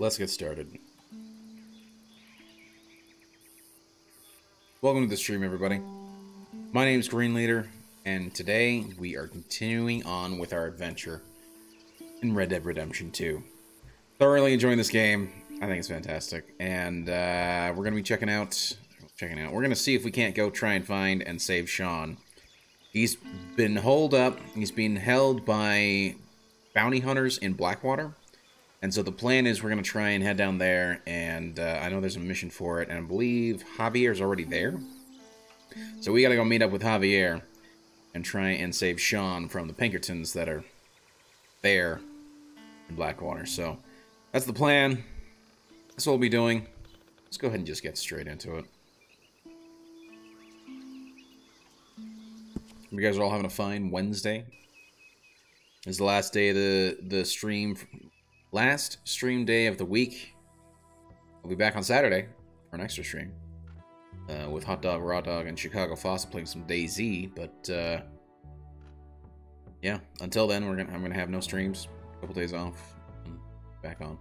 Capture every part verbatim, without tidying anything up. Let's get started. Welcome to the stream, everybody. My name is Green Leader, and today we are continuing on with our adventure in Red Dead Redemption two. Thoroughly enjoying this game. I think it's fantastic. And uh, we're going to be checking out... Checking out. We're going to see if we can't go try and find and save Sean. He's been holed up. He's being held by bounty hunters in Blackwater. And so the plan is we're going to try and head down there, and uh, I know there's a mission for it, and I believe Javier's already there. So we got to go meet up with Javier and try and save Sean from the Pinkertons that are there in Blackwater. So that's the plan. That's what we'll be doing. Let's go ahead and just get straight into it. You guys are all having a fine Wednesday. This is the last day of the, the stream... Last stream day of the week. We'll be back on Saturday for an extra stream uh, with Hot Dog, Raw Dog, and Chicago Foss playing some DayZ. But uh, yeah, until then, we're gonna I'm gonna have no streams. A couple days off, and back on.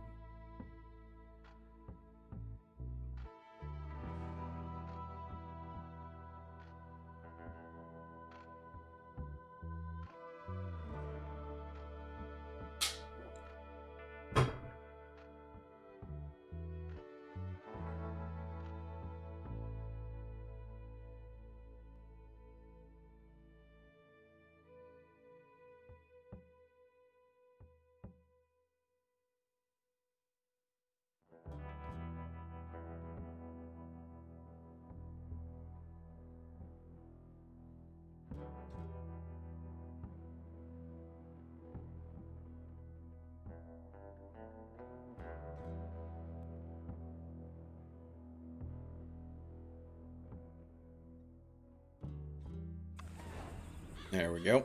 There we go.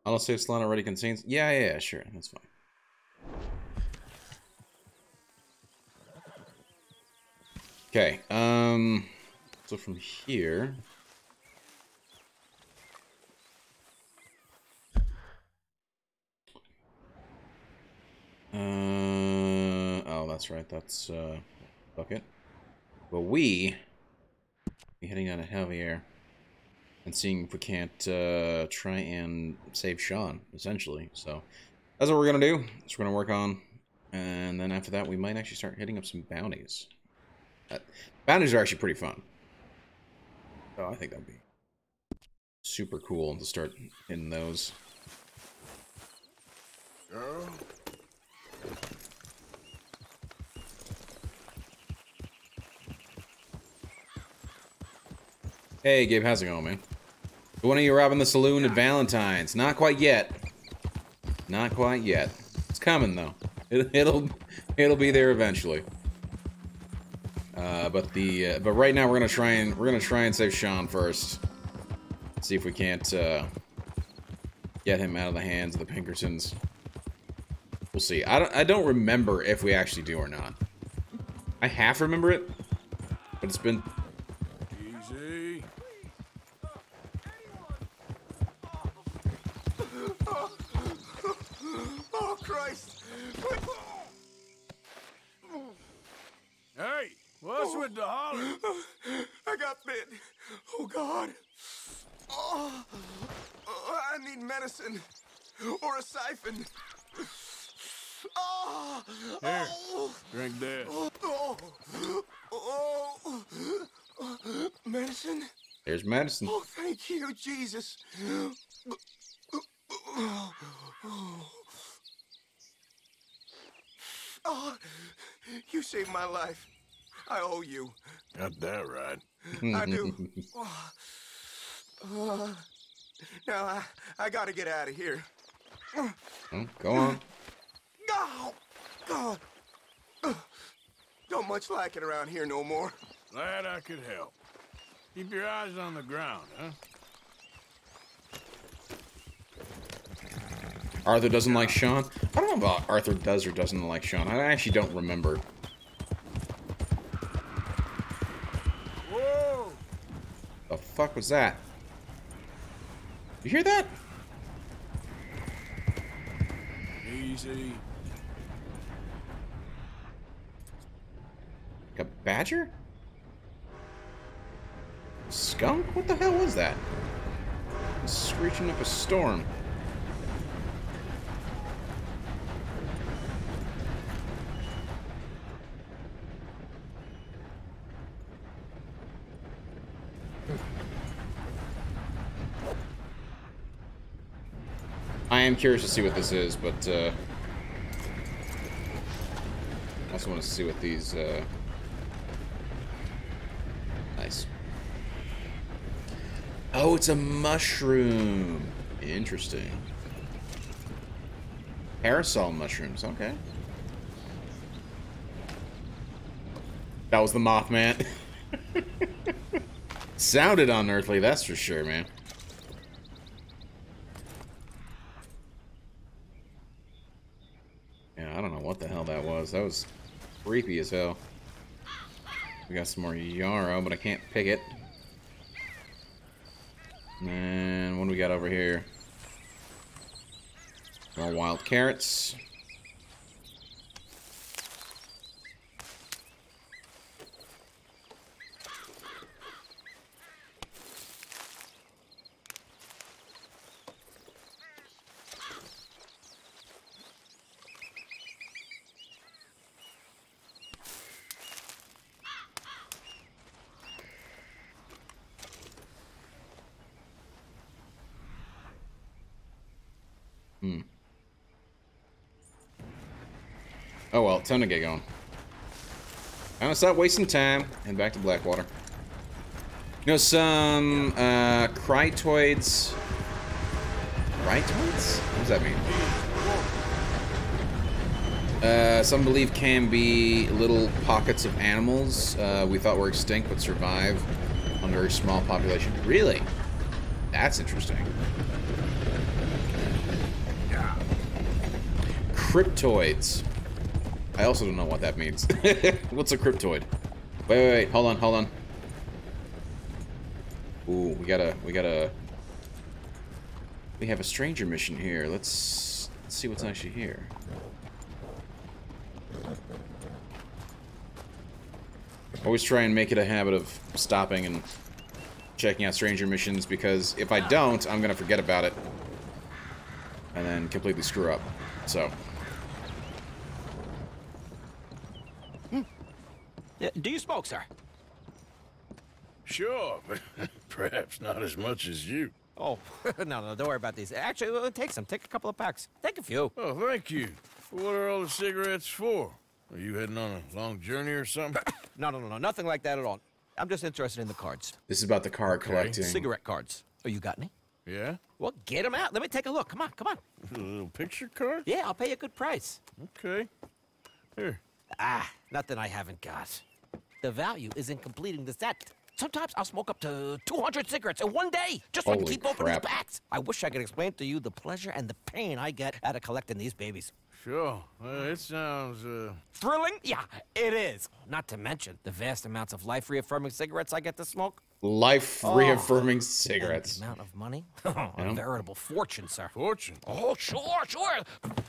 I don't say Stalin already contains. Yeah, yeah, yeah, sure. That's fine. Okay. Um. So from here. Uh, oh, that's right. That's, uh, bucket. But we, we're heading down to Javier and seeing if we can't, uh, try and save Sean, essentially. So, that's what we're gonna do. That's what we're gonna work on. And then after that, we might actually start hitting up some bounties. Uh, bounties are actually pretty fun. So, I think that'd be super cool to start hitting those. Oh? Hey, Gabe, how's it going, man? When are you robbing the saloon at Valentine's? Not quite yet. Not quite yet. It's coming, though. It, it'll it'll be there eventually. Uh, but the uh, but right now we're gonna try and we're gonna try and save Sean first. See if we can't uh, get him out of the hands of the Pinkertons. We'll see. I don't I don't remember if we actually do or not. I half remember it, but it's been. With the holler. I got bit. Oh, God. Oh, oh, I need medicine or a siphon. Oh, here, oh, drink this. Oh, oh, oh. Medicine? There's medicine. Oh, thank you, Jesus. Oh, oh, you saved my life. I owe you. Got that right. I do. Oh. Uh, now, I, I gotta get out of here. Oh, go on. Oh, God. Oh. Don't much like it around here no more. Glad I could help. Keep your eyes on the ground, huh? Arthur doesn't like Sean? I don't know about Arthur does or doesn't like Sean. I actually don't remember. The fuck was that? You hear that? Easy. Like a badger? Skunk? What the hell was that? It's screeching up a storm. I am curious to see what this is, but uh, I also want to see what these. Uh... Nice. Oh, it's a mushroom. Interesting. Parasol mushrooms. Okay. That was the Mothman. Sounded unearthly, that's for sure, man. That was creepy as hell. We got some more yarrow, but I can't pick it. And what do we got over here? More wild carrots. Oh well, time to get going. I'm gonna stop wasting time and back to Blackwater. You know, some uh, cryptoids. Cryptoids? What does that mean? Uh, some believe can be little pockets of animals uh, we thought were extinct but survive on a very small population. Really? That's interesting. Cryptoids. I also don't know what that means. What's a cryptoid? Wait, wait, wait, hold on, hold on. Ooh, we gotta, we gotta... We have a stranger mission here. Let's, let's see what's actually here. Always try and make it a habit of stopping and checking out stranger missions, because if I don't, I'm gonna forget about it. And then completely screw up, so... Do you smoke, sir? Sure, but perhaps not as much as you. Oh, no, no, don't worry about these. Actually, we'll take some. Take a couple of packs. Take a few. Oh, thank you. What are all the cigarettes for? Are you heading on a long journey or something? No, no, no, no, nothing like that at all. I'm just interested in the cards. This is about the card okay. collecting. Cigarette cards. Oh, you got any? Yeah? Well, get them out. Let me take a look. Come on, come on. A little picture card? Yeah, I'll pay you a good price. Okay. Here. Ah, nothing I haven't got. The value is in completing the set. Sometimes I'll smoke up to two hundred cigarettes in one day, just so I can keep opening these packs. I wish I could explain to you the pleasure and the pain I get out of collecting these babies. Sure. Well, it sounds, uh... thrilling? Yeah, it is. Not to mention the vast amounts of life-reaffirming cigarettes I get to smoke. Life-reaffirming oh. cigarettes. And the amount of money? Oh, a veritable fortune, sir. Fortune? Oh, sure, sure.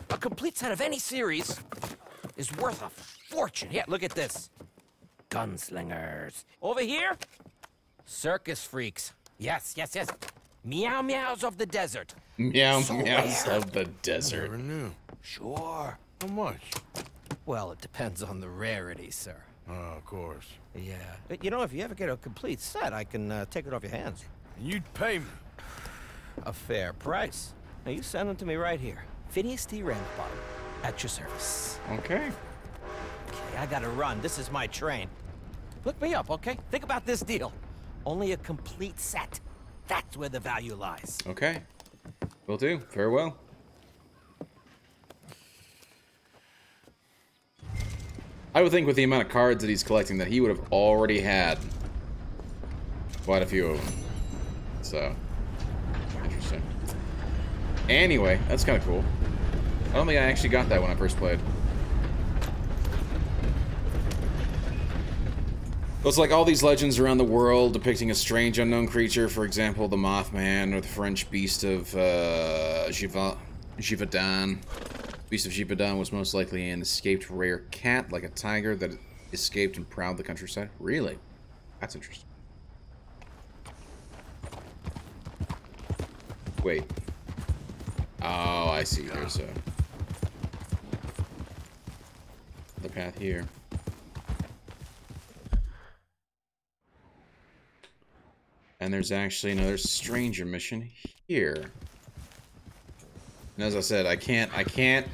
A complete set of any series is worth a fortune. Yeah, look at this. Gunslingers. Over here, circus freaks. Yes, yes, yes. Meow meows of the desert. Meow so meows rare. of the desert. I never knew. Sure. How much? Well, it depends on the rarity, sir. Oh, of course. Yeah. You know, if you ever get a complete set, I can uh, take it off your hands. You'd pay me a fair price. Now you send them to me right here. Phineas T. Ramsbottom, at your service. Okay. Okay, I gotta run. This is my train. Look me up, okay? Think about this deal. Only a complete set. That's where the value lies. Okay. Will do. Farewell. I would think with the amount of cards that he's collecting that he would have already had quite a few of them. So, interesting. Anyway, that's kind of cool. I don't think I actually got that when I first played. It's like all these legends around the world depicting a strange unknown creature, for example, the Mothman or the French beast of uh, Gévaudan. The beast of Gévaudan was most likely an escaped rare cat, like a tiger, that escaped and prowled the countryside. Really? That's interesting. Wait. Oh, I see. There's a... the path here. And there's actually another stranger mission here. And as I said, I can't, I can't,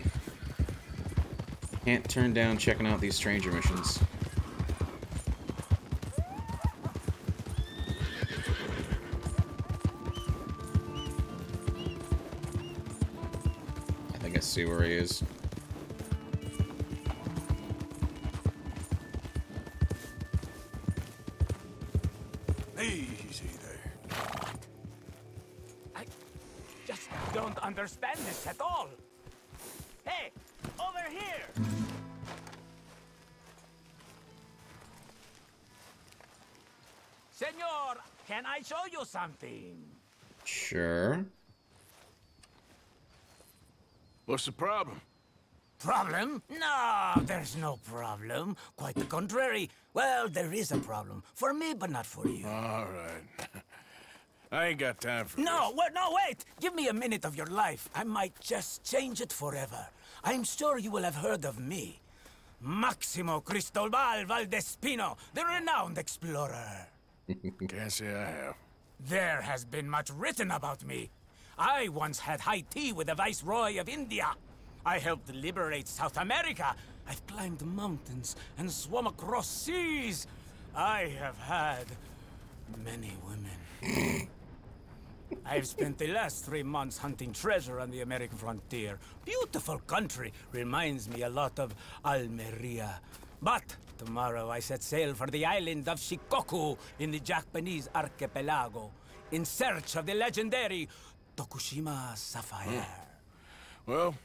can't turn down checking out these stranger missions. I think I see where he is. Understand this at all. Hey, over here. Senor, can I show you something? Sure. What's the problem? Problem? No, there's no problem. Quite the contrary. Well, there is a problem. For me, but not for you. All right. I ain't got time for no, this. No, no, wait! Give me a minute of your life. I might just change it forever. I'm sure you will have heard of me. Maximo Cristobal Valdespino, the renowned explorer. Can't say I have. There has been much written about me. I once had high tea with the Viceroy of India. I helped liberate South America. I've climbed mountains and swum across seas. I have had many women. I've spent the last three months hunting treasure on the American frontier. Beautiful country. Reminds me a lot of Almeria. But tomorrow I set sail for the island of Shikoku in the Japanese archipelago in search of the legendary Tokushima Sapphire. Well,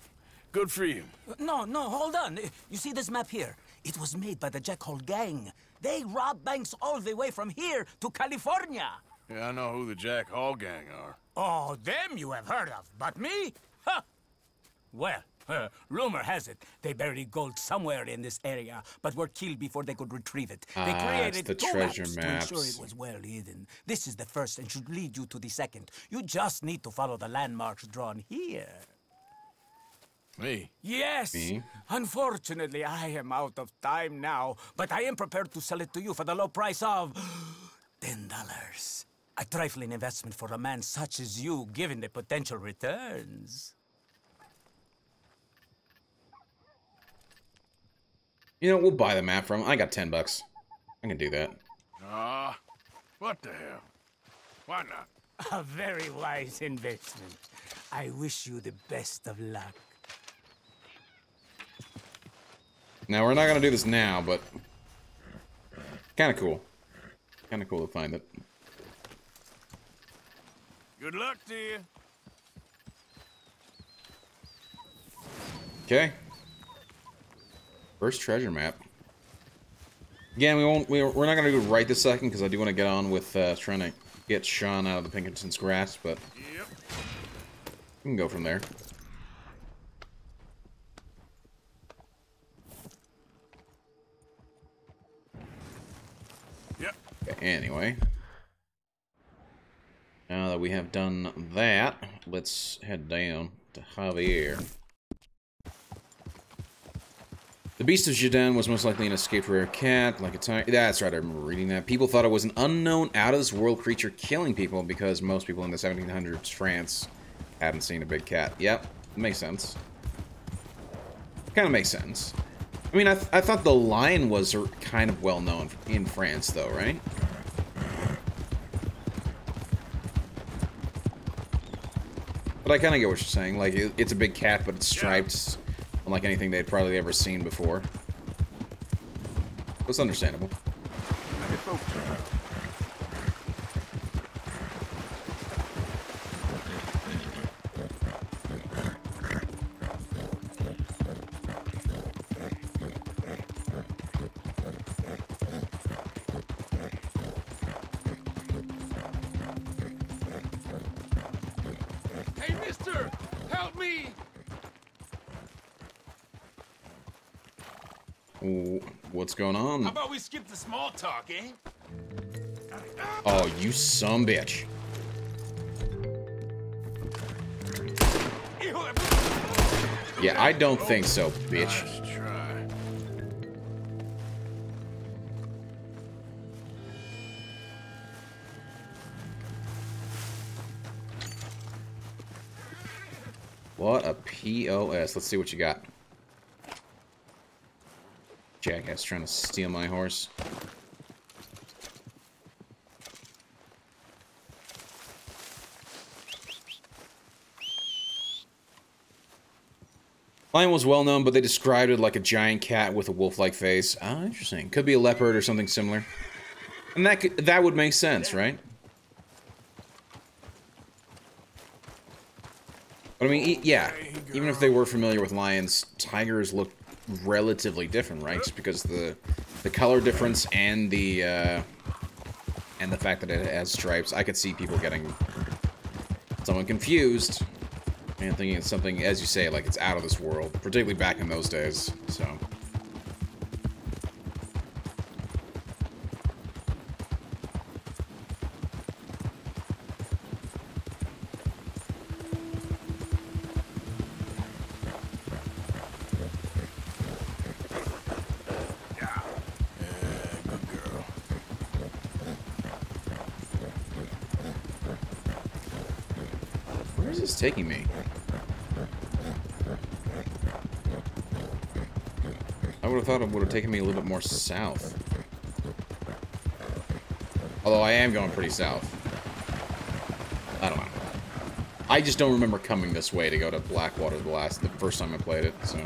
good for you. No, no, hold on. You see this map here? It was made by the Jack Hall gang. They robbed banks all the way from here to California. Yeah, I know who the Jack Hall gang are. Oh, them you have heard of, but me? Huh. Well, uh, rumor has it they buried gold somewhere in this area, but were killed before they could retrieve it. Ah, they created the two treasure maps, maps to ensure it was well hidden. This is the first and should lead you to the second. You just need to follow the landmarks drawn here. Me? Yes. Me? Unfortunately, I am out of time now, but I am prepared to sell it to you for the low price of ten dollars. A trifling investment for a man such as you, given the potential returns. You know, we'll buy the map from him. I got ten bucks. I can do that. Ah, uh, what the hell? Why not? A very wise investment. I wish you the best of luck. Now, we're not going to do this now, but... Kind of cool. Kind of cool to find it. Good luck to you. Okay. First treasure map. Again, we won't. We, we're not gonna do it right this second because I do want to get on with uh, trying to get Sean out of the Pinkerton's grasp, but yep. We can go from there. Yep. Okay, anyway, now that we have done that, let's head down to Javier. The Beast of Gévaudan was most likely an escaped rare cat, like a tiger. That's right, I remember reading that. People thought it was an unknown, out-of-this-world creature killing people because most people in the seventeen hundreds France haven't seen a big cat. Yep, makes sense. Kind of makes sense. I mean, I, th I thought the lion was kind of well-known in France, though, right? But I kind of get what you're saying. Like, it it's a big cat, but it's striped... Yeah. Unlike anything they'd probably ever seen before. That's understandable. Hey, mister! Help me! What's going on? How about we skip the small talk, eh? Oh, you sumbitch. Yeah, I don't think so, bitch. Nice try. What a P O S. Let's see what you got. Jackass trying to steal my horse. Lion was well known, but they described it like a giant cat with a wolf-like face. Ah, interesting. Could be a leopard or something similar. And that could, that would make sense, right? But I mean, e yeah. Even if they were familiar with lions, tigers looked relatively different, right? Just because the the color difference and the uh, and the fact that it has stripes, I could see people getting someone confused and thinking it's something, as you say, like it's out of this world, particularly back in those days. So taking me. I would have thought it would have taken me a little bit more south. Although I am going pretty south. I don't know. I just don't remember coming this way to go to Blackwater the last, the first time I played it, so.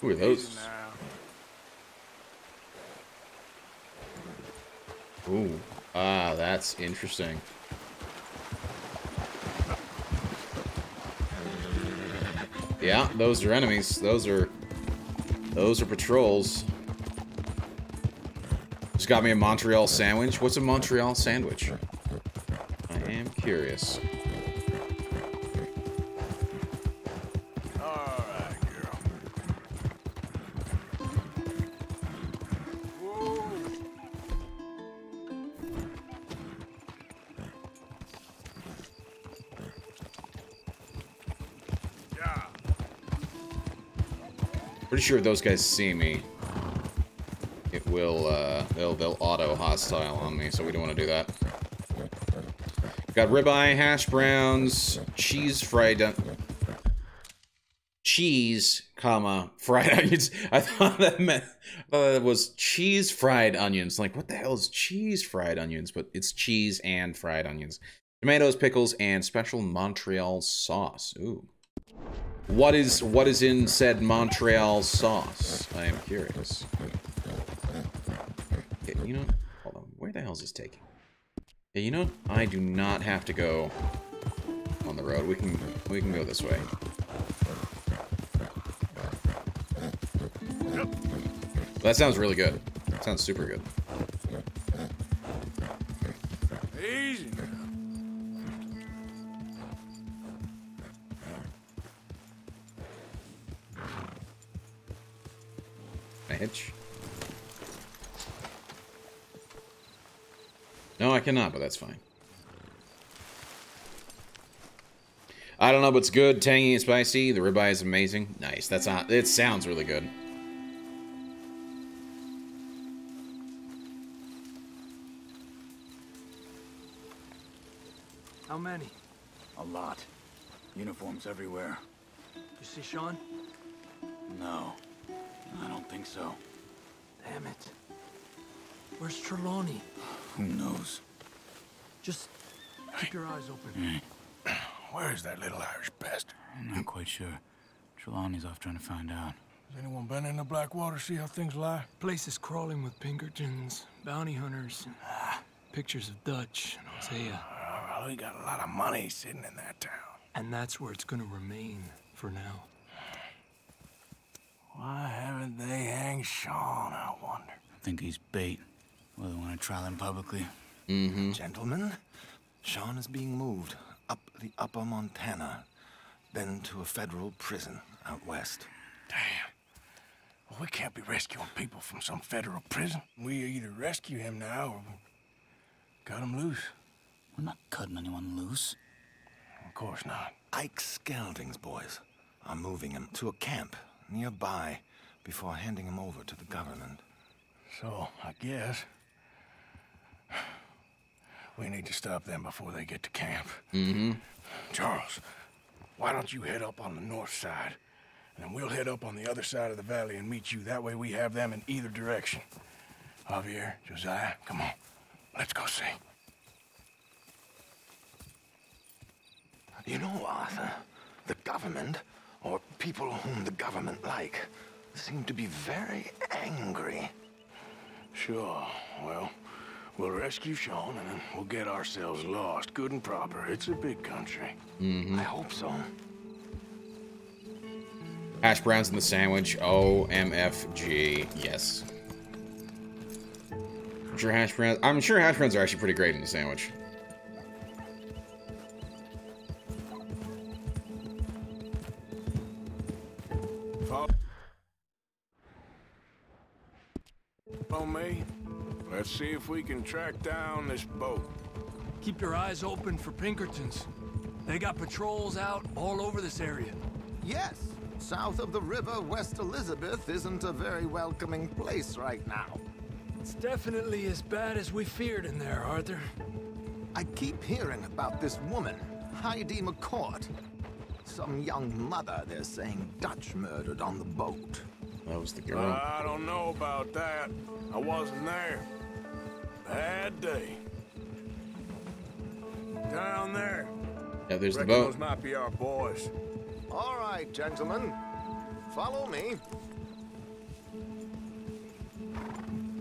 Who are those? Ooh. Ah, that's interesting. Yeah, those are enemies. Those are... Those are patrols. Just got me a Montreal sandwich. What's a Montreal sandwich? curious. Pretty sure if those guys see me, it will, uh, they'll, they'll auto-hostile on me, so we don't want to do that. Got ribeye, hash browns, cheese fried... Cheese, comma, fried onions. I thought that meant... I thought that was cheese fried onions. Like, what the hell is cheese fried onions? But it's cheese and fried onions. Tomatoes, pickles, and special Montreal sauce. Ooh. What is what is in said Montreal sauce? I am curious. Okay, you know, hold on. Where the hell is this taking? Yeah, you know, I do not have to go on the road. We can we can go this way. That sounds really good. That sounds super good. Easy. Hitch. No, I cannot, but that's fine. I don't know, but it's good, tangy and spicy. The ribeye is amazing. Nice. That's not, it sounds really good. How many? A lot. Uniforms everywhere. You see Sean? No. I don't think so. Damn it. Where's Trelawney? Who knows? Just keep your eyes open. Where is that little Irish bastard? I'm not quite sure. Trelawney's off trying to find out. Has anyone been in the Blackwater, see how things lie? Place is crawling with Pinkertons, bounty hunters, and pictures of Dutch and Hosea. Well, we got a lot of money sitting in that town. And that's where it's gonna remain for now. Why haven't they hanged Sean, I wonder? I think he's bait. Well, they want to trial him publicly. Mm-hmm. Gentlemen, Sean is being moved up the upper Montana, then to a federal prison out west. Damn. Well, we can't be rescuing people from some federal prison. We either rescue him now or cut him loose. We're not cutting anyone loose. Of course not. Ike Skelding's boys are moving him to a camp nearby before handing him over to the government. So, I guess we need to stop them before they get to camp. Mm-hmm. Charles, why don't you head up on the north side, and then we'll head up on the other side of the valley and meet you. That way we have them in either direction. Javier, Josiah, come on. Let's go see. You know, Arthur, the government, or people whom the government like, seem to be very angry. Sure. Well, we'll rescue Sean, and then we'll get ourselves lost, good and proper. It's a big country. Mm-hmm. I hope so. Hash browns in the sandwich. O M F G. Yes. I'm sure hash browns. I'm sure hash browns are actually pretty great in the sandwich. Follow me. Let's see if we can track down this boat. Keep your eyes open for Pinkertons. They got patrols out all over this area. Yes. South of the river, West Elizabeth isn't a very welcoming place right now. It's definitely as bad as we feared in there, Arthur. I keep hearing about this woman, Heidi McCord. Some young mother they're saying Dutch murdered on the boat. That was the girl. Uh, I don't know about that. I wasn't there. Bad day. Down there. Yeah, there's the boat. Those might be our boys. All right, gentlemen. Follow me.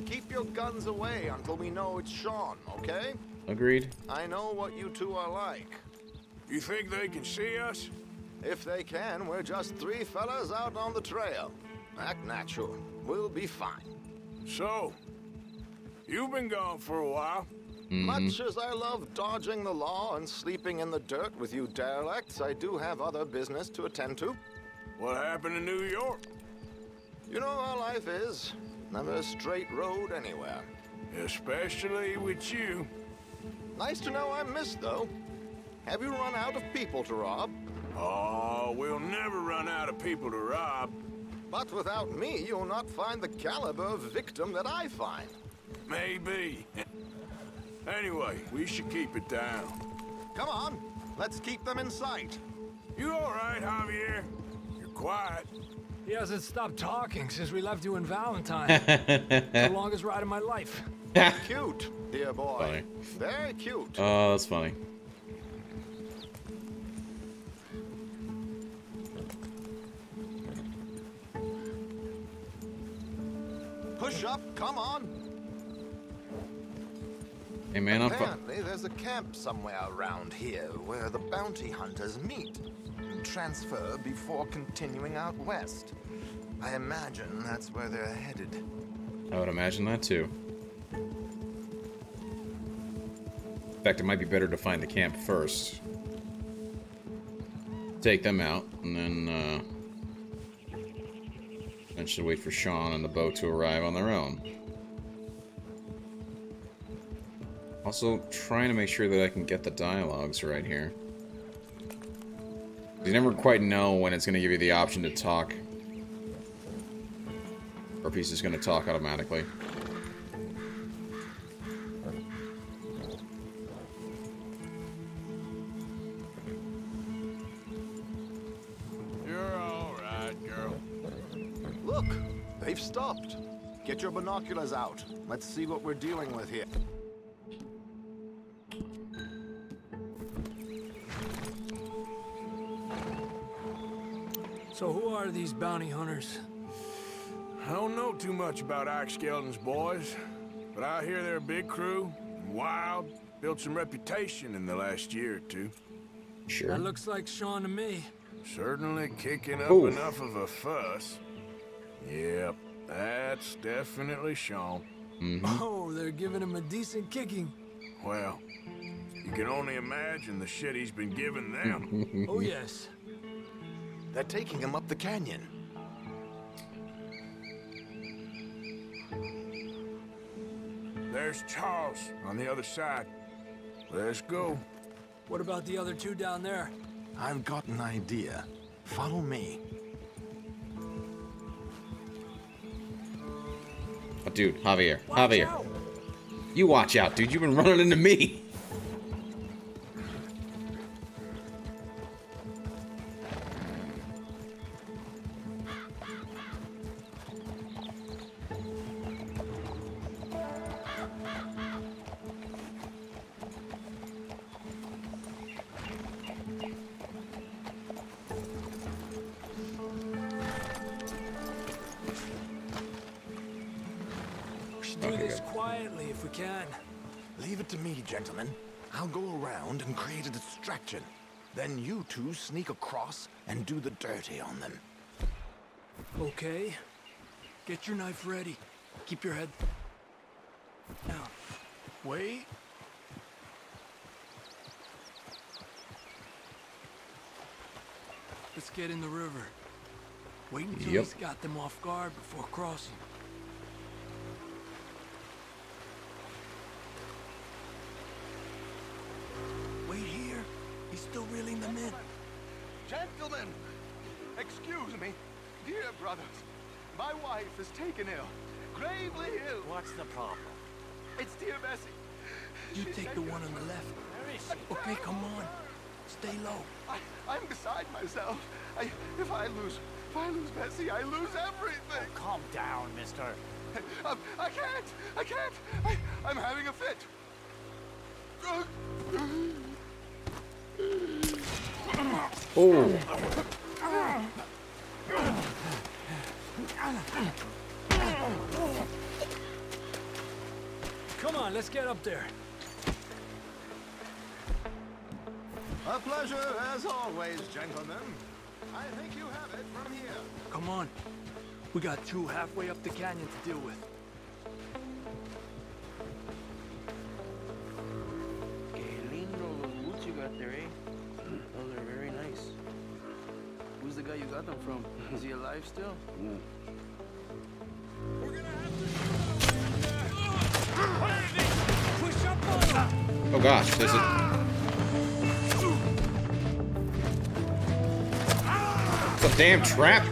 Keep your guns away until we know it's Sean, okay? Agreed. I know what you two are like. You think they can see us? If they can, we're just three fellas out on the trail. Act natural. We'll be fine. So, you've been gone for a while. Mm-hmm. Much as I love dodging the law and sleeping in the dirt with you derelicts, I do have other business to attend to. What happened in New York? You know how life is. Never a straight road anywhere. Especially with you. Nice to know I'm missed, though. Have you run out of people to rob? Oh, we'll never run out of people to rob. But without me, you'll not find the caliber of victim that I find. Maybe. Anyway, we should keep it down. Come on, let's keep them in sight. You all right, Javier? You're quiet. He hasn't stopped talking since we left you in Valentine. The longest ride of my life. Cute, dear boy. Funny. Very cute. Oh, that's funny. Push up, come on. Hey man, I'm Apparently, there's a camp somewhere around here where the bounty hunters meet and transfer before continuing out west. I imagine that's where they're headed. I would imagine that too. In fact, it might be better to find the camp first. Take them out, and then, uh... and should wait for Sean and the boat to arrive on their own. Also, trying to make sure that I can get the dialogues right here. You never quite know when it's going to give you the option to talk. Or if he's just going to talk automatically. Stopped. Get your binoculars out. Let's see what we're dealing with here. So who are these bounty hunters? I don't know too much about Ike Skelton's boys, but I hear they're a big crew, and wild, built some reputation in the last year or two. Sure. That looks like Sean to me. Certainly kicking up Ooh. enough of a fuss. Yep. That's definitely Sean. Mm-hmm. Oh, they're giving him a decent kicking. Well, you can only imagine the shit he's been giving them. Oh, yes. They're taking him up the canyon. There's Charles on the other side. Let's go. What about the other two down there? I've got an idea. Follow me. Oh, dude, Javier, watch Javier, out. You watch out, dude. You've been running into me. Then you two sneak across and do the dirty on them. Okay. Get your knife ready. Keep your head... Now, wait. Let's get in the river. Wait until yep. he's got them off guard before crossing. Still reeling them in. Gentlemen, excuse me, dear brothers. My wife is taken ill, gravely ill. What's the problem? It's dear Bessie. You She's take the one on the left. Where is she? Okay, come on. Stay low. I, I'm beside myself. I, if I lose, if I lose Bessie, I lose everything. Oh, calm down, mister. I, I can't. I can't. I, I'm having a fit. Oh. Come on, let's get up there. A pleasure as always, gentlemen. I think you have it from here. Come on. We got two halfway up the canyon to deal with. the guy you got them from? Is he alive still? No. We're gonna have to push up on. Oh gosh, there's a It's a damn trap.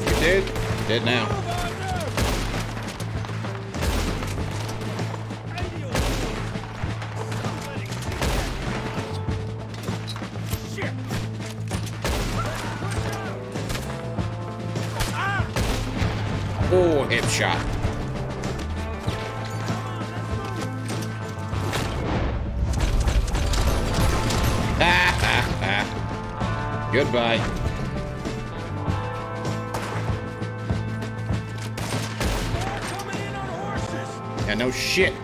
You're dead? You're dead now. Shot. Goodbye. Yeah, no shit. I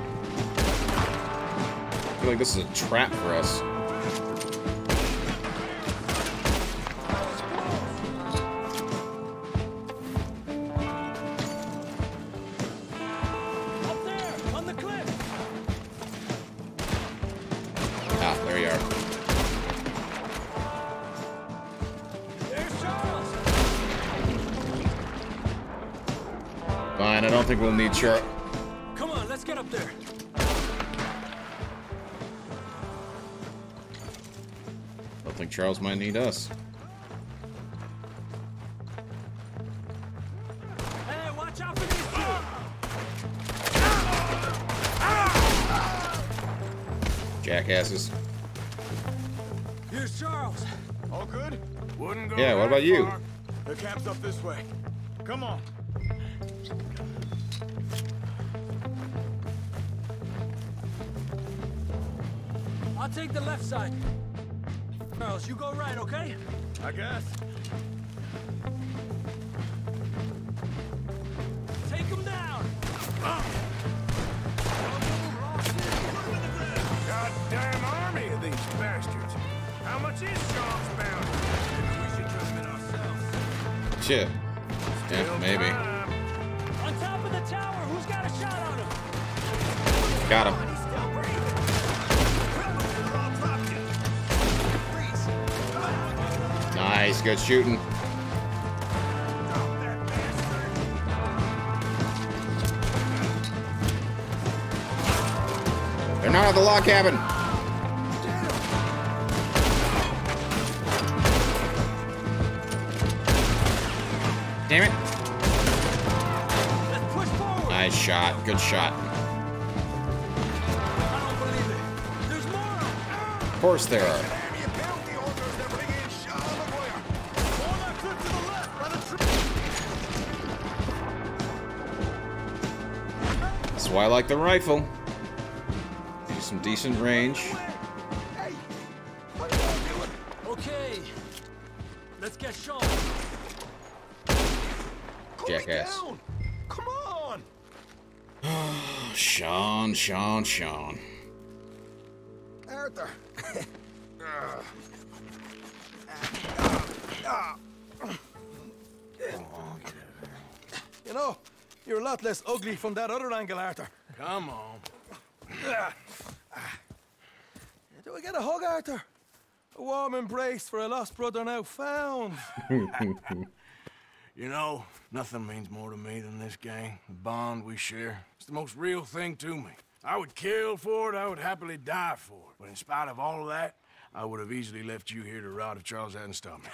feel like this is a trap for us. I think we'll need Charles. Come on, let's get up there. I think Charles might need us. Hey, watch out for these two. Jackasses. Here's Charles. All good? Wouldn't go. Yeah, what about you? Far. The camp's up this way. Come on. I'll take the left side. Charles, you go right, okay? I guess. Take him down! Uh. Goddamn army of these bastards. How much is Sean's bound? Maybe we should jump in ourselves. Shit. Yeah, maybe. Time. On top of the tower, who's got a shot on him? Got him. Nice, good shooting. They're not at the log cabin. Damn it. Nice shot, good shot. Of course there are. I like the rifle. Use some decent range. Hey, what are you doing? Okay, let's get Sean. Jackass. Come on. Sean, Sean, Sean. Arthur. You know. You're a lot less ugly from that other angle, Arthur. Come on. Do we get a hug, Arthur? A warm embrace for a lost brother now found. You know, nothing means more to me than this gang. The bond we share. It's the most real thing to me. I would kill for it, I would happily die for it. But in spite of all of that, I would have easily left you here to rot if Charles hadn't stopped me.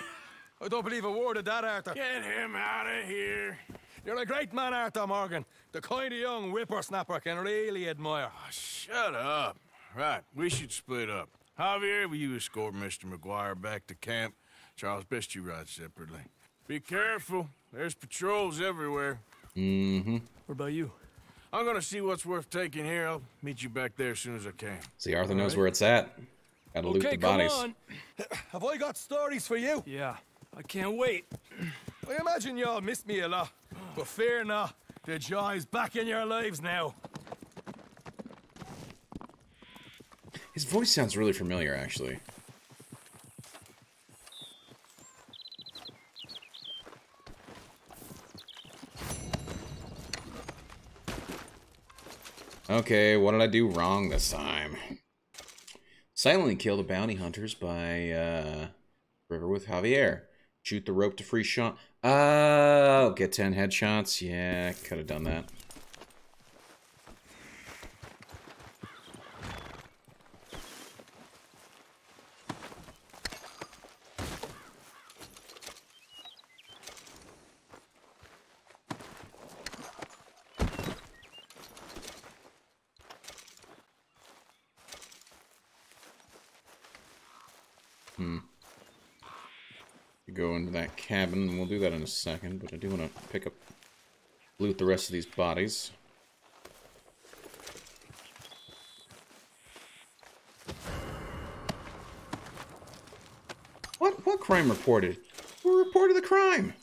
I don't believe a word of that, Arthur. Get him out of here. You're a great man, Arthur Morgan. The kind of young whippersnapper can really admire. Oh, shut up. Right, we should split up. Javier, will you escort Mister McGuire back to camp? Charles, best you ride separately. Be careful. There's patrols everywhere. Mm-hmm. What about you? I'm gonna see what's worth taking here. I'll meet you back there as soon as I can. See, Arthur knows where it's at. Gotta loot the bodies. Okay, come on. Have I got stories for you? Yeah, I can't wait. I imagine y'all missed me a lot. But fear not, the joy's back in your lives now. His voice sounds really familiar, actually. Okay, what did I do wrong this time? Silently kill the bounty hunters by uh, river with Javier. Shoot the rope to free Sean. Oh, get ten headshots. Yeah, could have done that. Go into that cabin, and we'll do that in a second, but I do want to pick up, loot the rest of these bodies. What? What crime reported? Who reported the crime?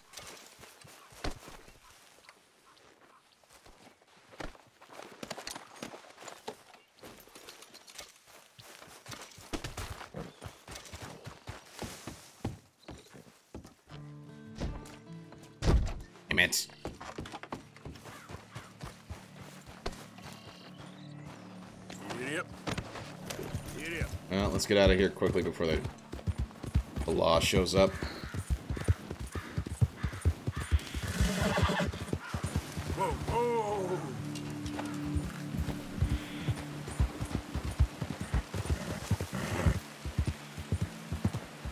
Let's get out of here quickly before the, the law shows up. Whoa, whoa.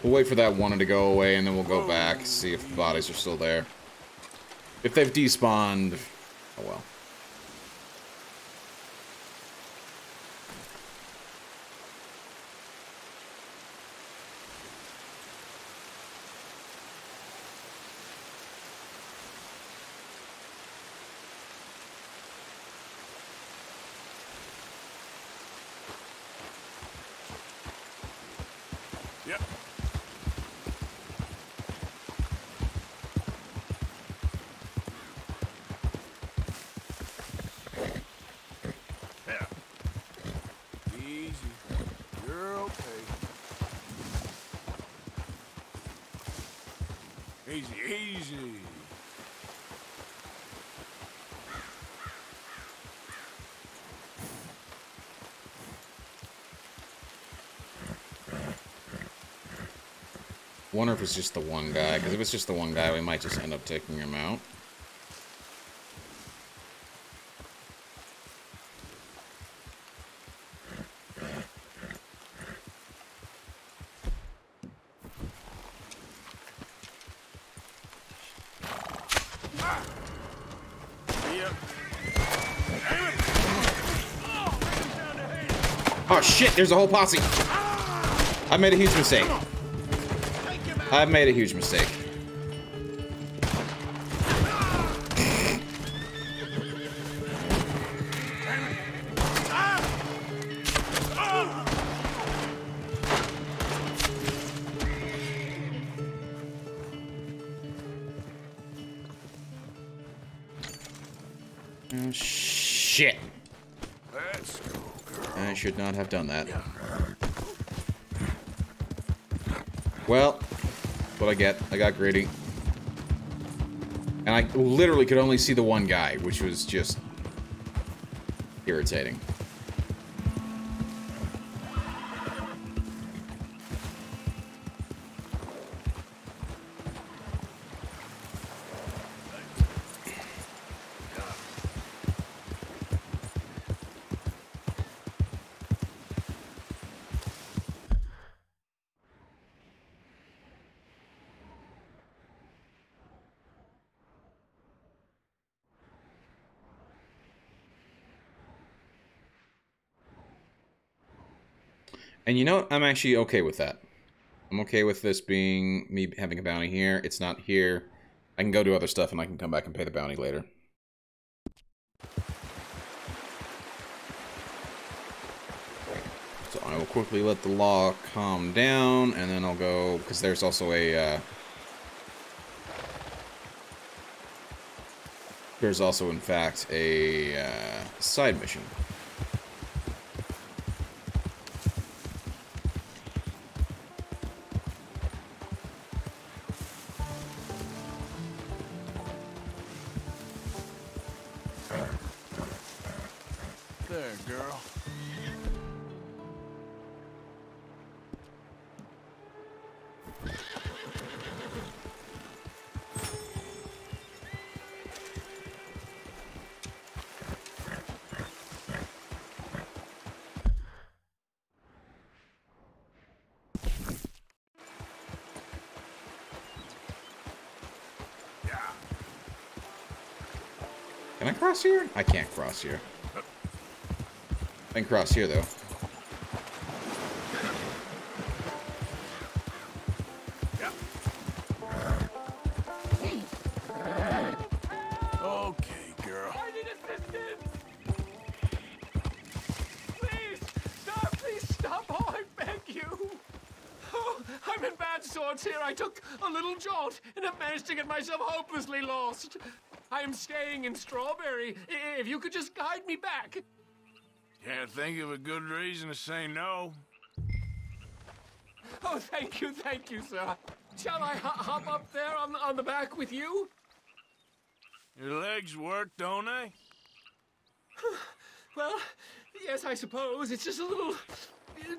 We'll wait for that one to go away, and then we'll go back, see if the bodies are still there. If they've despawned, oh well. I wonder if it's just the one guy, because if it's just the one guy, we might just end up taking him out. Oh shit, there's a whole posse! I made a huge mistake. I've made a huge mistake. Oh, shit. I should not have done that. Well... What I get, I got greedy, and I literally could only see the one guy, which was just irritating. And you know what? I'm actually okay with that. I'm okay with this being me having a bounty here. It's not here. I can go do other stuff and I can come back and pay the bounty later. So I will quickly let the law calm down and then I'll go, because there's also a, uh, there's also in fact a uh, side mission. There. girl. Cross here? I can't cross here. I can cross here though. I'm staying in Strawberry. If you could just guide me back. Can't think of a good reason to say no. Oh, thank you, thank you, sir. Shall I hop up there on the, on the back with you? Your legs work, don't they? Well, yes, I suppose. It's just a little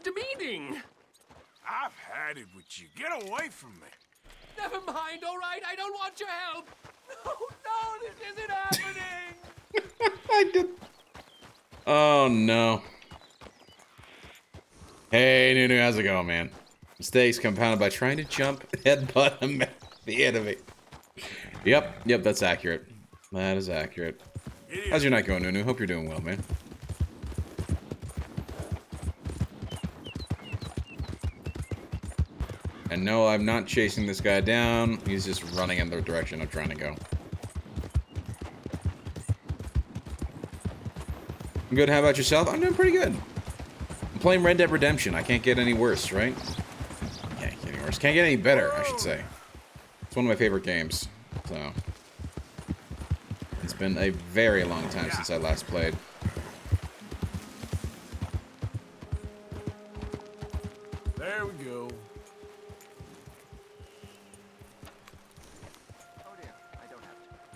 demeaning. I've had it with you. Get away from me. Never mind, all right? I don't want your help. No, no, this isn't happening! I did. Oh, no. Hey, Nunu, how's it going, man? Mistakes compounded by trying to jump, headbutt the enemy. Yep, yep, that's accurate. That is accurate. How's your night going, Nunu? Hope you're doing well, man. And no, I'm not chasing this guy down. He's just running in the direction I'm trying to go. I'm good. How about yourself? I'm doing pretty good. I'm playing Red Dead Redemption. I can't get any worse, right? Can't get any worse. Can't get any better, I should say. It's one of my favorite games. So it's been a very long time since I last played. There we go.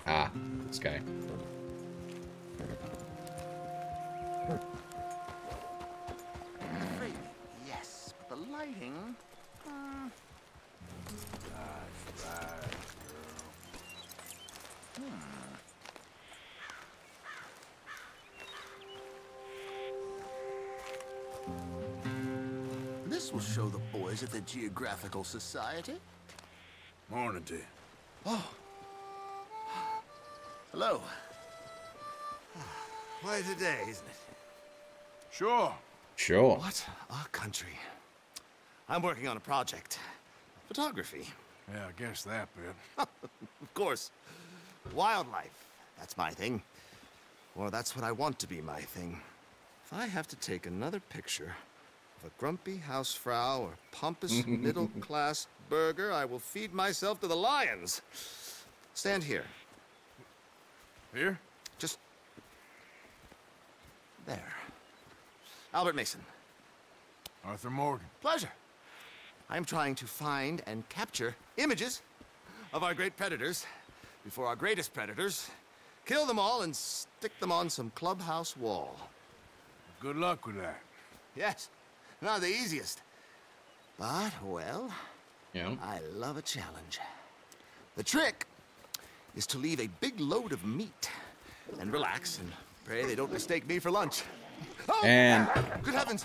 Ah, this guy. Yes, but the lighting. Mm. That's right, girl. Hmm. This will show the boys at the Geographical Society. Morning, dear. Oh. Hello. Why today, isn't it? Sure. Sure. What a country. I'm working on a project. Photography. Yeah, I guess that bit. Of course. Wildlife. That's my thing. Or that's what I want to be my thing. If I have to take another picture of a grumpy housefrau or pompous middle-class burger, I will feed myself to the lions. Stand here. Here? Just... there. Albert Mason. Arthur Morgan. Pleasure. I'm trying to find and capture images of our great predators before our greatest predators kill them all and stick them on some clubhouse wall. Good luck with that. Yes. Not the easiest. But, well, yeah. I love a challenge. The trick is to leave a big load of meat and relax and pray they don't mistake me for lunch. Oh, and good heavens!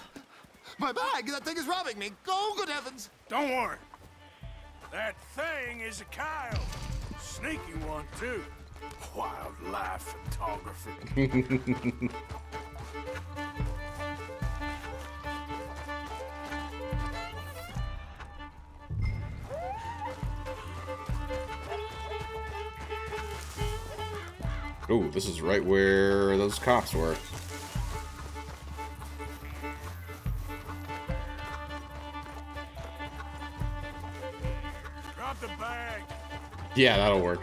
My bag! That thing is robbing me! Go, good heavens! Don't worry. That thing is a coyote. Sneaky one, too. Wildlife photography. Oh, this is right where those cops were. Drop the bag. Yeah, that'll work.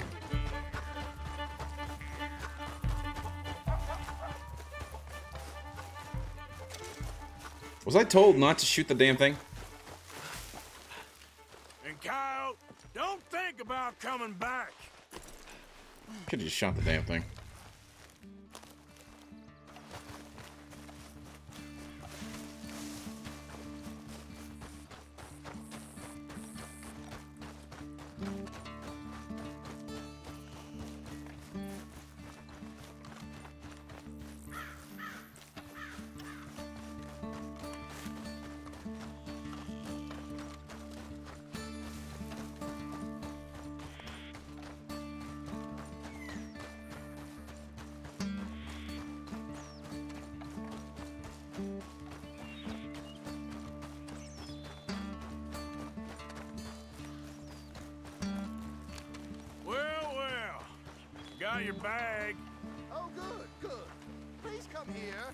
Was I told not to shoot the damn thing? And Kyle, don't think about coming back. Could've just shot the damn thing. out your bag. Oh, good, good. Please come here.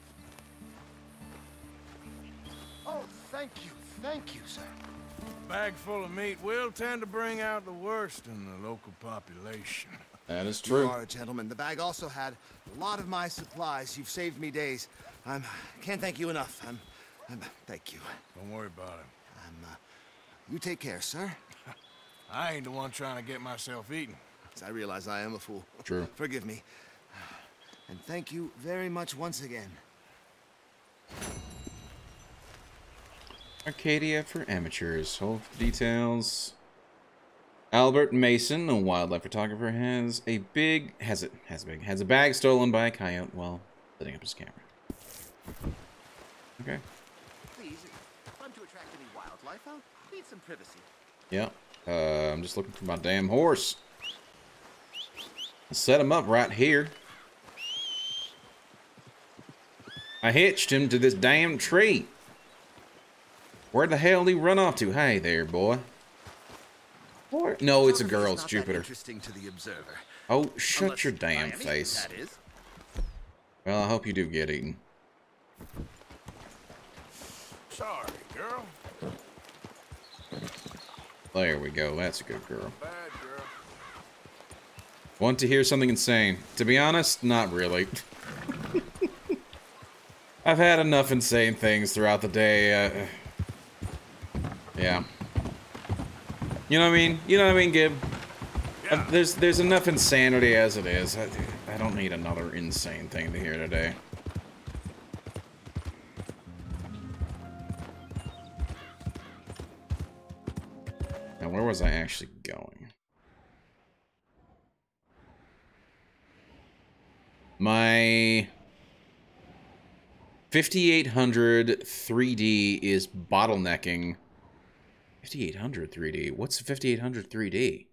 Oh, thank you, thank you, sir. A bag full of meat will tend to bring out the worst in the local population. That is true. You are a gentleman. The bag also had a lot of my supplies. You've saved me days. I can't thank you enough. I'm, I'm, thank you. Don't worry about it. I'm, uh, you take care, sir. I ain't the one trying to get myself eaten. I realize I am a fool. True. Forgive me. And thank you very much once again. Arcadia for amateurs. Hold for details. Albert Mason, a wildlife photographer, has a big has it has a big has a bag stolen by a coyote while setting up his camera. Okay. Please, if I'm to attract any wildlife, I'll need some privacy. Yeah. Uh, I'm just looking for my damn horse. I'll set him up right here. I hitched him to this damn tree. Where the hell did he run off to? Hey there, boy. Or, no, it's a girl. It's Jupiter. Interesting to the observer. Oh, shut Unless your damn Miami, face. That is. Well, I hope you do get eaten. Sorry, girl. There we go. That's a good girl. Bad girl. Want to hear something insane? To be honest, not really. I've had enough insane things throughout the day. Uh, yeah. You know what I mean? You know what I mean, Gib? Yeah. Uh, there's there's enough insanity as it is. I, I don't need another insane thing to hear today. Now, where was I actually going? My fifty-eight hundred three D is bottlenecking. fifty-eight hundred three D? What's the fifty-eight hundred three D?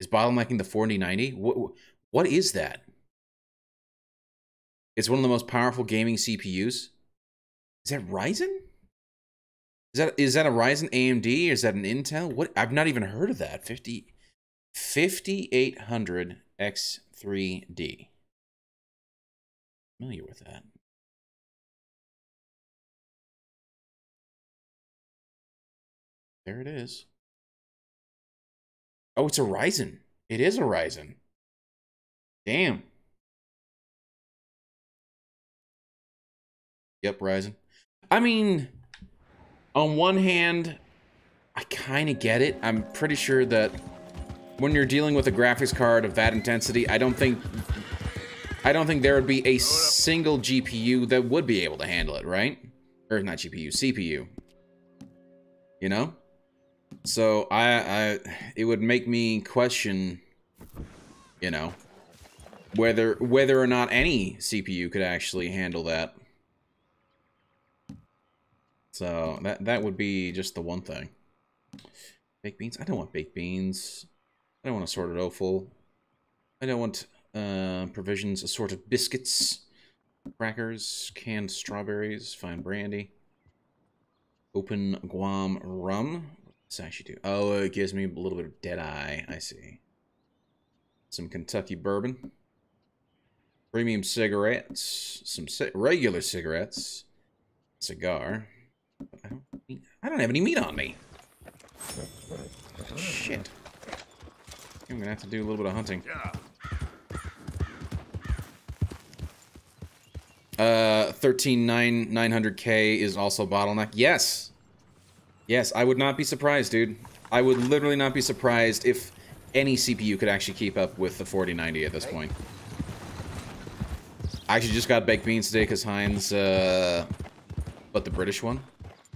Is bottlenecking the forty ninety? What, what is that? It's one of the most powerful gaming C P Us. Is that Ryzen? Is that, is that a Ryzen A M D? Is that an Intel? What? I've not even heard of that. fifty-eight hundred X three D. I'm familiar with that. There it is. Oh, it's a Ryzen. It is a Ryzen. Damn. Yep, Ryzen. I mean, on one hand, I kind of get it. I'm pretty sure that when you're dealing with a graphics card of that intensity, I don't think I don't think there would be a single G P U that would be able to handle it, right? Or not G P U, C P U. You know? So I, I, it would make me question, you know, whether whether or not any C P U could actually handle that. So that that would be just the one thing. Baked beans? I don't want baked beans. I don't want assorted offal. I don't want uh, provisions, assorted biscuits, crackers, canned strawberries, fine brandy, open Guam rum. Does that actually do? Oh, it gives me a little bit of dead eye. I see. Some Kentucky bourbon. Premium cigarettes. Some ci regular cigarettes. Cigar. I don't, I don't have any meat on me. Shit. I'm gonna have to do a little bit of hunting. Uh, thirteen nine hundred K is also bottleneck. Yes. Yes, I would not be surprised, dude. I would literally not be surprised if any C P U could actually keep up with the forty ninety at this point. I actually just got baked beans today because Heinz, uh... But the British one?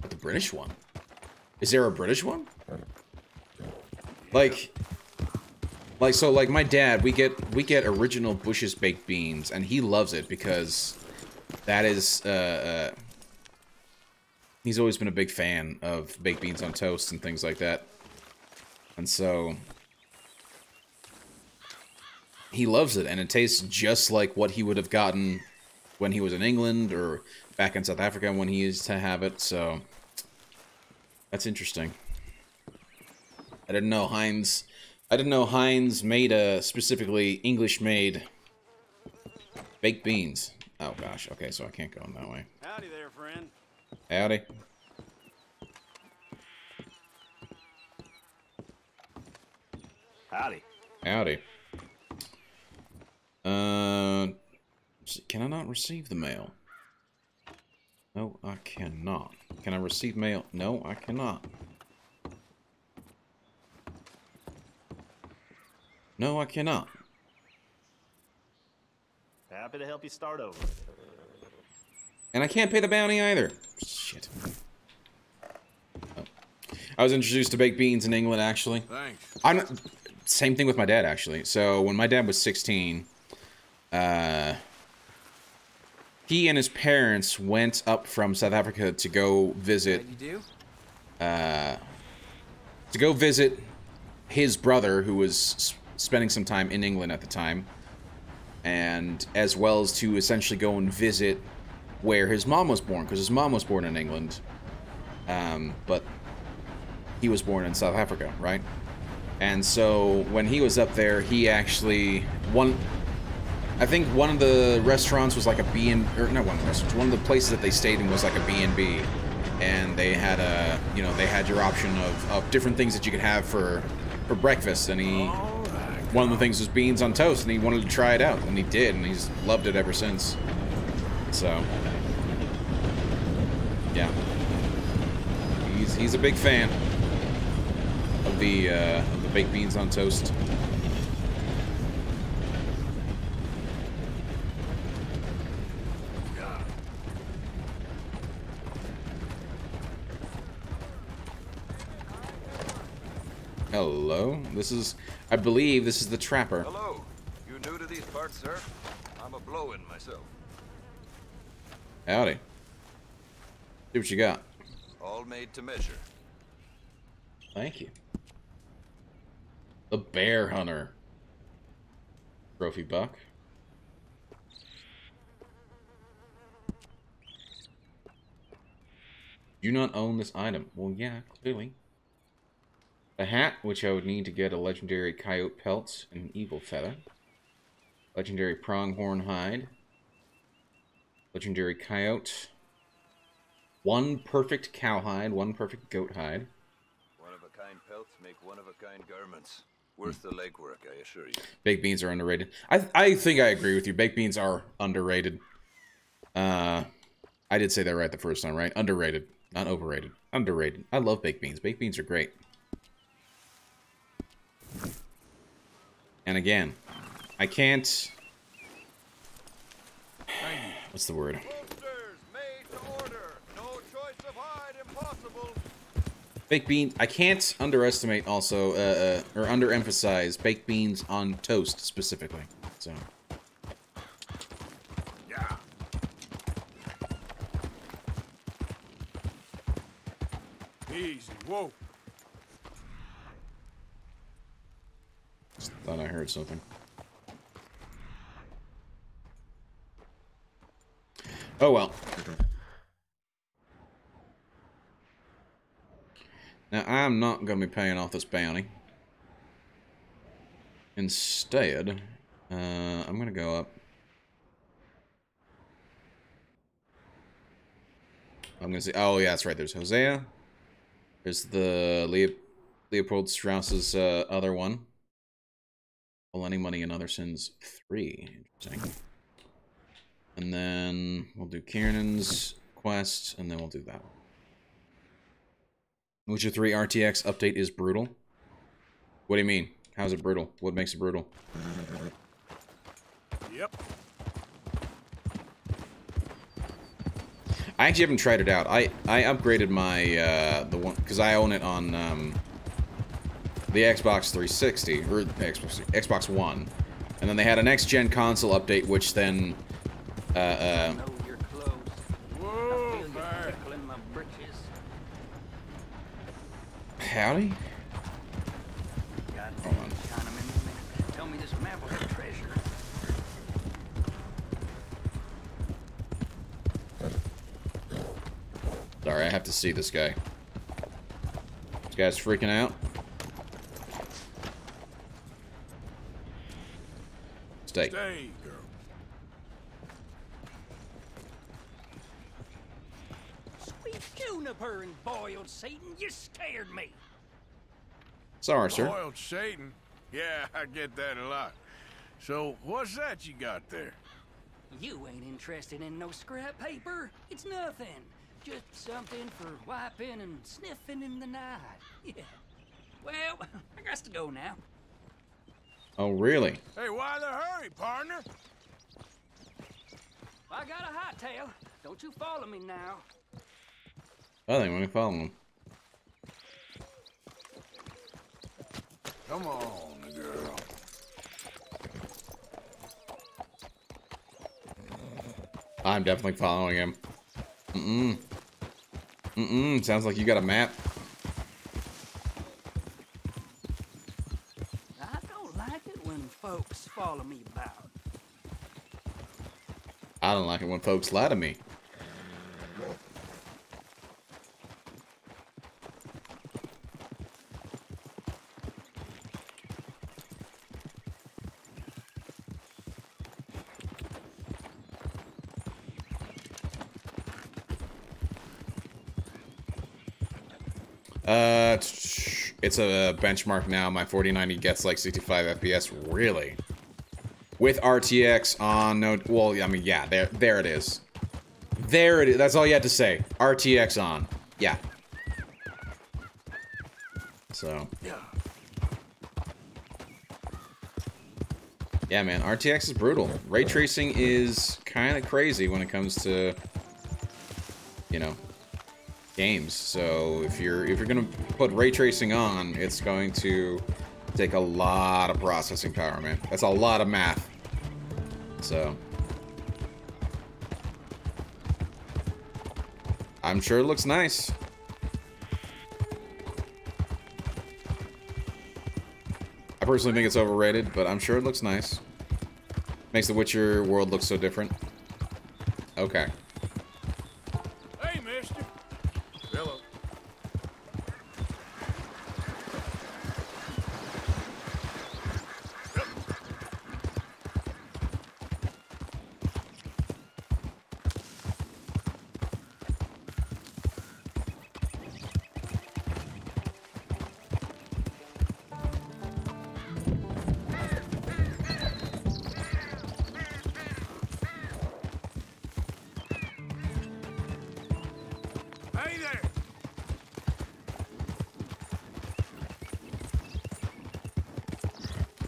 But the British one? Is there a British one? Like... Like, so, like, my dad, we get, we get original Bush's baked beans, and he loves it because that is, uh... uh he's always been a big fan of baked beans on toast and things like that. And so... he loves it, and it tastes just like what he would have gotten when he was in England, or back in South Africa when he used to have it, so... that's interesting. I didn't know Heinz I didn't know Heinz made a specifically English-made baked beans. Oh gosh, okay, so I can't go in that way. Howdy there, friend. Howdy. Howdy. Howdy. Uh, can I not receive the mail? No, I cannot. Can I receive mail? No, I cannot. No, I cannot. Happy to help you start over. And I can't pay the bounty either. Shit. Oh. I was introduced to baked beans in England, actually. Thanks. I'm not, same thing with my dad, actually. So when my dad was sixteen, uh, he and his parents went up from South Africa to go visit. Uh, to go visit his brother, who was spending some time in England at the time, and as well as to essentially go and visit where his mom was born, because his mom was born in England, um, but he was born in South Africa, right? And so when he was up there, he actually one, I think one of the restaurants was like a B and or not one of the restaurants, one of the places that they stayed in was like a B and B, and they had a you know they had your option of of different things that you could have for for breakfast, and he. One of the things was beans on toast, and he wanted to try it out, and he did, and he's loved it ever since. So, yeah, he's he's a big fan of the uh, of the baked beans on toast. Hello. This is, I believe, this is the trapper. Hello. You new to these parts, sir? I'm a blow-in myself. Howdy. See what you got. All made to measure. Thank you. The bear hunter. Trophy buck. You not own this item. Well, yeah, clearly. A hat, which I would need to get a legendary coyote pelt and an eagle feather. Legendary pronghorn hide. Legendary coyote. One perfect cowhide, one perfect goat hide. One of a kind pelts make one of a kind garments. Worth the legwork, I assure you. Baked beans are underrated. I I think I agree with you. Baked beans are underrated. Uh, I did say that right the first time, right? Underrated, not overrated. Underrated. I love baked beans. Baked beans are great. And again, I can't. What's the word? Baked beans. I can't underestimate also, uh, uh, or underemphasize baked beans on toast specifically. So. Yeah. Easy. Whoa. Thought I heard something. Oh well. Now I'm not going to be paying off this bounty. Instead, uh, I'm going to go up. I'm going to see. Oh yeah, that's right. There's Hosea. There's the Leo Leopold Strauss's uh, other one. Any money and other sins three. Interesting. And then we'll do Kiernan's quest, and then we'll do that one. Witcher three R T X update is brutal. What do you mean? How's it brutal? What makes it brutal? Yep. I actually haven't tried it out. I I upgraded my uh, the one because I own it on. Um, The Xbox three sixty or Xbox Xbox One, and then they had a next-gen console update, which then uh, uh, Whoa, howdy. Hold on. Tell me this map was a treasure. Sorry, I have to see this guy. This guy's freaking out. Stay. Stay, girl. Sweet juniper and boiled Satan, you scared me. Sorry, sir. Boiled Satan? Yeah, I get that a lot. So, what's that you got there? You ain't interested in no scrap paper. It's nothing. Just something for wiping and sniffing in the night. Yeah. Well, I got to go now. Oh, really? Hey, why the hurry, partner? I got a hightail. Don't you follow me now. I think we can follow him. Come on, girl. I'm definitely following him. Mm-mm. Mm-mm. Sounds like you got a map. I don't like it when folks follow me about. I don't like it when folks lie to me. Uh, it's a benchmark now. My forty ninety gets like sixty-five F P S. Really? With R T X on no... Well, I mean, yeah. There, there it is. There it is. That's all you had to say. R T X on. Yeah. So. Yeah, man. R T X is brutal. Ray tracing is kind of crazy when it comes to, you know, games. So if you're if you're gonna put ray tracing on, it's going to take a lot of processing power, man. That's a lot of math. So I'm sure it looks nice. I personally think it's overrated, but I'm sure it looks nice. Makes the Witcher world look so different. Okay.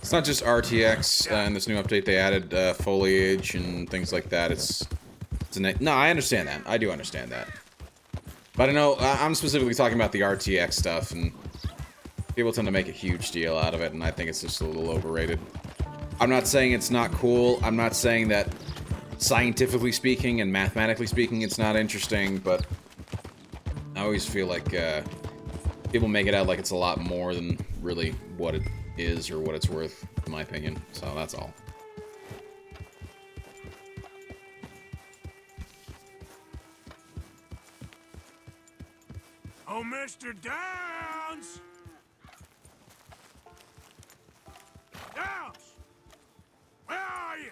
It's not just R T X, uh, in this new update they added uh, foliage and things like that. It's, it's an, no, I understand that. I do understand that. But I know, I'm specifically talking about the R T X stuff, and people tend to make a huge deal out of it, and I think it's just a little overrated. I'm not saying it's not cool. I'm not saying that scientifically speaking and mathematically speaking it's not interesting, but I always feel like uh, people make it out like it's a lot more than really what it is or what it's worth, in my opinion. So that's all. Oh, Mister Downs! Downs! Where are you?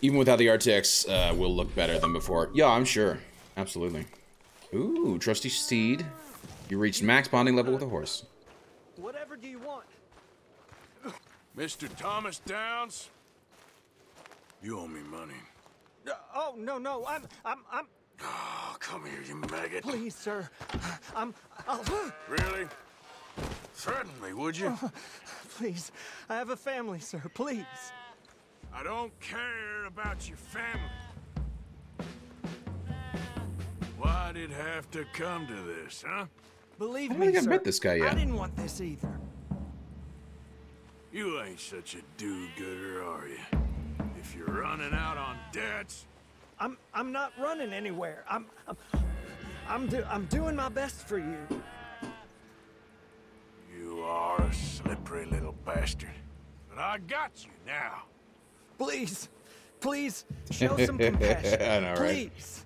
Even without the R T X, uh, will look better than before. Yeah, I'm sure. Absolutely. Ooh, trusty steed. You reached max bonding level with a horse. Whatever do you want? Mister Thomas Downs? You owe me money. Uh, oh, no, no. I'm, I'm, I'm... Oh, come here, you maggot. Please, sir. I'm... I'll... Really? Threaten me, would you? Oh, please. I have a family, sir. Please. I don't care about your family. Why'd it have to come to this, huh? Believe me, sir, I met this guy yet. I didn't want this either. You ain't such a do-gooder, are you? If you're running out on debts, I'm I'm not running anywhere. I'm I'm I'm, do, I'm doing my best for you. You are a slippery little bastard. But I got you now. Please, please, show some compassion. I know, right? Please.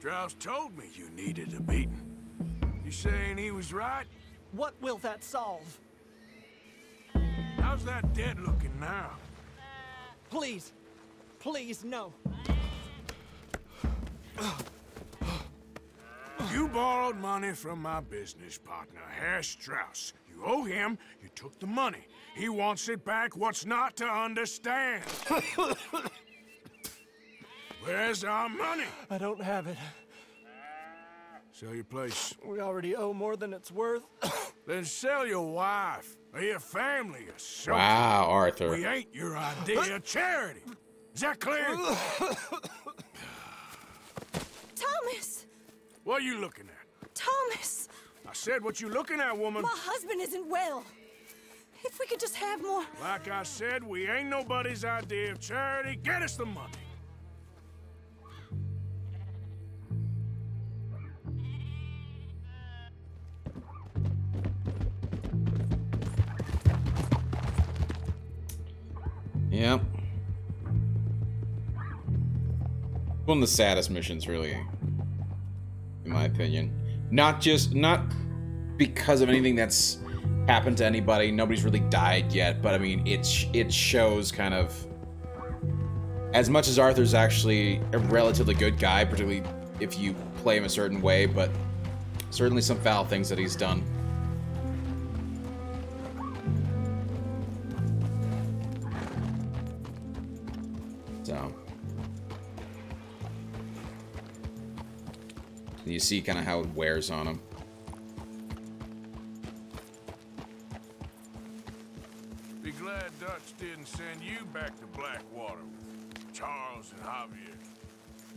Strauss told me you needed a beating. You saying he was right? What will that solve? How's that dead looking now? Please, please, no. You borrowed money from my business partner, Herr Strauss. You owe him, you took the money. He wants it back, what's not to understand? Where's our money? I don't have it. Sell your place. We already owe more than it's worth. Then sell your wife, or your family, or something. Wow, Arthur. We ain't your idea of charity. Is that clear? Thomas! What are you looking at? Thomas! I said what you looking at, woman. My husband isn't well. If we could just have more... Like I said, we ain't nobody's idea of charity. Get us the money. Yep. One of the saddest missions, really, in my opinion. Not just, not because of anything that's happened to anybody. Nobody's really died yet, but I mean, it, it shows kind of, as much as Arthur's actually a relatively good guy, particularly if you play him a certain way, but certainly some foul things that he's done. You see kind of how it wears on him. Be glad Dutch didn't send you back to Blackwater with Charles and Javier.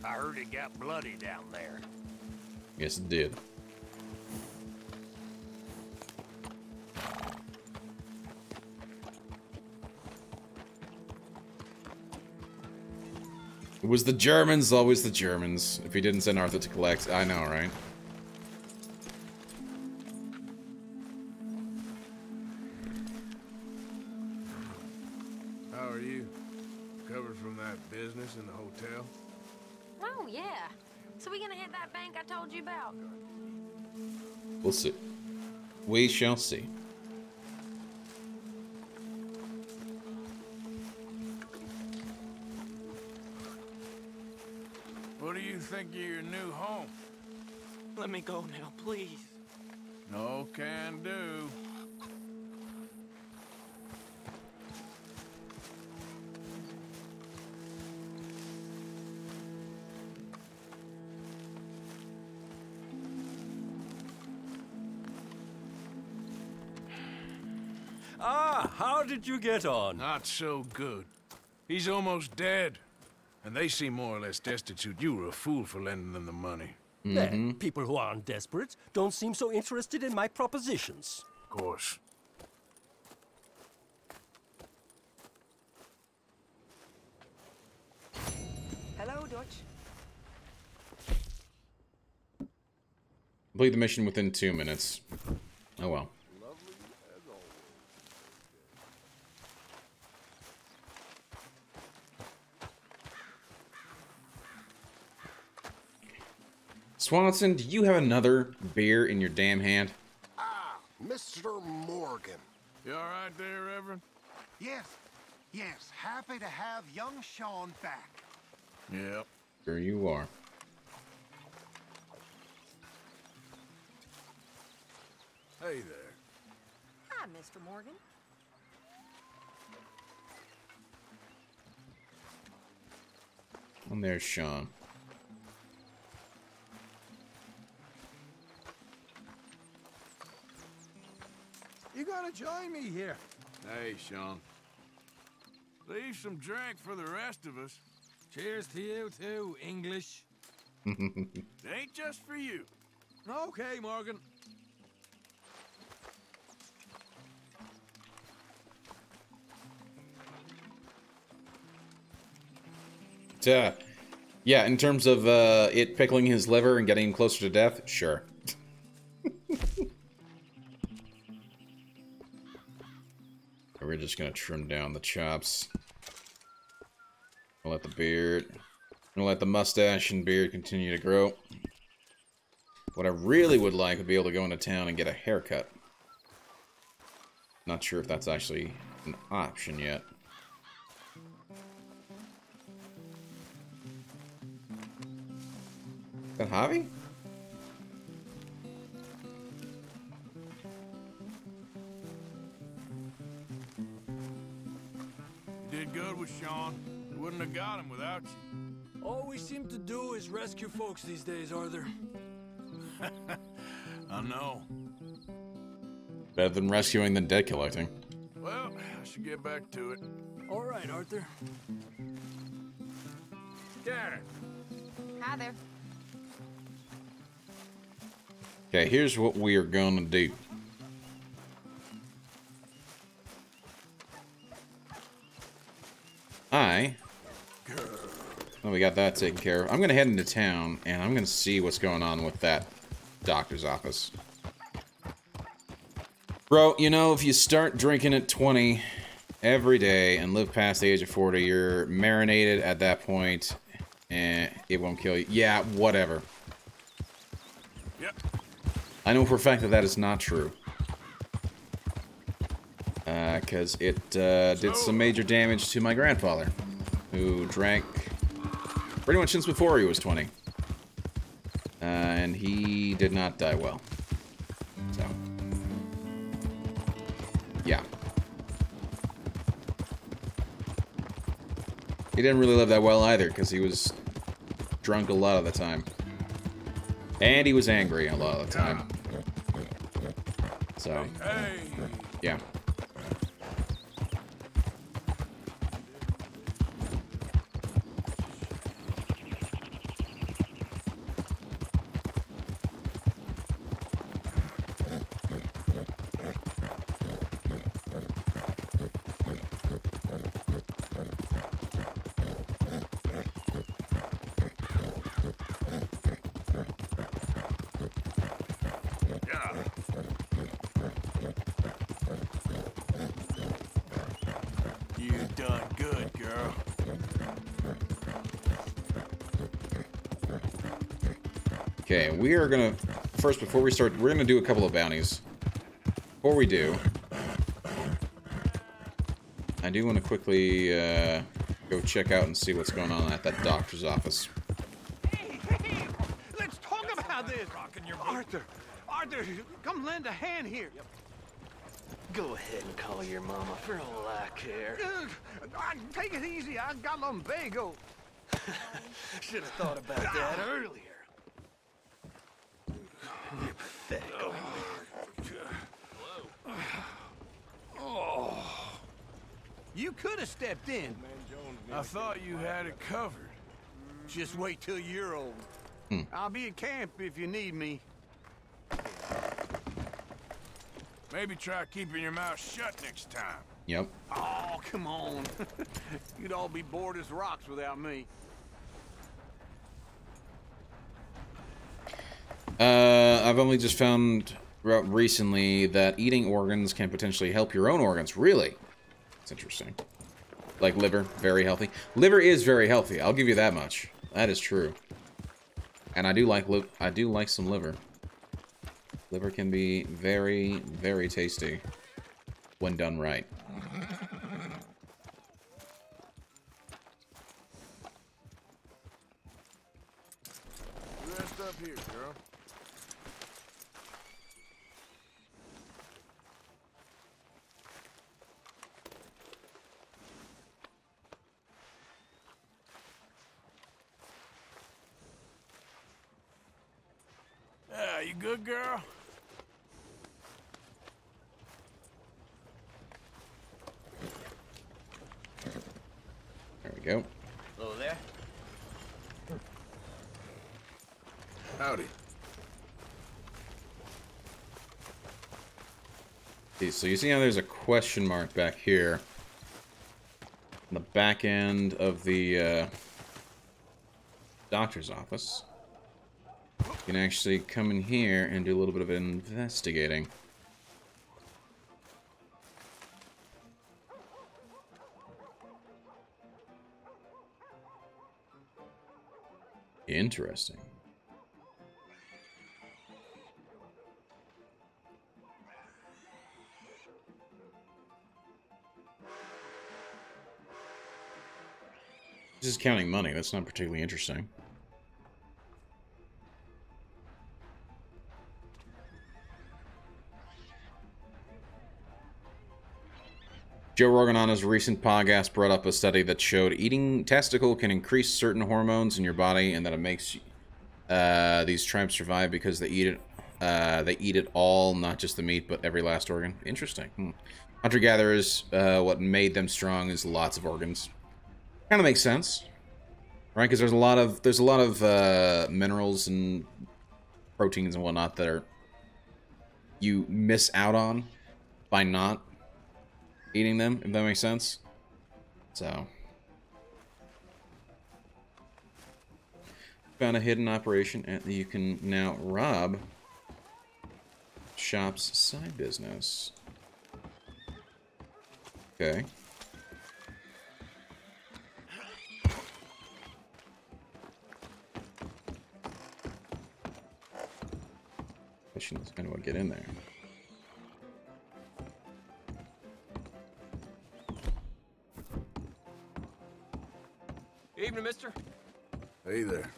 I heard it got bloody down there. Yes, it did. It was the Germans, always the Germans. If he didn't send Arthur to collect, I know, right? How are you? Recovered from that business in the hotel? Oh, yeah. So we're gonna hit that bank I told you about. We'll see. We shall see. Think of your new home. Let me go now, please. No can do. Ah, how did you get on? Not so good. He's almost dead. And they seem more or less destitute. You were a fool for lending them the money. Mm-hmm. Then, people who aren't desperate don't seem so interested in my propositions. Of course. Hello, Dutch. Complete the mission within two minutes. Oh well. Swanson, do you have another beer in your damn hand? Ah, Mister Morgan. You all right there, Reverend? Yes, yes. Happy to have young Sean back. Yep. Sure you are. Hey there. Hi, Mister Morgan. And there's Sean. You gotta join me here. Hey, Sean. Leave some drink for the rest of us. Cheers to you, too, English. It ain't just for you. Okay, Morgan. Uh, yeah, in terms of uh, it pickling his liver and getting him closer to death, sure. just gonna trim down the chops. I'll let the beard, I'll let the mustache and beard continue to grow. What I really would like would be able to go into town and get a haircut. Not sure if that's actually an option yet. Is that Javi? You did good with Sean. You wouldn't have got him without you. All we seem to do is rescue folks these days, Arthur. I know. Better than rescuing than debt collecting. Well, I should get back to it. All right, Arthur. Darren. Hi there. Okay, here's what we are gonna do. I. Well, we got that taken care of. I'm gonna head into town and I'm gonna see what's going on with that doctor's office. Bro, you know, if you start drinking at twenty every day and live past the age of forty, you're marinated at that point, and it won't kill you. Yeah, whatever. Yep. I know for a fact that that is not true. Uh, because it uh, did some major damage to my grandfather, who drank pretty much since before he was twenty. Uh, and he did not die well. So... yeah. He didn't really live that well either, because he was drunk a lot of the time. And he was angry a lot of the time. So, yeah. Okay, we are gonna, first before we start, we're gonna do a couple of bounties. Before we do, I do want to quickly uh, go check out and see what's going on at that doctor's office. Hey, hey, let's talk about this. Arthur, Arthur, come lend a hand here. Yep. Go ahead and call your mama for all I care. Uh, take it easy, I got lumbago. Should have thought about that earlier. You're pathetic. Oh. Oh. You could have stepped in. I thought you had it covered. Just wait till you're old. Hmm. I'll be at camp if you need me. Maybe try keeping your mouth shut next time. Yep. Oh, come on. You'd all be bored as rocks without me. Uh, I've only just found out recently that eating organs can potentially help your own organs. Really? It's interesting. Like liver, very healthy. Liver is very healthy. I'll give you that much. That is true. And I do like li- I do like some liver. Liver can be very, very tasty when done right. Rest up here, girl. Are you good, girl? There we go. Hello there. Howdy. Okay, so you see how there's a question mark back here on the back end of the uh, doctor's office. You can actually come in here and do a little bit of investigating. Interesting. This is counting money. That's not particularly interesting. Joe Rogan on his recent podcast brought up a study that showed eating testicle can increase certain hormones in your body, and that it makes uh, these tribes survive because they eat it. Uh, they eat it all, not just the meat, but every last organ. Interesting. Hmm. Hunter-gatherers, uh, what made them strong is lots of organs. Kind of makes sense, right? Because there's a lot of there's a lot of uh, minerals and proteins and whatnot that are you miss out on by not eating them, if that makes sense. So, found a hidden operation and you can now rob shop's side business. Okay. Question is, how do I get in there? Evening, mister. Hey there.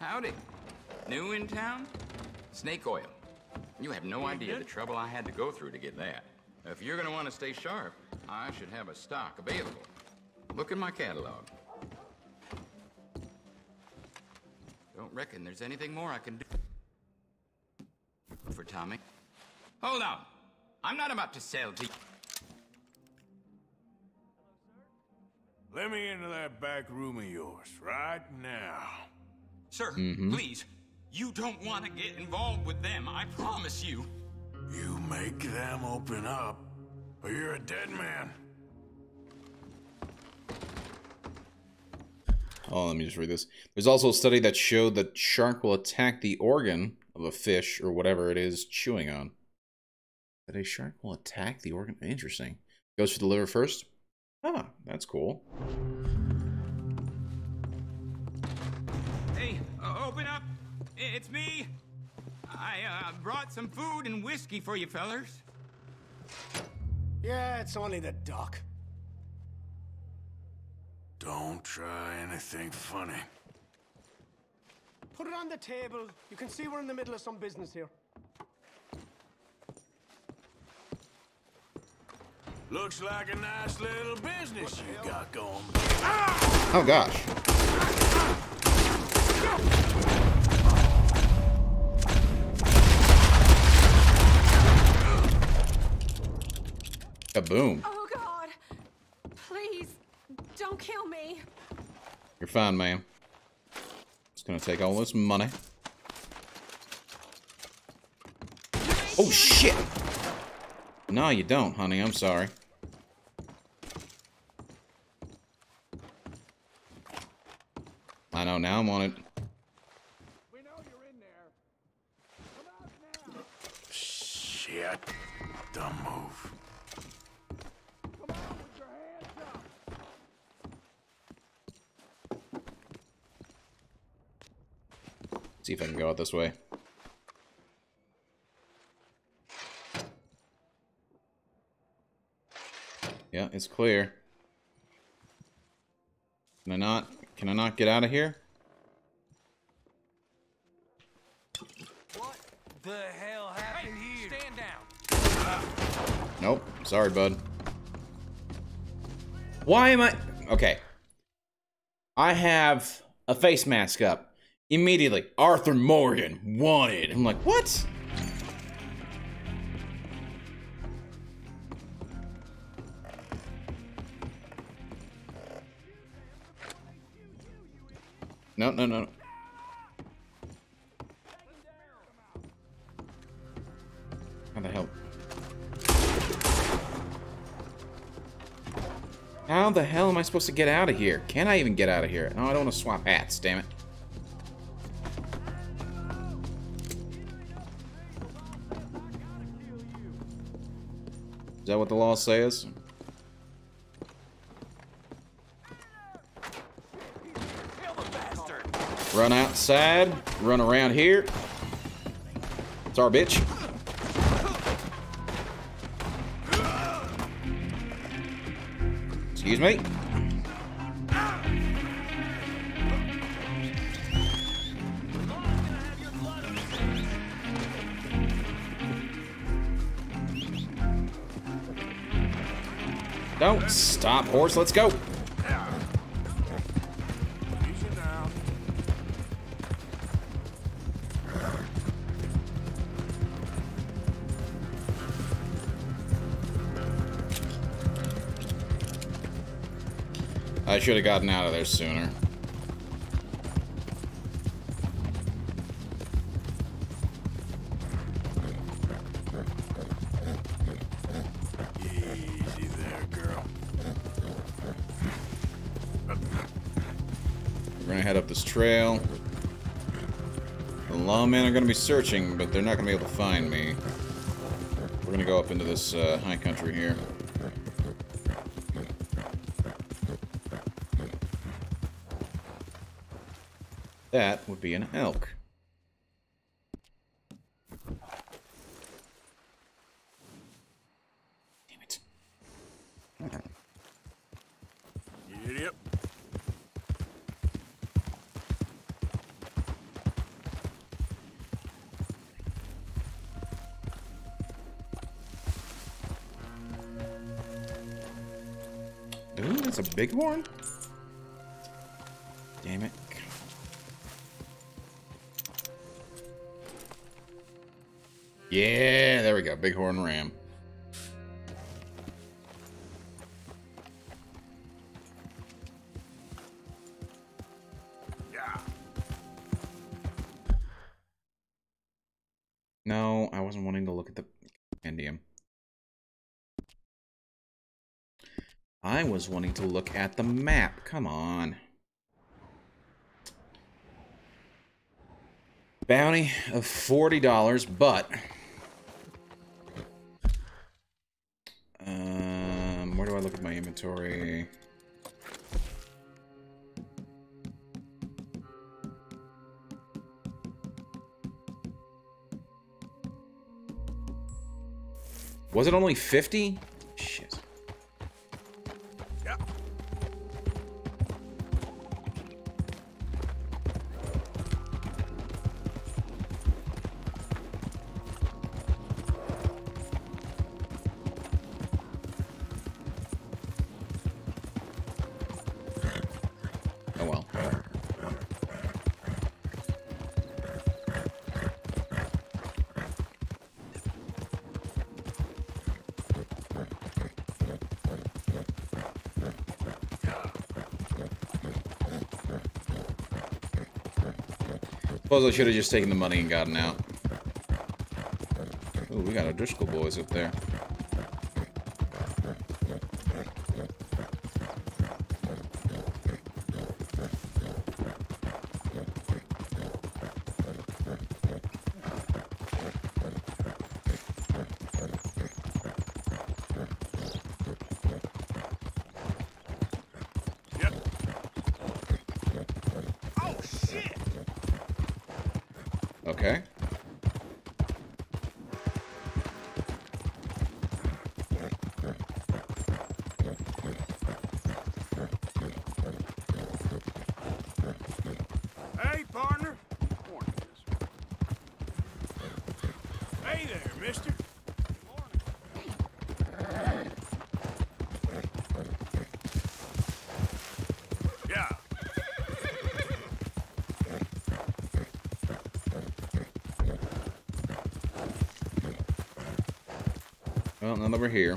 Howdy. New in town? Snake oil. You have no idea the trouble I had to go through to get that. If you're going to want to stay sharp, I should have a stock available. Look at my catalog. Don't reckon there's anything more I can do for Tommy. Hold on. I'm not about to sell to you. Let me into that back room of yours right now. Sir, mm-hmm. Please. You don't want to get involved with them, I promise you. You make them open up, or you're a dead man. Oh, let me just read this. There's also a study that showed that shark will attack the organ of a fish or whatever it is chewing on. That a shark will attack the organ? Interesting. Goes for the liver first? Huh, that's cool. Hey, uh, open up. It's me. I uh, brought some food and whiskey for you fellers. Yeah, it's only the duck. Don't try anything funny. Put it on the table. You can see we're in the middle of some business here. Looks like a nice little business you got going. Oh gosh. Kaboom. Oh god. Please don't kill me. You're fine, ma'am. Just gonna take all this money. Oh shit. No, you don't, honey. I'm sorry. I know, now I'm on it. We know you're in there. Come out now. Shit. Dumb move. Come on with your hands up. Let's see if I can go out this way. Yeah, it's clear. Can I not? Can I not get out of here? What the hell happened hey, here? Stand down. Nope. Sorry, bud. Why am I? Okay. I have a face mask up. Immediately, Arthur Morgan wanted. I'm like, what? No, no, no. How the hell? How the hell am I supposed to get out of here? Can I even get out of here? No, I don't want to swap hats, damn it. Is that what the law says? Run outside. Run around here. It's our bitch. Excuse me. Don't stop, horse. Let's go. I should have gotten out of there sooner. Trail. The lawmen are going to be searching, but they're not going to be able to find me. We're going to go up into this uh, high country here. That would be an elk. Damn it. Yep. A big one? Damn it. Yeah, there we go. Bighorn ram. Yeah. No, I wasn't wanting to look at the compendium. I was wanting to look at the map. Come on. Bounty of forty dollars, but... Um, where do I look at my inventory? Was it only fifty? Shit. Suppose I should have just taken the money and gotten out. Ooh, we got our Driscoll boys up there. Okay. Hey, partner. Hey there, mister. Well, none over here.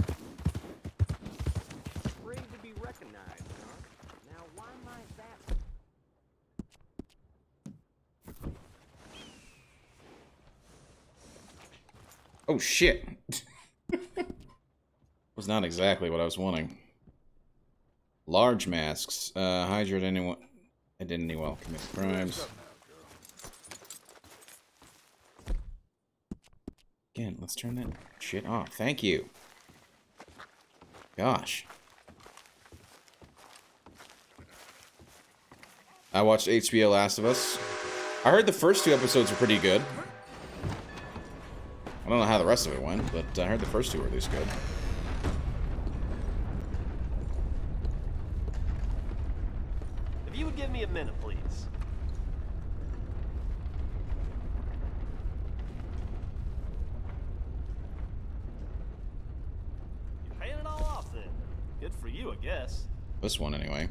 Brave to be recognized, huh? Now, why am I that? Oh shit! Was not exactly what I was wanting. Large masks. Uh, hide your anyone. Identity while committing crimes. Again, let's turn that shit off. Thank you. Gosh. I watched H B O Last of Us. I heard the first two episodes were pretty good. I don't know how the rest of it went, but I heard the first two were at least good. If you would give me a minute, please. You paid it all off then. Good for you, I guess. This one, anyway.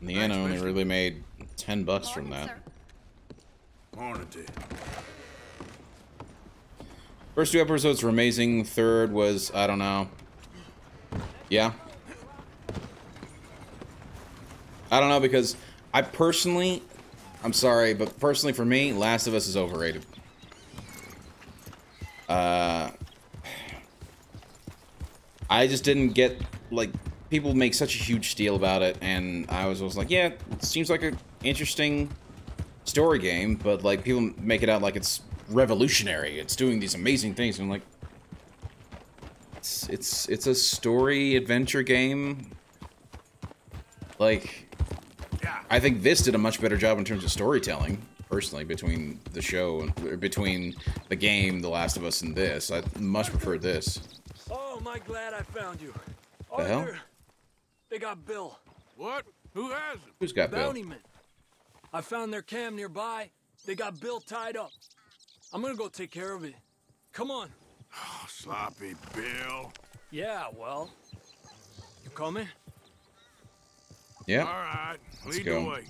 In the end, I only really made ten bucks from that. First two episodes were amazing. Third was, I don't know. Yeah. I don't know, because I personally, I'm sorry, but personally for me, Last of Us is overrated. Uh, I just didn't get, like, people make such a huge deal about it, and I was always like, yeah, it seems like an interesting story game, but, like, people make it out like it's revolutionary, it's doing these amazing things, and I'm like, it's, it's, it's a story adventure game. Like, I think this did a much better job in terms of storytelling, personally, between the show, and between the game, The Last of Us, and this. I much preferred this. Oh, am I glad I found you. The hell? They got Bill. What? Who has him? Who's got Bill? Bounty men. I found their cam nearby. They got Bill tied up. I'm gonna go take care of it. Come on. Oh, sloppy Bill. Yeah, well. You coming? Yeah. All right. Let's Lead go. the way.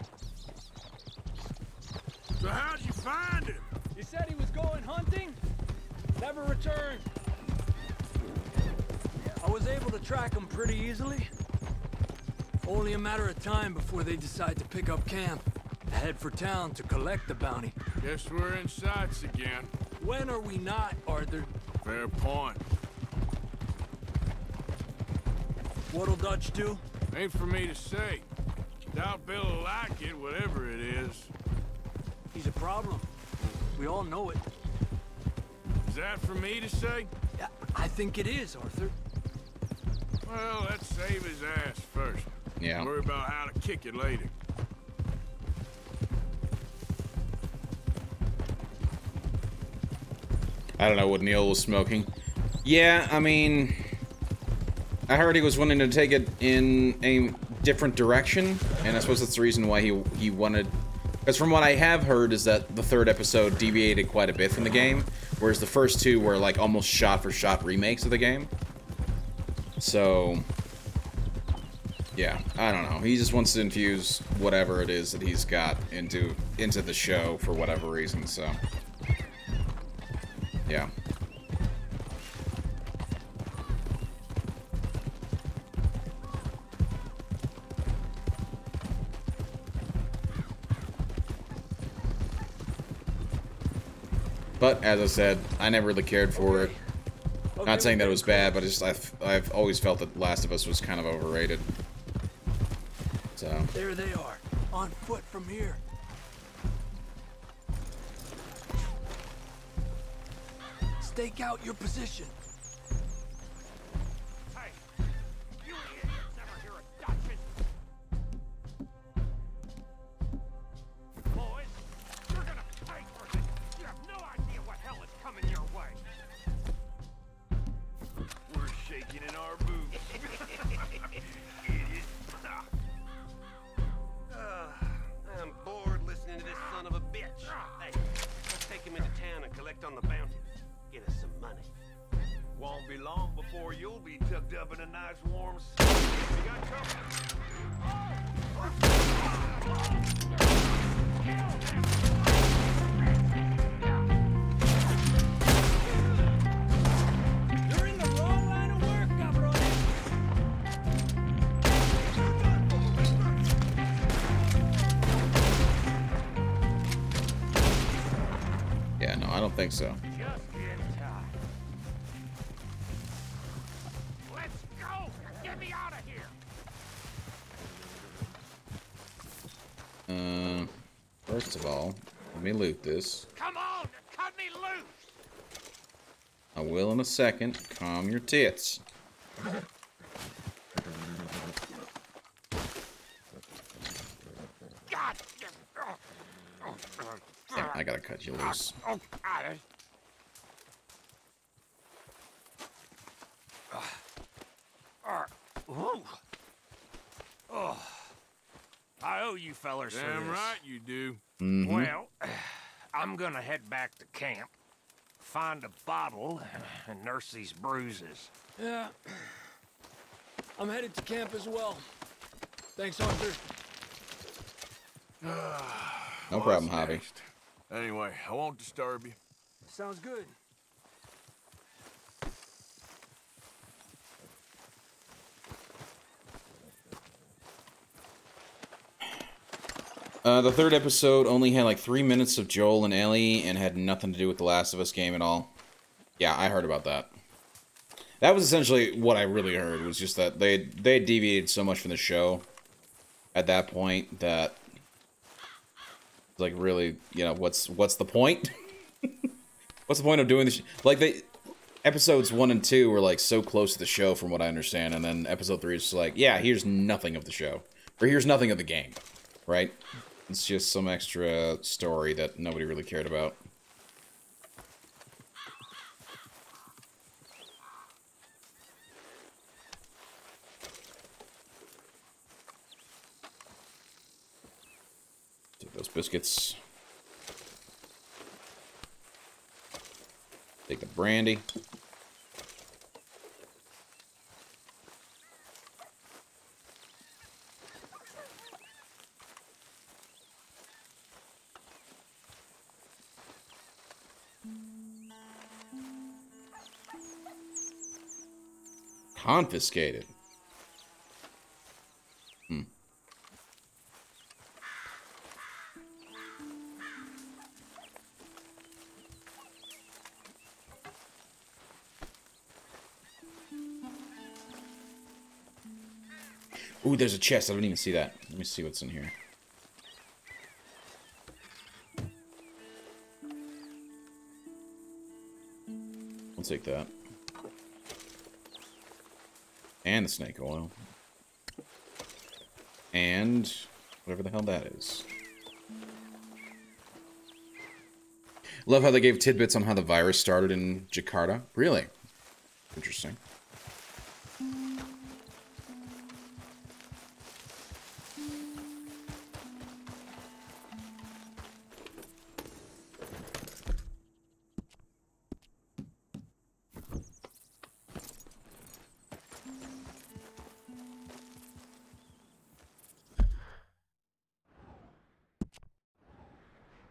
So how'd you find him? He said he was going hunting. Never returned. I was able to track them pretty easily. Only a matter of time before they decide to pick up camp, head for town to collect the bounty. Guess we're in sights again. When are we not, Arthur? Fair point. What'll Dutch do? Ain't for me to say. Doubt Bill'll like it, whatever it is. He's a problem. We all know it. Is that for me to say? Yeah, I think it is, Arthur. Well, let's save his ass first. Yeah. Worry about how to kick it later. I don't know what Neil was smoking. Yeah, I mean, I heard he was wanting to take it in a different direction, and I suppose that's the reason why he he wanted. Because from what I have heard is that the third episode deviated quite a bit from the game, whereas the first two were like almost shot for shot remakes of the game. So, yeah, I don't know. He just wants to infuse whatever it is that he's got into into the show for whatever reason, so. Yeah. But, as I said, I never really cared for it. Not saying that it was bad, but it's just I've, I've always felt that Last of Us was kind of overrated. So. There they are, on foot from here. Stake out your position. Hey, you idiots never hear a Dutchman. Boys, you're gonna pay for this. You have no idea what hell is coming your way. We're shaking in our boots. uh, I'm bored listening to this son of a bitch. Hey, let's take him into town and collect on the bounty. Get us some money. Won't be long before you'll be tucked up in a nice warm sleep. You got company. Oh! Oh! Kill them! I don't think so. Just in time. Let's go! Get me out of here! Uh, first of all, let me loot this. Come on! Cut me loose! I will in a second. Calm your tits. second. I gotta cut you loose. I owe you fellers for this. Damn right you do. Mm-hmm. Well, I'm gonna head back to camp, find a bottle, and nurse these bruises. Yeah. I'm headed to camp as well. Thanks, Arthur. No problem, Javi. Anyway, I won't disturb you. Sounds good. Uh, the third episode only had like three minutes of Joel and Ellie and had nothing to do with The Last of Us game at all. Yeah, I heard about that. That was essentially what I really heard, was just that they they deviated so much from the show at that point that, like, really, you know, what's what's the point? What's the point of doing this? Like, they episodes one and two were like so close to the show from what I understand, and then episode three is just like, yeah, here's nothing of the show, or here's nothing of the game, right? It's just some extra story that nobody really cared about. Take those biscuits. Take the brandy. Confiscated. Hmm. Ooh, there's a chest. I didn't even see that. Let me see what's in here. We'll take that. And the snake oil. And whatever the hell that is. Love how they gave tidbits on how the virus started in Jakarta. Really? Interesting.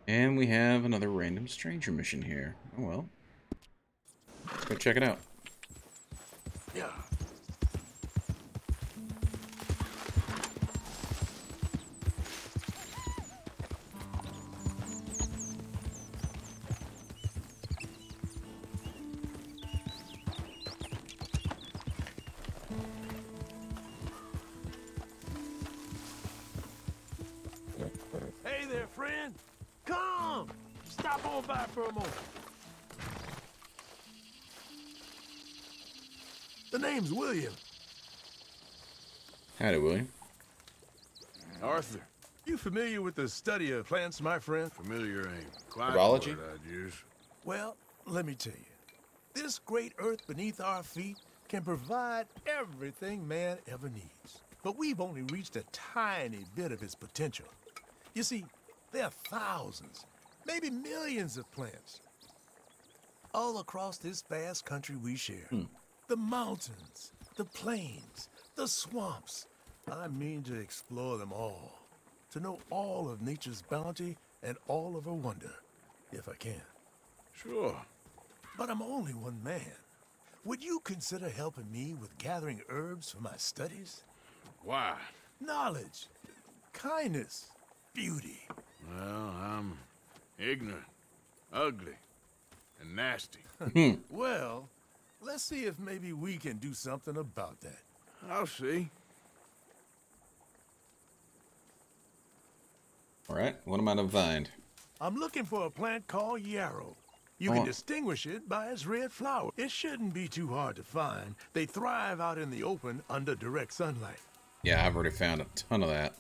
And we have another random stranger mission here. Oh well. Let's go check it out. Yeah. Howdy, William. Arthur, you familiar with the study of plants, my friend? Familiar ain't quite the word I'd use. Well, let me tell you. This great earth beneath our feet can provide everything man ever needs. But we've only reached a tiny bit of its potential. You see, there are thousands, maybe millions of plants all across this vast country we share. Hmm. The mountains, the plains, the swamps. I mean to explore them all, to know all of nature's bounty and all of her wonder, if I can. Sure. But I'm only one man. Would you consider helping me with gathering herbs for my studies? Why? Knowledge, kindness, beauty. Well, I'm ignorant, ugly, and nasty. Well, let's see if maybe we can do something about that. I'll see. All right, what am I to find? I'm looking for a plant called yarrow. You oh. can distinguish it by its red flower. It shouldn't be too hard to find. They thrive out in the open under direct sunlight. Yeah, I've already found a ton of that.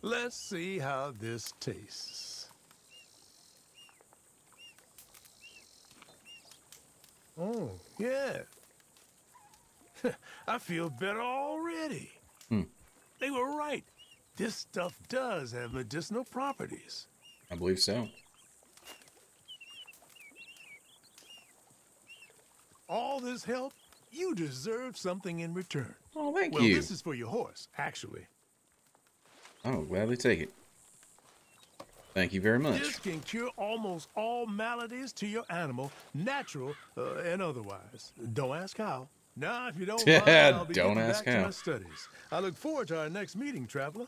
Let's see how this tastes. Oh, yeah. I feel better already. Hmm. They were right. This stuff does have medicinal properties. I believe so. All this help, you deserve something in return. Oh, thank well, you. Well, this is for your horse, actually. Oh, gladly take it. Thank you very much. This can cure almost all maladies to your animal, natural uh, and otherwise. Don't ask how. Now, if you don't mind, I'll be don't ask back how. To my studies. I look forward to our next meeting, traveler.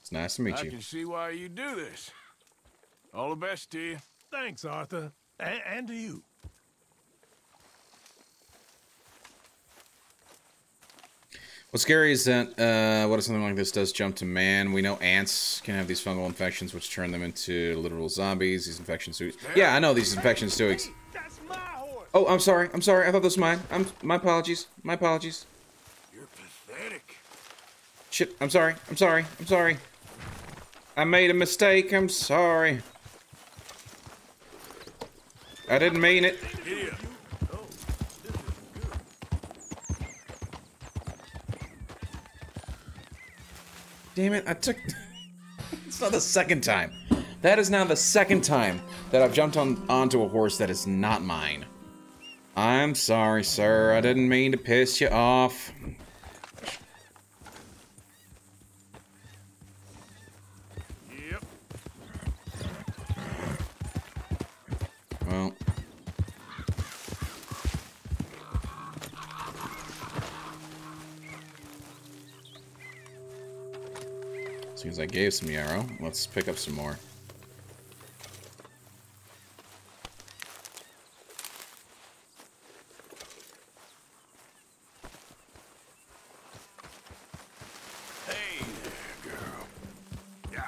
It's nice to meet I you. I can see why you do this. All the best to you. Thanks, Arthur, and, and to you. What's scary is that uh, what if something like this does jump to man? We know ants can have these fungal infections, which turn them into literal zombies. These infections do. Yeah, I know these infections do. Ex That's my horse. Oh, I'm sorry. I'm sorry. I thought that was mine. I'm. My apologies. My apologies. You're pathetic. Shit. I'm sorry. I'm sorry. I'm sorry. I made a mistake. I'm sorry. I didn't mean it. Idiot. Damn it, I took... It's not the second time. That is now the second time that I've jumped on onto a horse that is not mine. I'm sorry, sir. I didn't mean to piss you off. Yep. Well... Seems I gave some yarrow. Let's pick up some more. Hey there, girl. Yeah.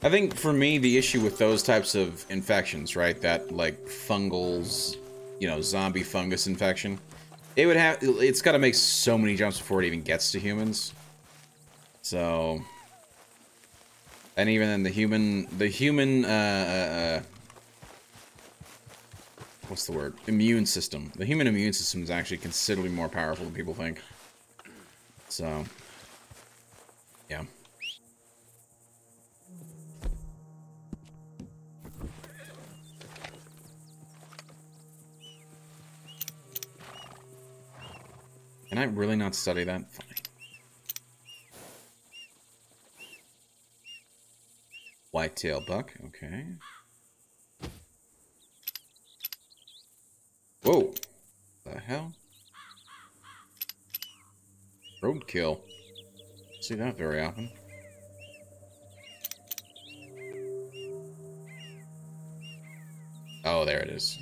I think for me the issue with those types of infections, right, that like fungals, you know, zombie fungus infection, it would have, it's got to make so many jumps before it even gets to humans. So, and even then the human, the human, uh, uh, what's the word? Immune system. The human immune system is actually considerably more powerful than people think. So, yeah. Can I really not study that? Fine. Whitetail buck, okay. Whoa. The hell? Roadkill. See that very often. Oh, there it is.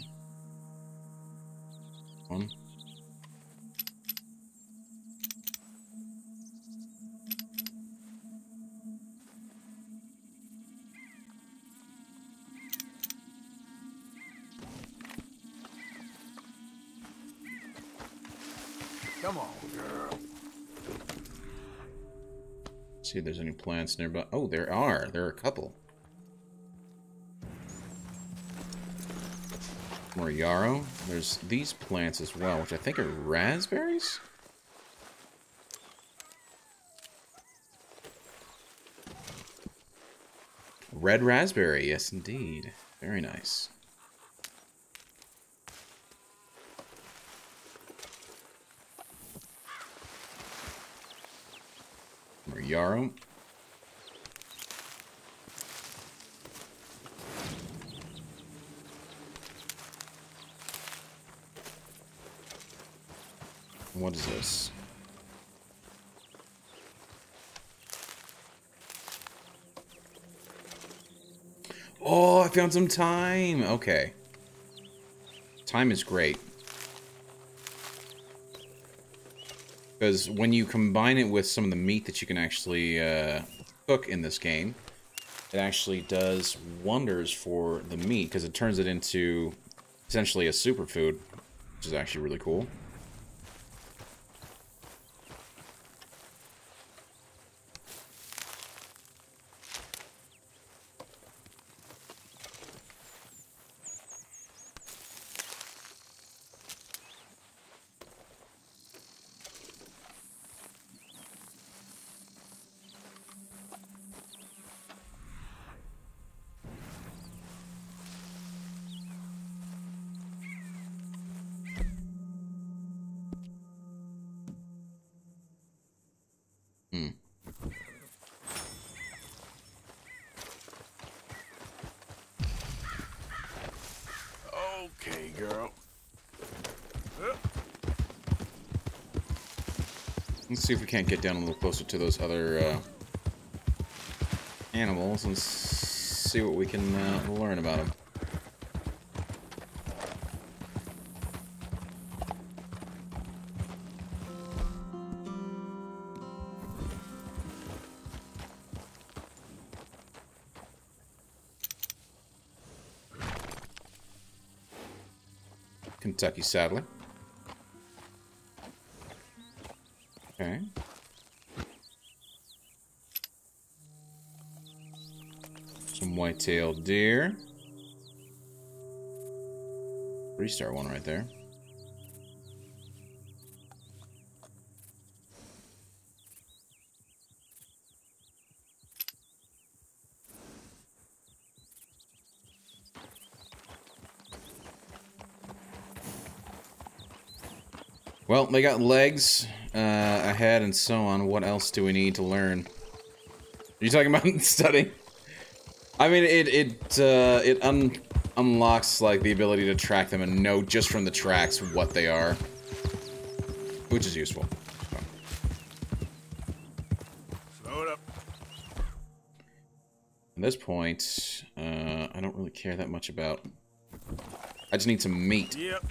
One. Come on, girl. See if there's any plants nearby. Oh, there are. There are a couple. More yarrow. There's these plants as well, which I think are raspberries? Red raspberry. Yes, indeed. Very nice. Yarrow. What is this? Oh, I found some thyme. Okay. Thyme is great. Because when you combine it with some of the meat that you can actually uh, cook in this game, it actually does wonders for the meat because it turns it into essentially a superfood, which is actually really cool. See if we can't get down a little closer to those other uh, animals and s see what we can uh, learn about them. Kentucky Saddler. Okay. Some white-tailed deer. Three-star one right there. Well, they got legs. Uh, a head and so on. What else do we need to learn? Are you talking about studying? I mean, it it uh, it un unlocks like the ability to track them and know just from the tracks what they are, which is useful. Slow it up. At this point, uh, I don't really care that much about. I just need some meat. Yep.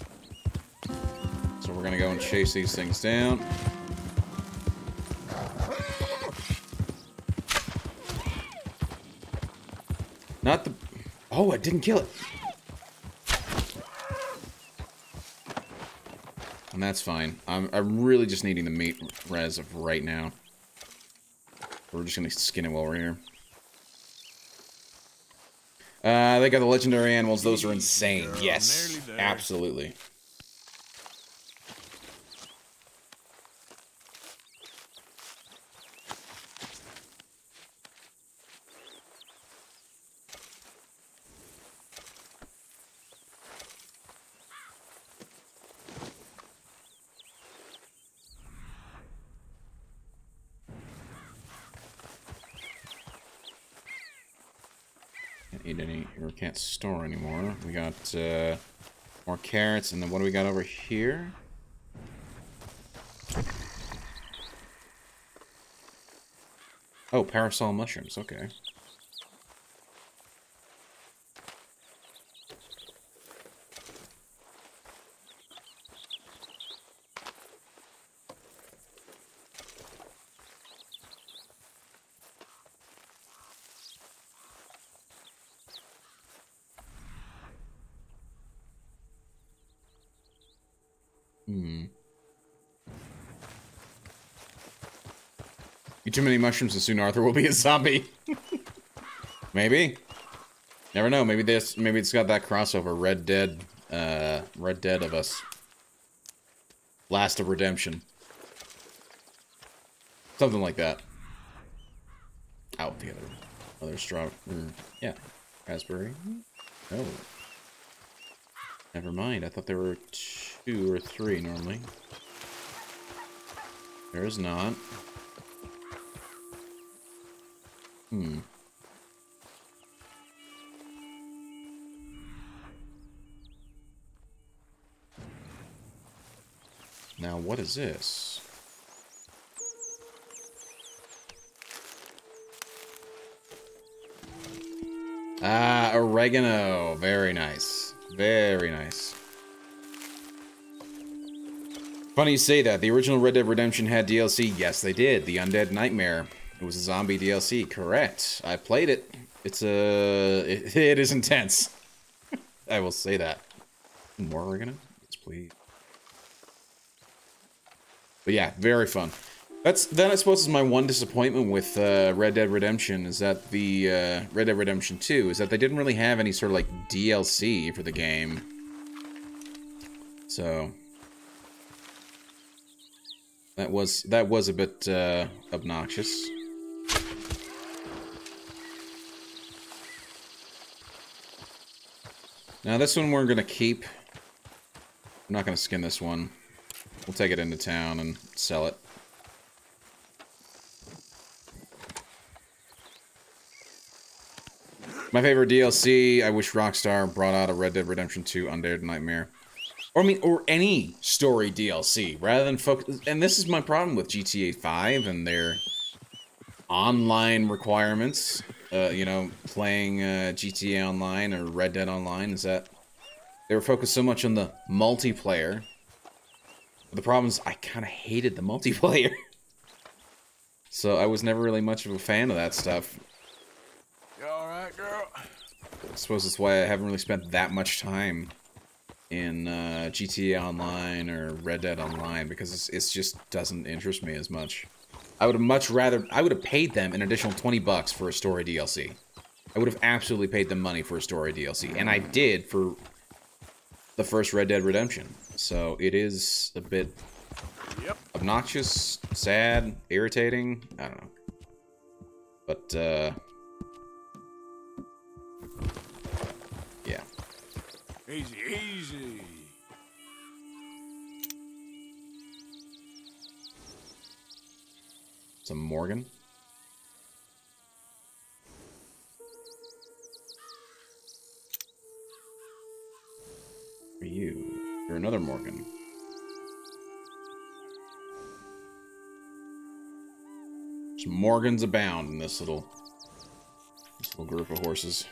So we're gonna go and chase these things down. Not the... Oh, I didn't kill it. And that's fine. I'm, I'm really just needing the meat res of right now. We're just going to skin it while we're here. Uh, they got the legendary animals. Those are insane. Yes. Absolutely. Can't store anymore. We got uh, more carrots, and then what do we got over here? Oh, parasol mushrooms. Okay. Too many mushrooms and soon Arthur will be a zombie. Maybe. Never know. Maybe this maybe it's got that crossover. Red Dead uh Red Dead of Us. Last of Redemption. Something like that. Out the other other straw mm, yeah. Raspberry. Oh. Never mind. I thought there were two or three normally. There is not. Hmm. Now, what is this? Ah, oregano. Very nice. Very nice. Funny you say that. The original Red Dead Redemption had D L C. Yes, they did. The Undead Nightmare. It was a zombie D L C, correct. I played it. It's a... Uh, it, it is intense. I will say that. More oregano? Yes, please. But yeah, very fun. That's that I suppose is my one disappointment with uh, Red Dead Redemption is that the uh, Red Dead Redemption two is that they didn't really have any sort of like D L C for the game. So that was that was a bit uh, obnoxious. Now this one we're gonna keep. I'm not gonna skin this one. We'll take it into town and sell it. My favorite D L C, I wish Rockstar brought out a Red Dead Redemption two Undead Nightmare. Or, I mean, or any story D L C, rather than focus... And this is my problem with G T A five and their online requirements. Uh, you know, playing uh, G T A Online or Red Dead Online, is that they were focused so much on the multiplayer. But the problem is I kind of hated the multiplayer. So I was never really much of a fan of that stuff. Girl. I suppose that's why I haven't really spent that much time in uh, G T A Online or Red Dead Online, because it's, it's just doesn't interest me as much. I would have much rather... I would have paid them an additional twenty bucks for a story D L C. I would have absolutely paid them money for a story D L C, and I did for the first Red Dead Redemption. So it is a bit yep. obnoxious, sad, irritating, I don't know. But, uh... yeah. Easy, easy. Some Morgan. For you, you're another Morgan. Some Morgans abound in this little, this little group of horses.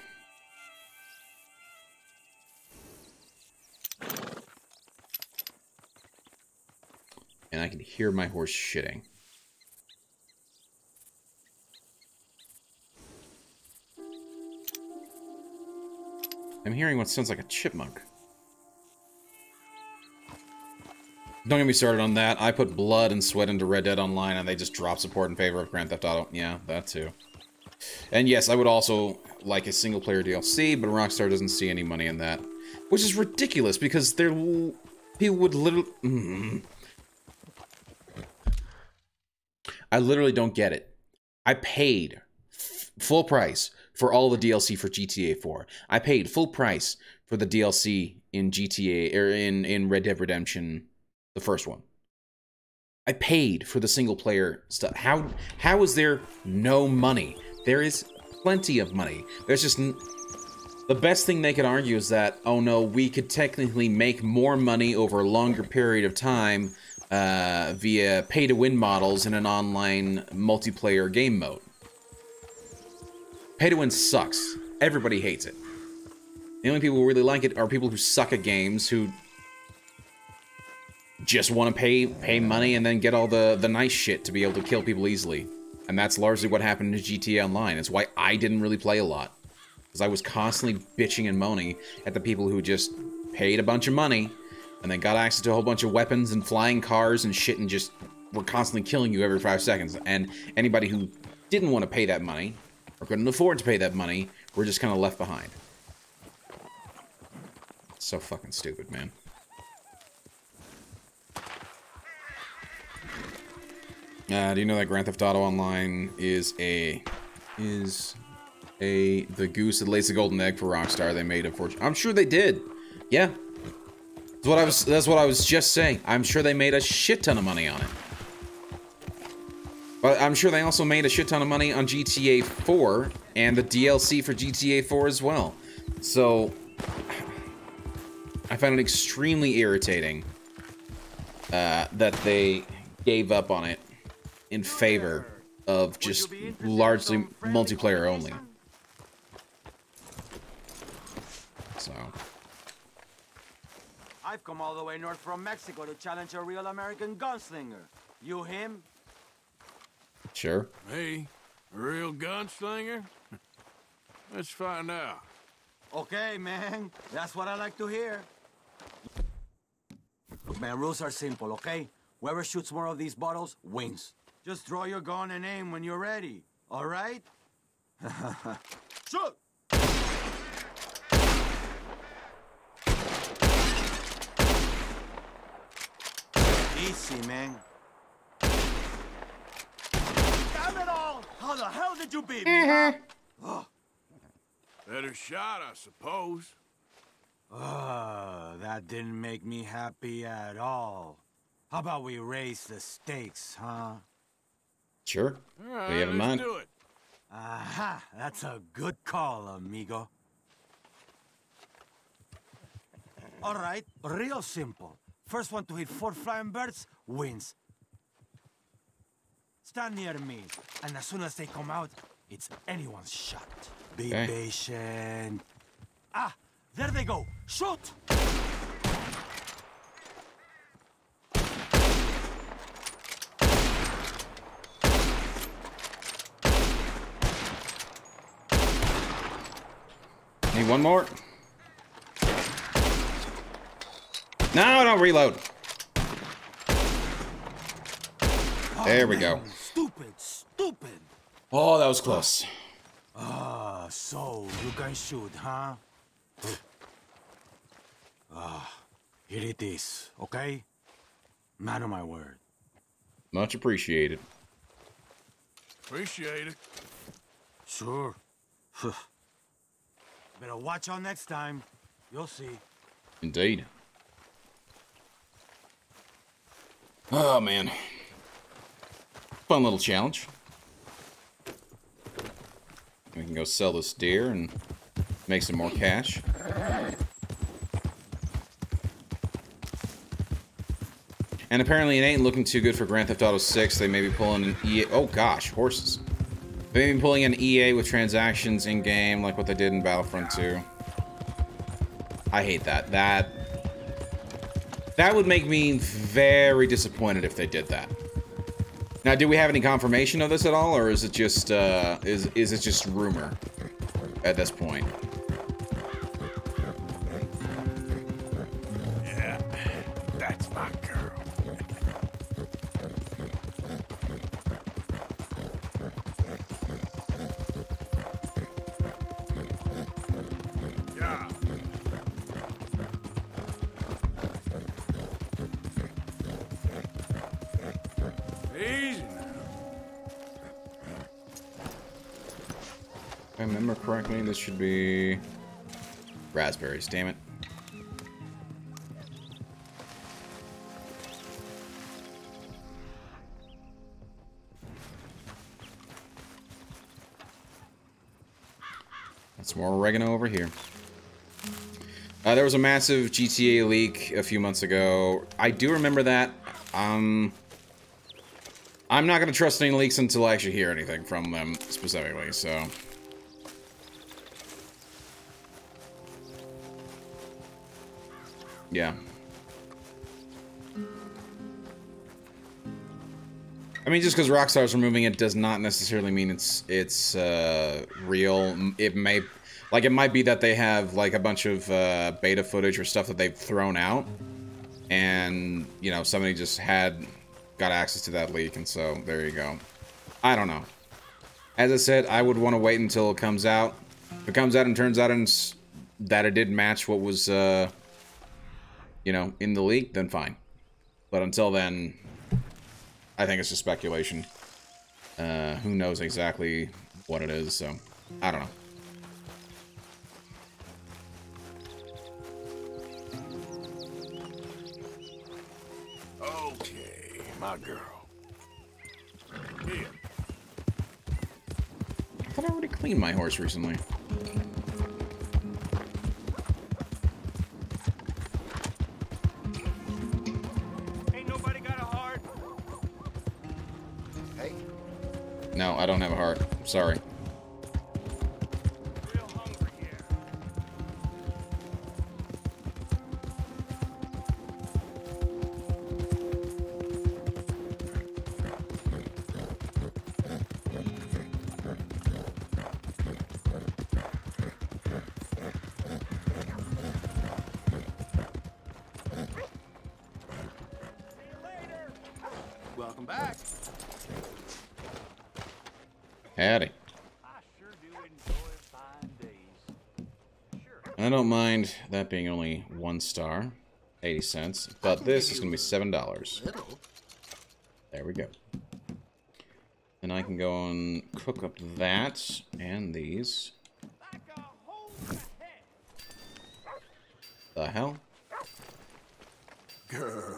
And I can hear my horse shitting. I'm hearing what sounds like a chipmunk. Don't get me started on that. I put blood and sweat into Red Dead Online and they just drop support in favor of Grand Theft Auto. Yeah, that too. And yes, I would also like a single player D L C, but Rockstar doesn't see any money in that. Which is ridiculous because they're... People would literally... Mm. I literally don't get it. I paid f full price for all the D L C for G T A four. I paid full price for the D L C in G T A or in in Red Dead Redemption, the first one. I paid for the single player stuff. How how is there no money? There is plenty of money. There's just n the best thing they could argue is that, oh no, we could technically make more money over a longer period of time. Uh, via pay-to-win models in an online multiplayer game mode. Pay-to-win sucks. Everybody hates it. The only people who really like it are people who suck at games, who just want to pay pay money and then get all the, the nice shit to be able to kill people easily. And that's largely what happened to G T A Online. It's why I didn't really play a lot. Because I was constantly bitching and moaning at the people who just paid a bunch of money and they got access to a whole bunch of weapons and flying cars and shit and just were constantly killing you every five seconds. And anybody who didn't want to pay that money or couldn't afford to pay that money were just kind of left behind. So fucking stupid, man. Uh, do you know that Grand Theft Auto Online is a... is a... the goose that lays the golden egg for Rockstar. They made a fortune. I'm sure they did. Yeah. That's what I was, that's what I was just saying. I'm sure they made a shit ton of money on it. But I'm sure they also made a shit ton of money on G T A four and the D L C for G T A four as well. So, I found it extremely irritating uh, that they gave up on it in favor of just largely multiplayer only. So... I've come all the way north from Mexico to challenge a real American gunslinger. You him? Sure. Me? Hey, real gunslinger? Let's find out. Okay, man. That's what I like to hear. Look, man, rules are simple, okay? Whoever shoots more of these bottles wins. Just draw your gun and aim when you're ready, all right? Shoot! Easy, man. Damn it all! How the hell did you beat me? Mm-hmm. Oh. Better shot, I suppose. Uh, that didn't make me happy at all. How about we raise the stakes, huh? Sure. All right, we have a mind. Do it. Aha, that's a good call, amigo. All right, real simple. First one to hit four flying birds wins. Stand near me, and as soon as they come out, it's anyone's shot. Be okay. Patient. Ah, there they go. Shoot! Need one more. No, don't reload. Oh, there we man. Go. Stupid, stupid. Oh, that was close. Ah, uh, so you can shoot, huh? Ah, uh, here it is, okay? Man of my word. Much appreciated. Appreciate it. Sure. Better watch out next time. You'll see. Indeed. Oh, man. Fun little challenge. We can go sell this deer and make some more cash. And apparently it ain't looking too good for Grand Theft Auto six. They may be pulling an E A... Oh, gosh, horses. They may be pulling an E A with transactions in-game like what they did in Battlefront two. I hate that. That... That would make me very disappointed if they did that. Now, do we have any confirmation of this at all, or is it just uh, is is it just rumor at this point? Yeah, that's my girl. Yeah. If I remember correctly, this should be raspberries, damn it. That's more oregano over here. Uh, there was a massive G T A leak a few months ago. I do remember that. Um... I'm not going to trust any leaks until I actually hear anything from them specifically, so... Yeah. I mean, just because Rockstar's removing it does not necessarily mean it's it's uh, real. It may... Like, it might be that they have, like, a bunch of uh, beta footage or stuff that they've thrown out. And, you know, somebody just had... got access to that leak, and so there you go. I don't know. As I said, I would want to wait until it comes out. If it comes out and turns out and s that it did match what was, uh, you know, in the leak, then fine. But until then, I think it's just speculation. Uh, who knows exactly what it is, so I don't know. My girl. Here. I thought I already cleaned my horse recently. Ain't nobody got a heart. Hey. No, I don't have a heart. I'm sorry. Real hungry here. Welcome back. Howdy. I sure do enjoy fine days. Sure. I don't mind that being only one star, eighty cents, but this is going to be seven dollars. There we go. Then I can go and cook up that and these. The hell? Girl.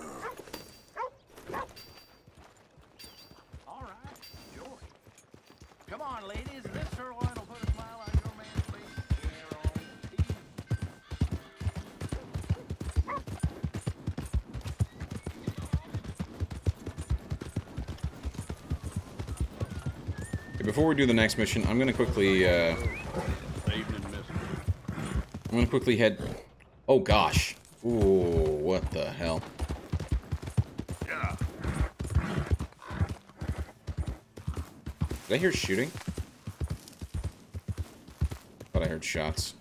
All right, joy. Come on, ladies. This sirloin will put a smile on your man's face. Before we do the next mission, I'm gonna quickly. Uh, I'm gonna quickly head. Oh gosh. Ooh, what the hell? Yeah. Did I hear shooting? Thought I heard shots.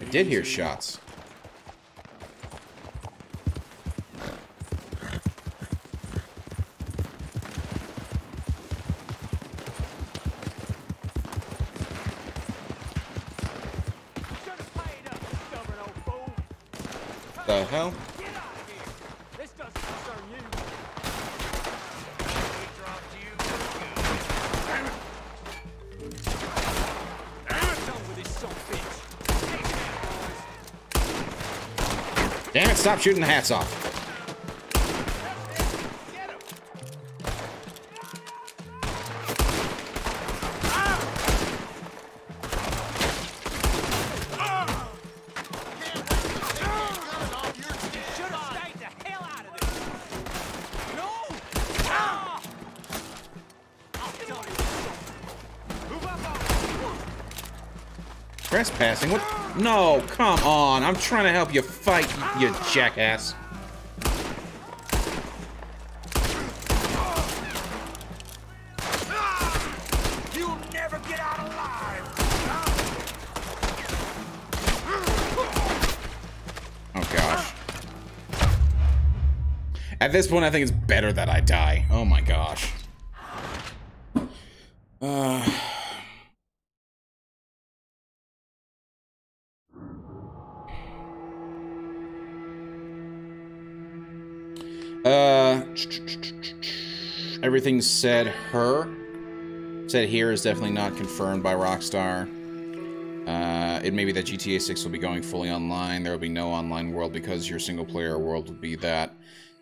I did hear shots. The hell? Get out of here. This doesn't concern you. We dropped you. Damn it. Damn it. Done with this son of a bitch. Damn it, stop shooting the hats off. Get him. Trespassing? What? No, come on. I'm trying to help you fight, you jackass. You'll never get out alive. Oh, gosh. At this point, I think it's better that I die. Oh, my gosh. Uh... Uh, everything said her, said here is definitely not confirmed by Rockstar. Uh, it may be that G T A six will be going fully online. There will be no online world because your single player world will be that.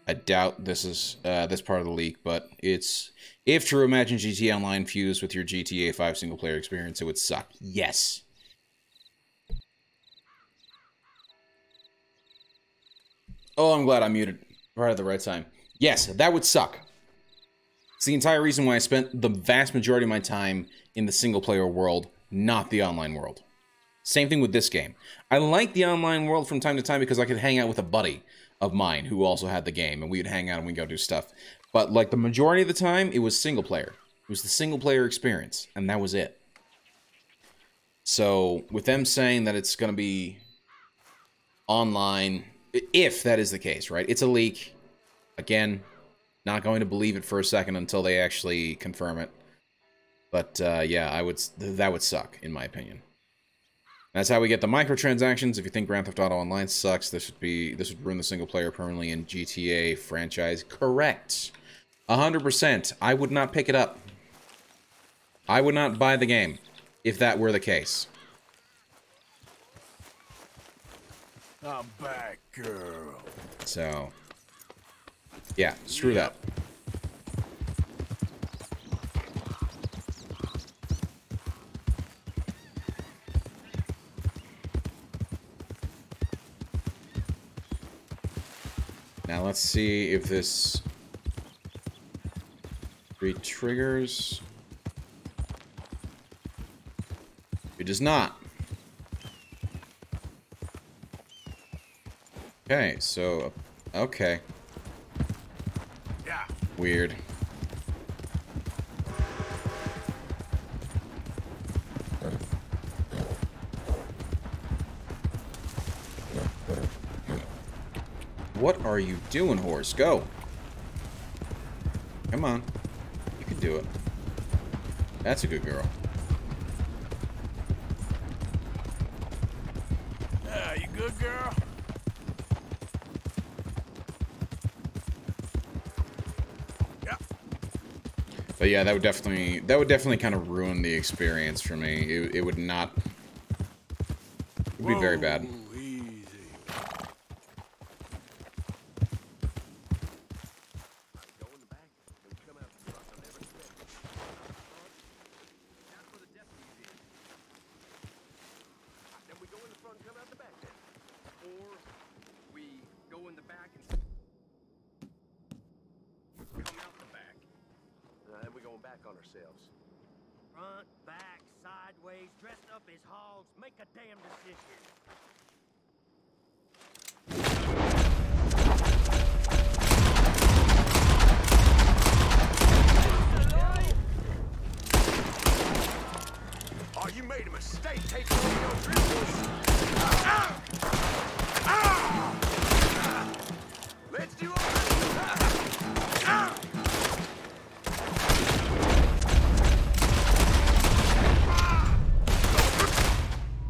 I doubt this is, uh, this part of the leak, but it's, if true, imagine G T A Online fused with your G T A five single player experience, it would suck. Yes. Oh, I'm glad I muted. Right at the right time. Yes, that would suck. It's the entire reason why I spent the vast majority of my time in the single-player world, not the online world. Same thing with this game. I like the online world from time to time because I could hang out with a buddy of mine who also had the game, and we'd hang out and we'd go do stuff. But, like, the majority of the time, it was single-player. It was the single-player experience, and that was it. So, with them saying that it's going to be online... If that is the case, right? It's a leak. Again, not going to believe it for a second until they actually confirm it. But, uh, yeah, I would, that would suck, in my opinion. That's how we get the microtransactions. If you think Grand Theft Auto Online sucks, this would be, this would ruin the single player permanently in G T A franchise. Correct. one hundred percent. I would not pick it up. I would not buy the game if that were the case. I'm back, girl. So, yeah, screw that. Now let's see if this re-triggers. It does not. Okay, so, okay. Yeah. Weird. What are you doing, horse? Go. Come on. You can do it. That's a good girl. Ah, uh, you good girl? But yeah, that would definitely that would definitely kind of ruin the experience for me. It, it would not. It would be very bad. Easy.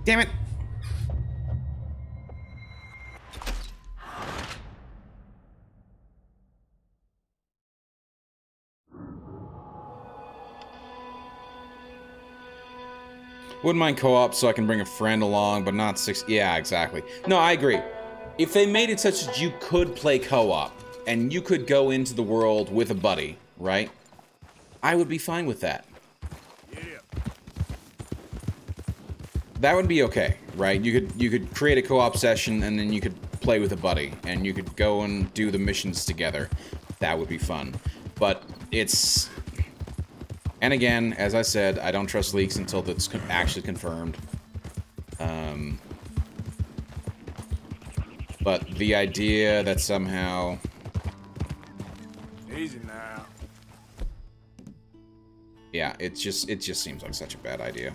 Damn it. Wouldn't mind co-op so I can bring a friend along, but not six. Yeah, exactly. No, I agree. If they made it such that you could play co-op and you could go into the world with a buddy, right? I would be fine with that. That would be okay, right? You could you could create a co-op session and then you could play with a buddy and you could go and do the missions together. That would be fun. But it's... And again, as I said, I don't trust leaks until that's actually confirmed. Um, but the idea that somehow... Easy now. Yeah, it just it just seems like such a bad idea.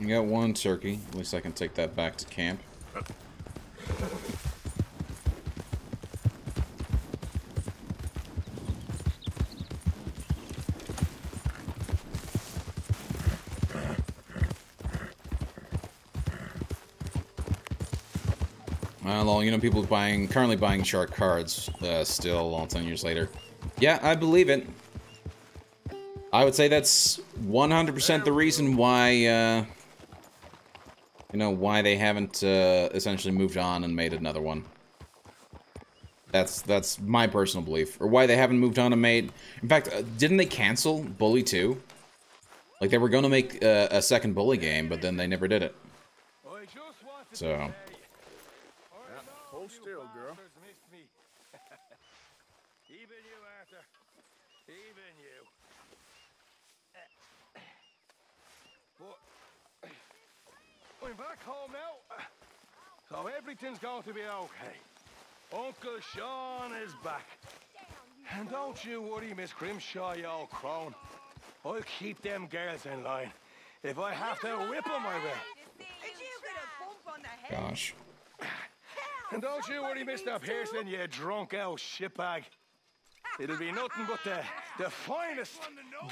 I got one turkey. At least I can take that back to camp. Well, you know, people buying currently buying shark cards uh, still all ten years later. Yeah, I believe it. I would say that's one hundred percent the reason why. Uh, You know, why they haven't uh, essentially moved on and made another one. That's that's my personal belief. Or why they haven't moved on and made... In fact, uh, didn't they cancel Bully two? Like, they were going to make uh, a second Bully game, but then they never did it. So... Yeah. Hold still, girl. Even you, Arthur. Even you. What? We're back home now, so everything's going to be okay. Uncle Sean is back. And don't you worry, Miss Grimshaw, you old crone. I'll keep them girls in line. If I have to whip them, I will. Gosh. And don't you worry, Mister Pearson, you drunk old shitbag. It'll be nothing but the, the finest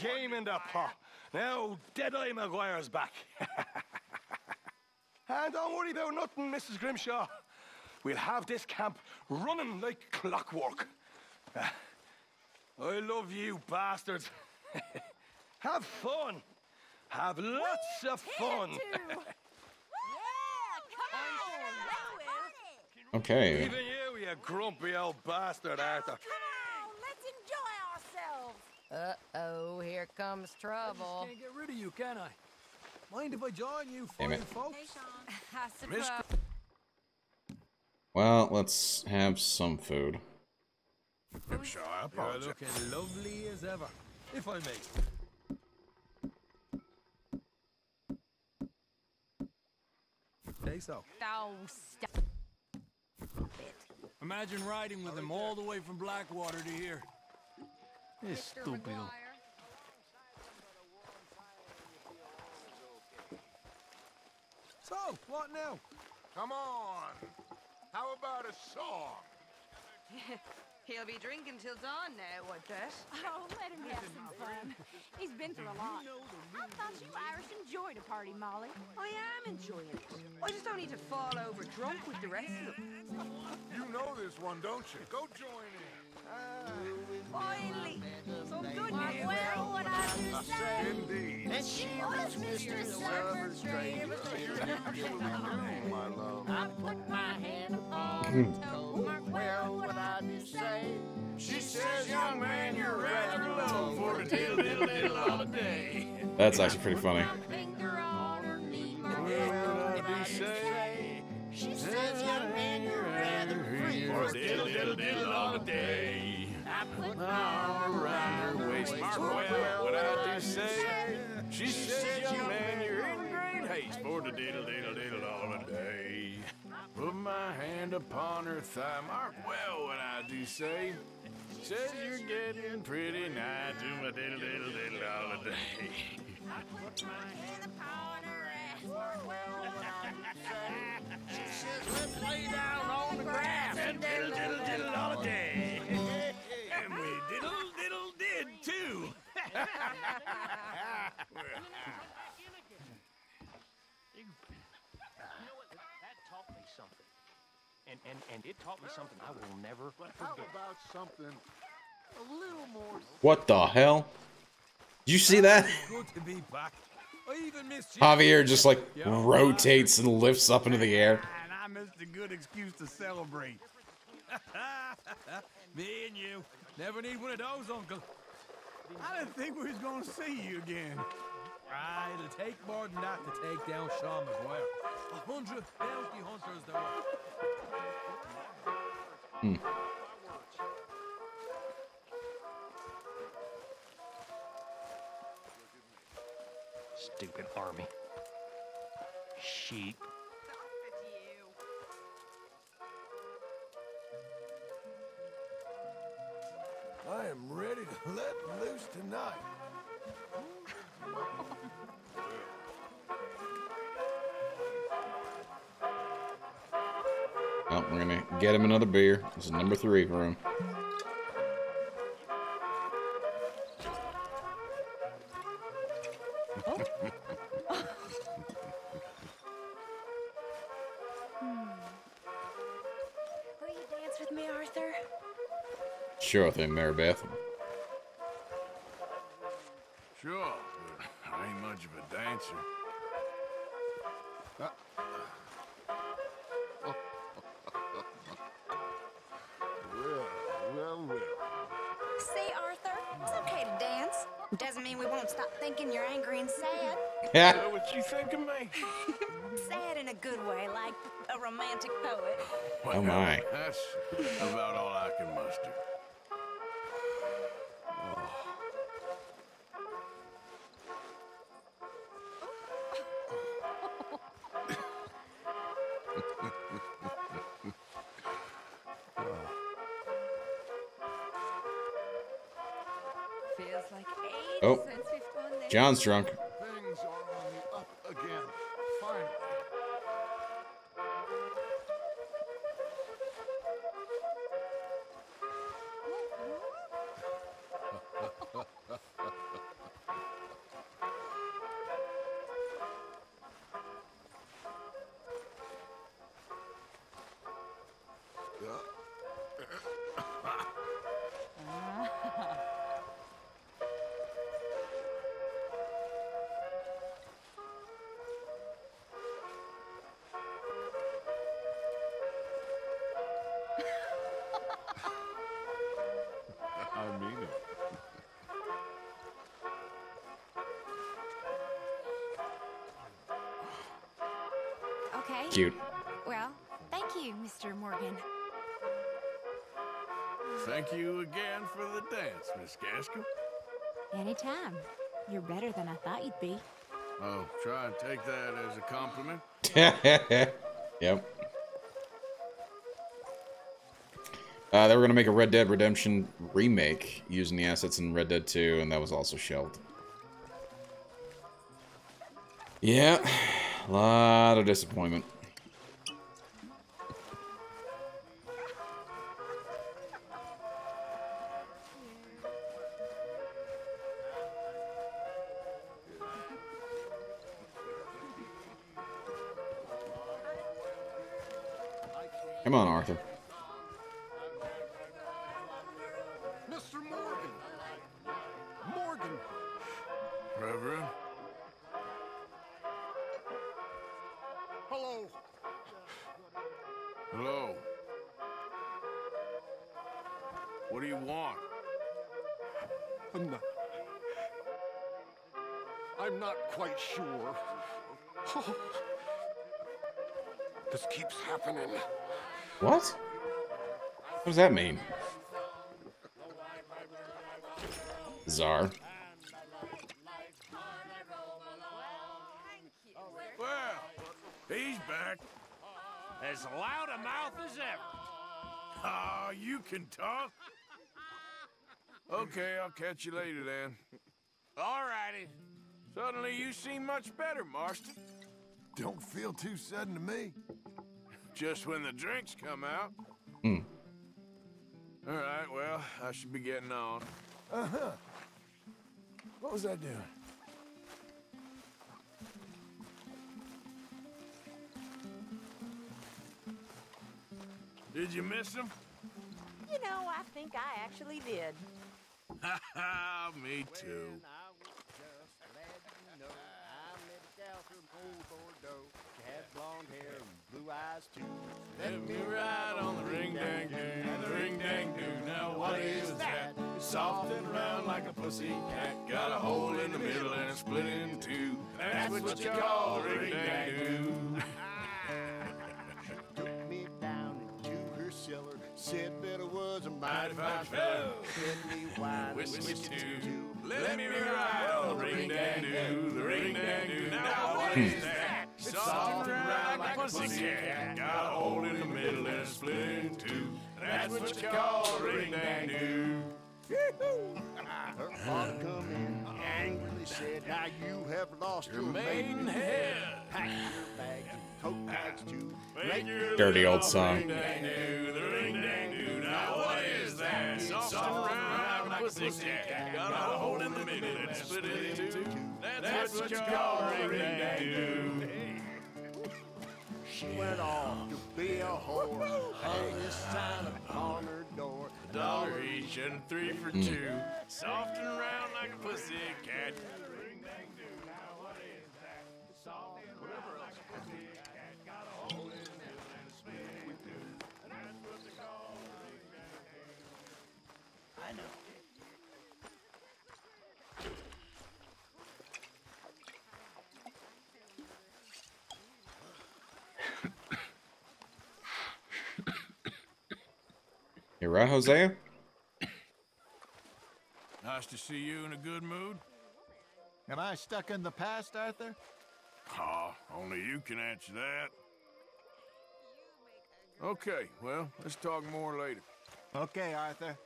game in the pot. Now, Deadeye Maguire's back. And don't worry about nothing, Missus Grimshaw. We'll have this camp running like clockwork. Uh, I love you bastards. Have fun. Have lots of fun. Okay. Even you, you grumpy old bastard, Arthur. Come on, let's enjoy ourselves. Uh-oh, here comes trouble. I just can't get rid of you, can I? Mind if I join you? Damn it. Hey, well, let's have some food. I'm sure you're looking lovely as ever, if I may. Say so. Oh, stop it. Imagine riding with him all the way from Blackwater to here. It's stupid. So, what now? Come on. How about a song? He'll be drinking till dawn now, what that? Oh, let him have some fun. He's been through a lot. I thought you Irish enjoyed a party, Molly. I am enjoying it. I just don't need to fall over drunk with the rest of them. You know this one, don't you? Go join in. Ah, finally. Some good news. Well, what I say. Indeed. And she was Mister Summer's trade. You will do, my love. I put my hand upon the toe. Well, what I say. She says, young man, you're rather low for a diddle diddle diddle all day. That's actually pretty funny. She says, young man, you're rather free for a diddle diddle diddle all day. I put my arm around her waist. Well, what I do say. She says, young man, you're in great haste for the diddle diddle diddle all day. Put my hand upon her thigh, mark well what I do say. Says you're getting pretty nigh to my diddle diddle diddle all the day. I put my hand upon her ass, mark well what I do say. She says let's lay down on the grass and diddle diddle diddle all the day. And we diddle diddle did too. And, and, and it taught me something I will never forget. How about something a little more... What the hell? Did you see that? Javier just like rotates and lifts up into the air. And I missed a good excuse to celebrate. Me and you never need one of those, Uncle. I didn't think we was going to see you again. Right, it'll take more than that to take down Sean as well. A hundred bounty hunters there are. Hmm. Stupid army. Sheep. I am ready to let loose tonight. Oh, we're gonna get him another beer. This is number three for him. Will you dance with me, Arthur? Sure thing, Marybeth. Sure, but I ain't much of a dancer. Uh, well, well, well. See, Arthur, it's okay to dance. Doesn't mean we won't stop thinking you're angry and sad. Yeah. Know what you think of me? Sad in a good way, like a romantic poet. Well, oh my! That's about all I can muster. Oh, John's drunk. Things are on the up again. Finally. okay. Cute. Well, thank you, Mister Morgan. Thank you again for the dance, Miss Gaskell. Anytime. You're better than I thought you'd be. Oh, try and take that as a compliment. Yep. Uh, they were going to make a Red Dead Redemption remake using the assets in Red Dead two, and that was also shelved. Yeah, a lot of disappointment. Come on, Arthur. Mister Morgan. Morgan. Reverend. Hello. Hello. What do you want? I'm not. I'm not quite sure. Oh. This keeps happening. What? What does that mean? Czar. Well, he's back. As loud a mouth as ever. Oh, you can talk. Okay, I'll catch you later then. All righty. Suddenly you seem much better, Marston. Don't feel too sudden to me. Just when the drinks come out. Hmm. All right, well, I should be getting on. Uh-huh. What was I doing? Did you miss him? You know, I think I actually did. Ha ha, me too. Let me ride on the ring-dang-doo, and the ring-dang-doo, now what is that? Soft and round like a pussy cat, got a hole in the middle and it's split in two. That's what you call ring-dang-doo. Took me down into her cellar, said that I was a mighty fine fellow. Let me wide and whiskey too, let me ride on the ring-dang-doo, the ring-dang-doo, now what is that? It's soft and round like a pussycat, got a hole in the middle and a split in two. That's what you call ring-dang-doo. Her father come in, angrily said, now you have lost your maiden head. Pack your bags and coat bags too. Make your dirty old song. Ring-dang-doo, the ring-dang-doo, now what is that? Soft and round like a pussycat, got a hole in the middle and a split in two. That's what you call ring-dang-doo. She went off to be a whore, hung his sign upon her door. A dollar each and three for mm. two. Soft and round like a pussy cat. Ring dang do, now what is that? Soft and round like a pussy cat. Got a hole in it and a spin in two. And that's what they call ring dang do. I know. You right, Hosea? Nice to see you in a good mood. Am I stuck in the past, Arthur? Ah, oh, only you can answer that. Okay, well, let's talk more later. Okay, Arthur.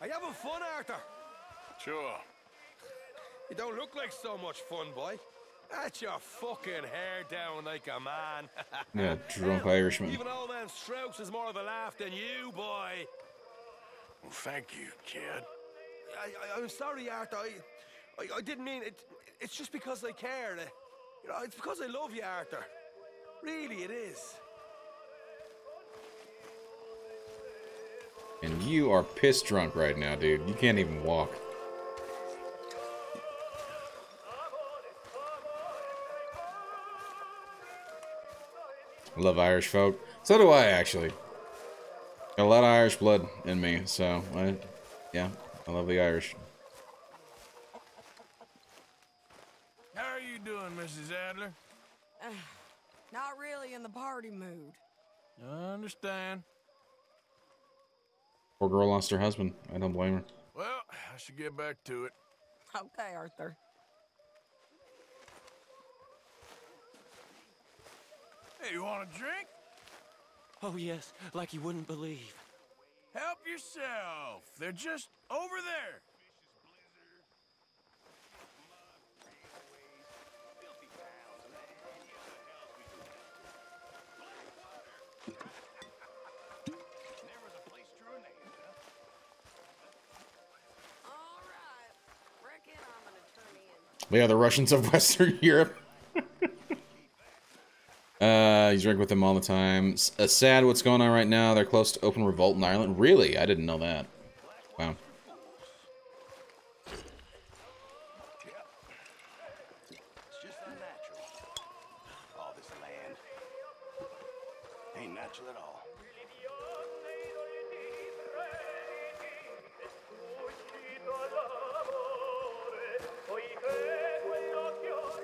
Are you having fun, Arthur? Sure. You don't look like so much fun, boy. That's your fucking hair down like a man. Yeah, drunk Irishman. Even old man Strauss is more of a laugh than you, boy. Well, thank you, kid. I, I, I'm sorry, Arthur. I, I, I didn't mean it. It's just because I care. You know, it's because I love you, Arthur. Really, it is. And you are piss drunk right now, dude. You can't even walk. I love Irish folk. So do I, actually. Got a lot of Irish blood in me, so I Yeah, I love the Irish. How are you doing, Missus Adler? Uh, not really in the party mood. I understand. Poor girl lost her husband. I don't blame her. Well, I should get back to it. Okay, Arthur. Hey, you want a drink? Oh, yes, like you wouldn't believe. Help yourself. They're just over there. Yeah, the Russians of Western Europe. uh, he's drink with them all the time. S uh, sad what's going on right now. They're close to open revolt in Ireland. Really? I didn't know that. Wow.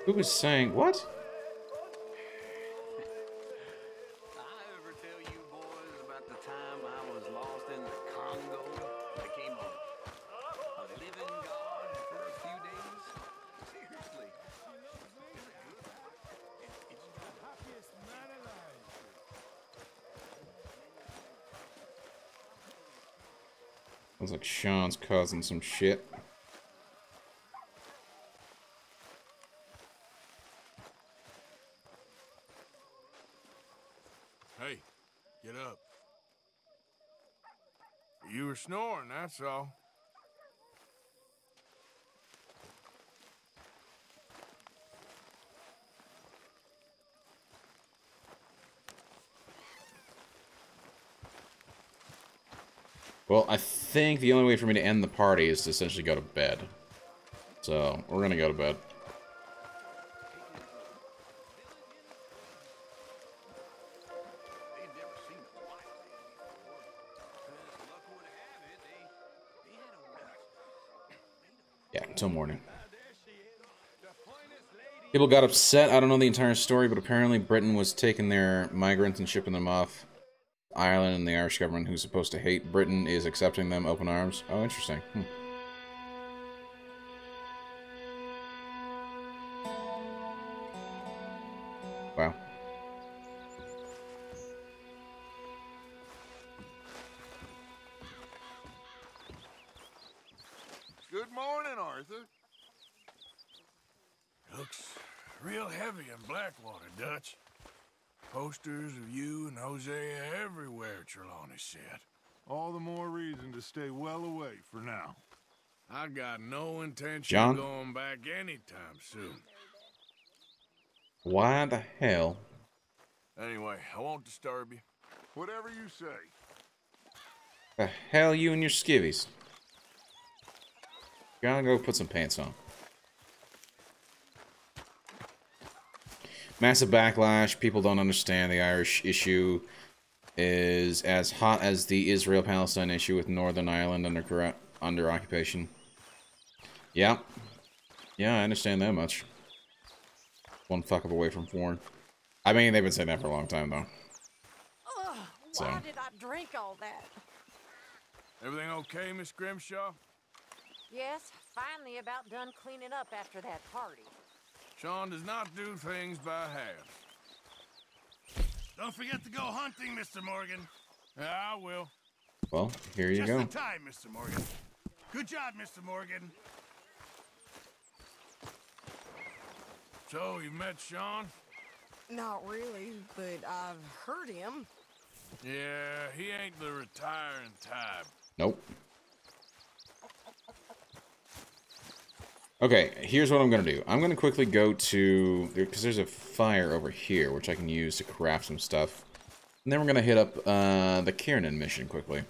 Who was saying what? I ever tell you boys about the time I was lost in the Congo? I came on a living god for a few days. Seriously. It's the happiest man alive. Sounds like Sean's causing some shit. Snoring, that's all. Well, I think the only way for me to end the party is to essentially go to bed. So, we're gonna go to bed. Till morning. People got upset. I don't know the entire story, but apparently Britain was taking their migrants and shipping them off Ireland, and the Irish government, who's supposed to hate Britain, is accepting them open arms. Oh, interesting. Hmm. Wow. Blackwater, Dutch. Posters of you and Jose everywhere, Trelawney said. All the more reason to stay well away for now. I got no intention John? of going back anytime soon. Why the hell? Anyway, I won't disturb you. Whatever you say. The hell you and your skivvies. Gotta go put some pants on. Massive backlash. People don't understand the Irish issue is as hot as the Israel-Palestine issue with Northern Ireland under under occupation. Yeah. Yeah, I understand that much. One fuck up away from foreign. I mean, they've been saying that for a long time, though. Ugh, so. Why did I drink all that? Everything okay, Miss Grimshaw? Yes, finally about done cleaning up after that party. Sean does not do things by half. Don't forget to go hunting, Mister Morgan. Yeah, I will. Well, here you go. Just in time, Mister Morgan. Good job, Mister Morgan. So, you met Sean? Not really, but I've heard him. Yeah, he ain't the retiring type. Nope. Okay, here's what I'm going to do. I'm going to quickly go to... because there's a fire over here, which I can use to craft some stuff. And then we're going to hit up uh, the Kiernan mission quickly.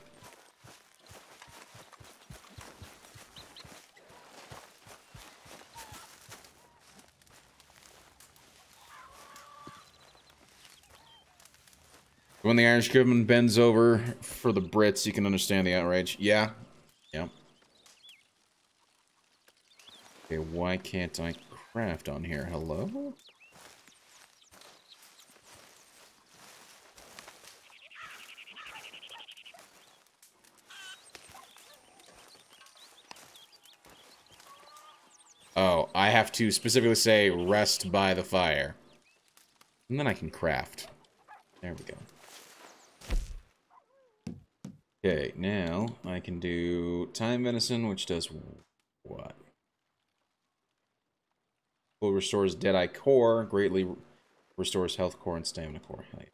When the Irish government bends over for the Brits, you can understand the outrage. Yeah. Yeah. Okay, why can't I craft on here? Hello? Oh, I have to specifically say, rest by the fire. And then I can craft. There we go. Okay, now I can do thyme venison, which does what? Will restores Deadeye Core, greatly restores health core and stamina core. We're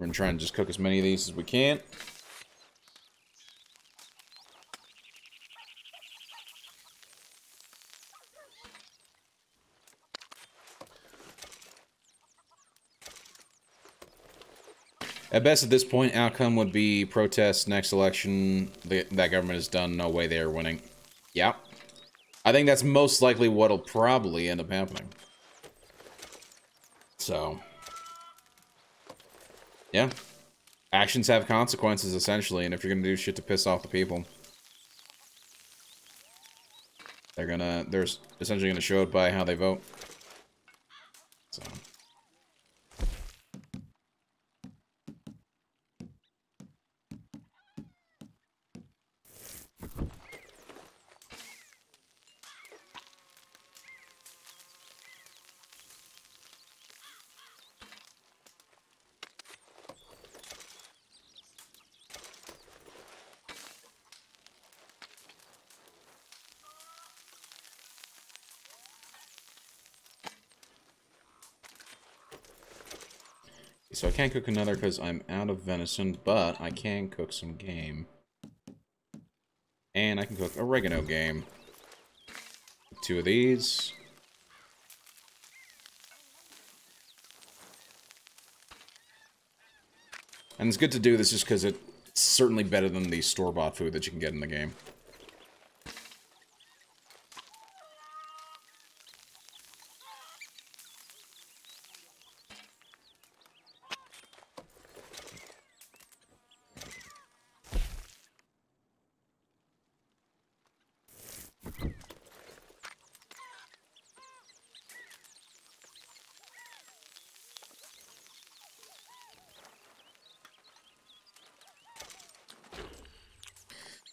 going to try and just cook as many of these as we can. At best, at this point, outcome would be protests next election. The, that government is done. No way they are winning. Yeah. I think that's most likely what'll probably end up happening. So. Yeah. Actions have consequences, essentially. And if you're going to do shit to piss off the people, they're going to... They're essentially going to show it by how they vote. So... So I can't cook another because I'm out of venison, but I can cook some game. And I can cook oregano game. Two of these. And it's good to do this just because it's certainly better than the store-bought food that you can get in the game.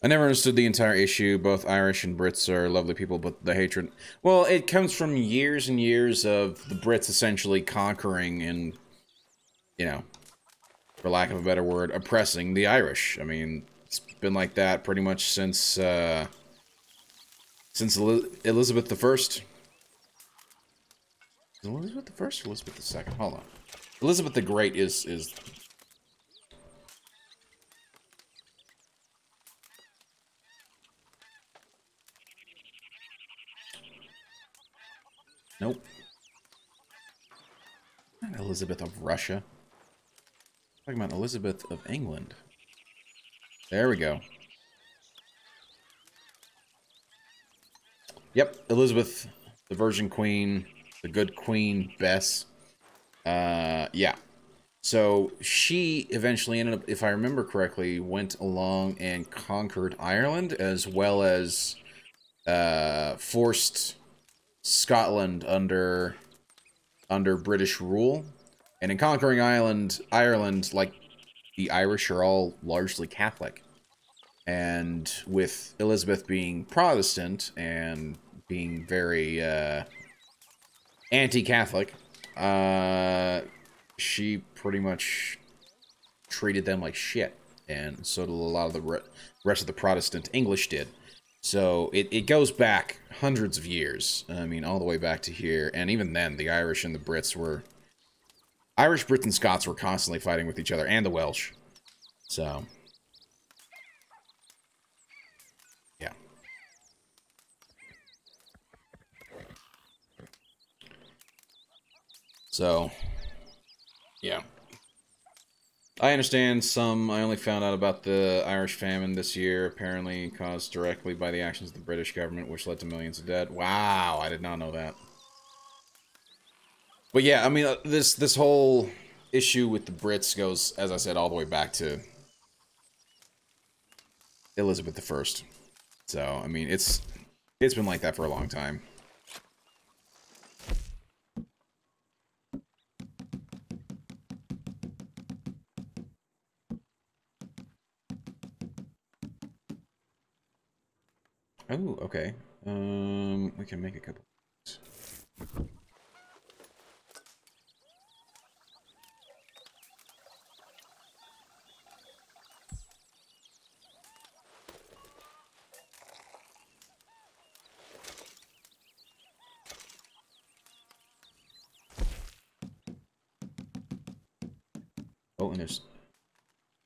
I never understood the entire issue. Both Irish and Brits are lovely people, but the hatred... Well, it comes from years and years of the Brits essentially conquering and, you know, for lack of a better word, oppressing the Irish. I mean, it's been like that pretty much since, uh... since Elizabeth the First. Is Elizabeth the First or Elizabeth the Second? Hold on. Elizabeth the Great is... is Nope. Not Elizabeth of Russia. I'm talking about Elizabeth of England. There we go. Yep, Elizabeth, the Virgin Queen, the Good Queen, Bess. Uh, yeah. So she eventually ended up, if I remember correctly, went along and conquered Ireland, as well as uh, forced... Scotland under under British rule, and in conquering Ireland, Ireland, like the Irish, are all largely Catholic, and with Elizabeth being Protestant and being very uh, anti-Catholic, uh, she pretty much treated them like shit, and so did a lot of the re rest of the Protestant English did. So it, it goes back hundreds of years, I mean, all the way back to here, and even then, the Irish and the Brits were... Irish, Brits, and Scots were constantly fighting with each other, and the Welsh. So... yeah. So... yeah. I understand some. I only found out about the Irish famine this year, apparently caused directly by the actions of the British government, which led to millions of dead. Wow, I did not know that. But yeah, I mean, uh, this this whole issue with the Brits goes, as I said, all the way back to Elizabeth the First. So, I mean, it's it's been like that for a long time. Oh, okay. Um, we can make a couple. Oh, and there's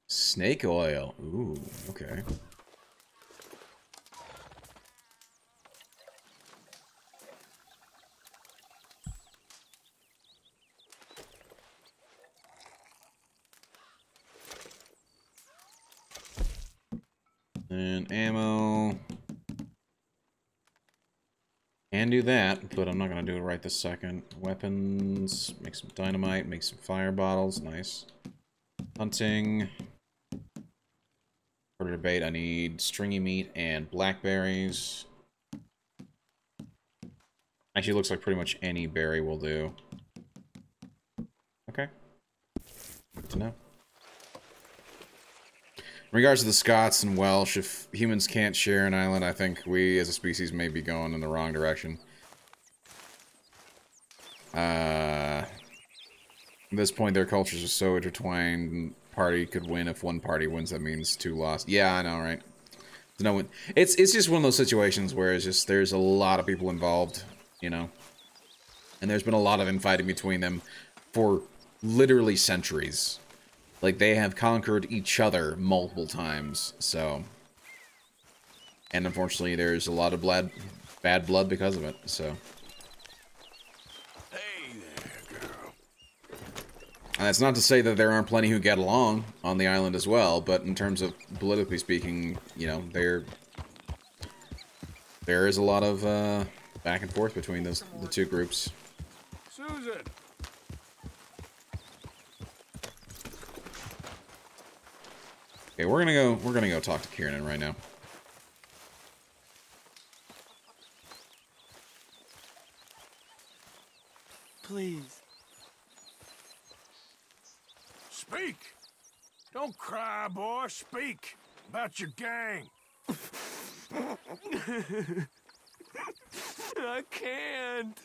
snake oil. Ooh, okay. And ammo. Can do that, but I'm not gonna do it right this second. Weapons, make some dynamite, make some fire bottles, nice. Hunting. For debate, I need stringy meat and blackberries. Actually, looks like pretty much any berry will do. Okay. Good to know. In regards to the Scots and Welsh, if humans can't share an island, I think we as a species may be going in the wrong direction. Uh... At this point, their cultures are so intertwined. Party could win if one party wins. That means two lost. Yeah, I know, right? There's no one. It's it's just one of those situations where it's just there's a lot of people involved, you know. And there's been a lot of infighting between them for literally centuries. Like they have conquered each other multiple times. So, and unfortunately, there's a lot of bad bad blood because of it. So. And that's not to say that there aren't plenty who get along on the island as well, but in terms of politically speaking, you know, there there is a lot of uh, back and forth between those the two groups. Susan. Okay, we're gonna go. We're gonna go talk to Kiernan right now. Please. Speak! Don't cry, boy. Speak about your gang. I can't.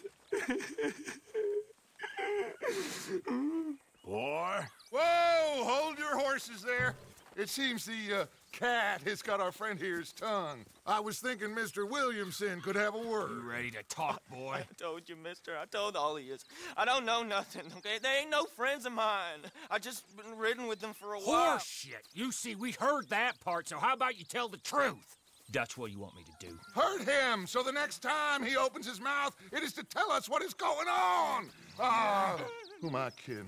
Boy. Whoa! Hold your horses there. It seems the uh, cat has got our friend here's tongue. I was thinking Mister Williamson could have a word. You ready to talk, boy? I told you, mister. I told all of you. I don't know nothing, okay? They ain't no friends of mine. I just been ridden with them for a while. Horseshit! You see, we heard that part, so how about you tell the truth? Dutch, what do you want me to do? Hurt him, so the next time he opens his mouth, it is to tell us what is going on! Ah, who am I kidding?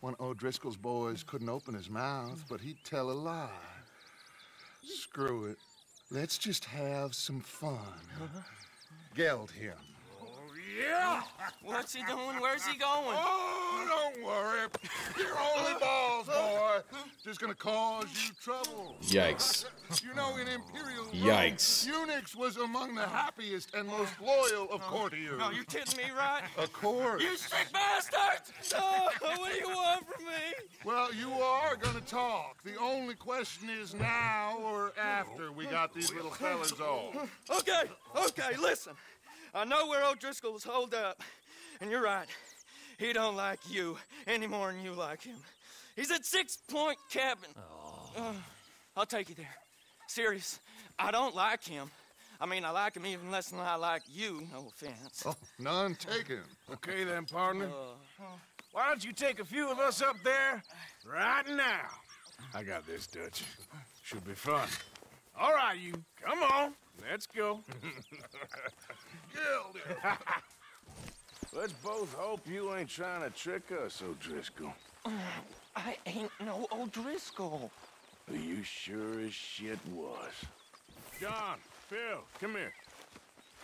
One of O'Driscoll's boys couldn't open his mouth, but he'd tell a lie. Screw it. Let's just have some fun. Geld him. Oh, yeah! What's he doing? Where's he going? Oh, don't worry. You're only balls, boy. Just gonna cause you trouble. Yikes. You know, in Imperial Yikes. Rome, eunuchs was among the happiest and most loyal of courtiers. No, you're kidding me, right? Of course. You sick bastards! Oh, what do you want from me? Well, you are gonna talk. The only question is now or after we got these little fellas on. Okay, okay, listen. I know where O'Driscoll was holed up, and you're right. He don't like you any more than you like him. He's at Six Point Cabin. Oh. Uh, I'll take you there. Serious, I don't like him. I mean, I like him even less than I like you, no offense. Oh, none taken. Okay then, partner. Uh, Why don't you take a few of us up there right now? I got this, Dutch. Should be fun. All right, you. Come on. Let's go. Guilded. Let's both hope you ain't trying to trick us, O'Driscoll. I ain't no O'Driscoll. You sure as shit was. John, Phil, come here.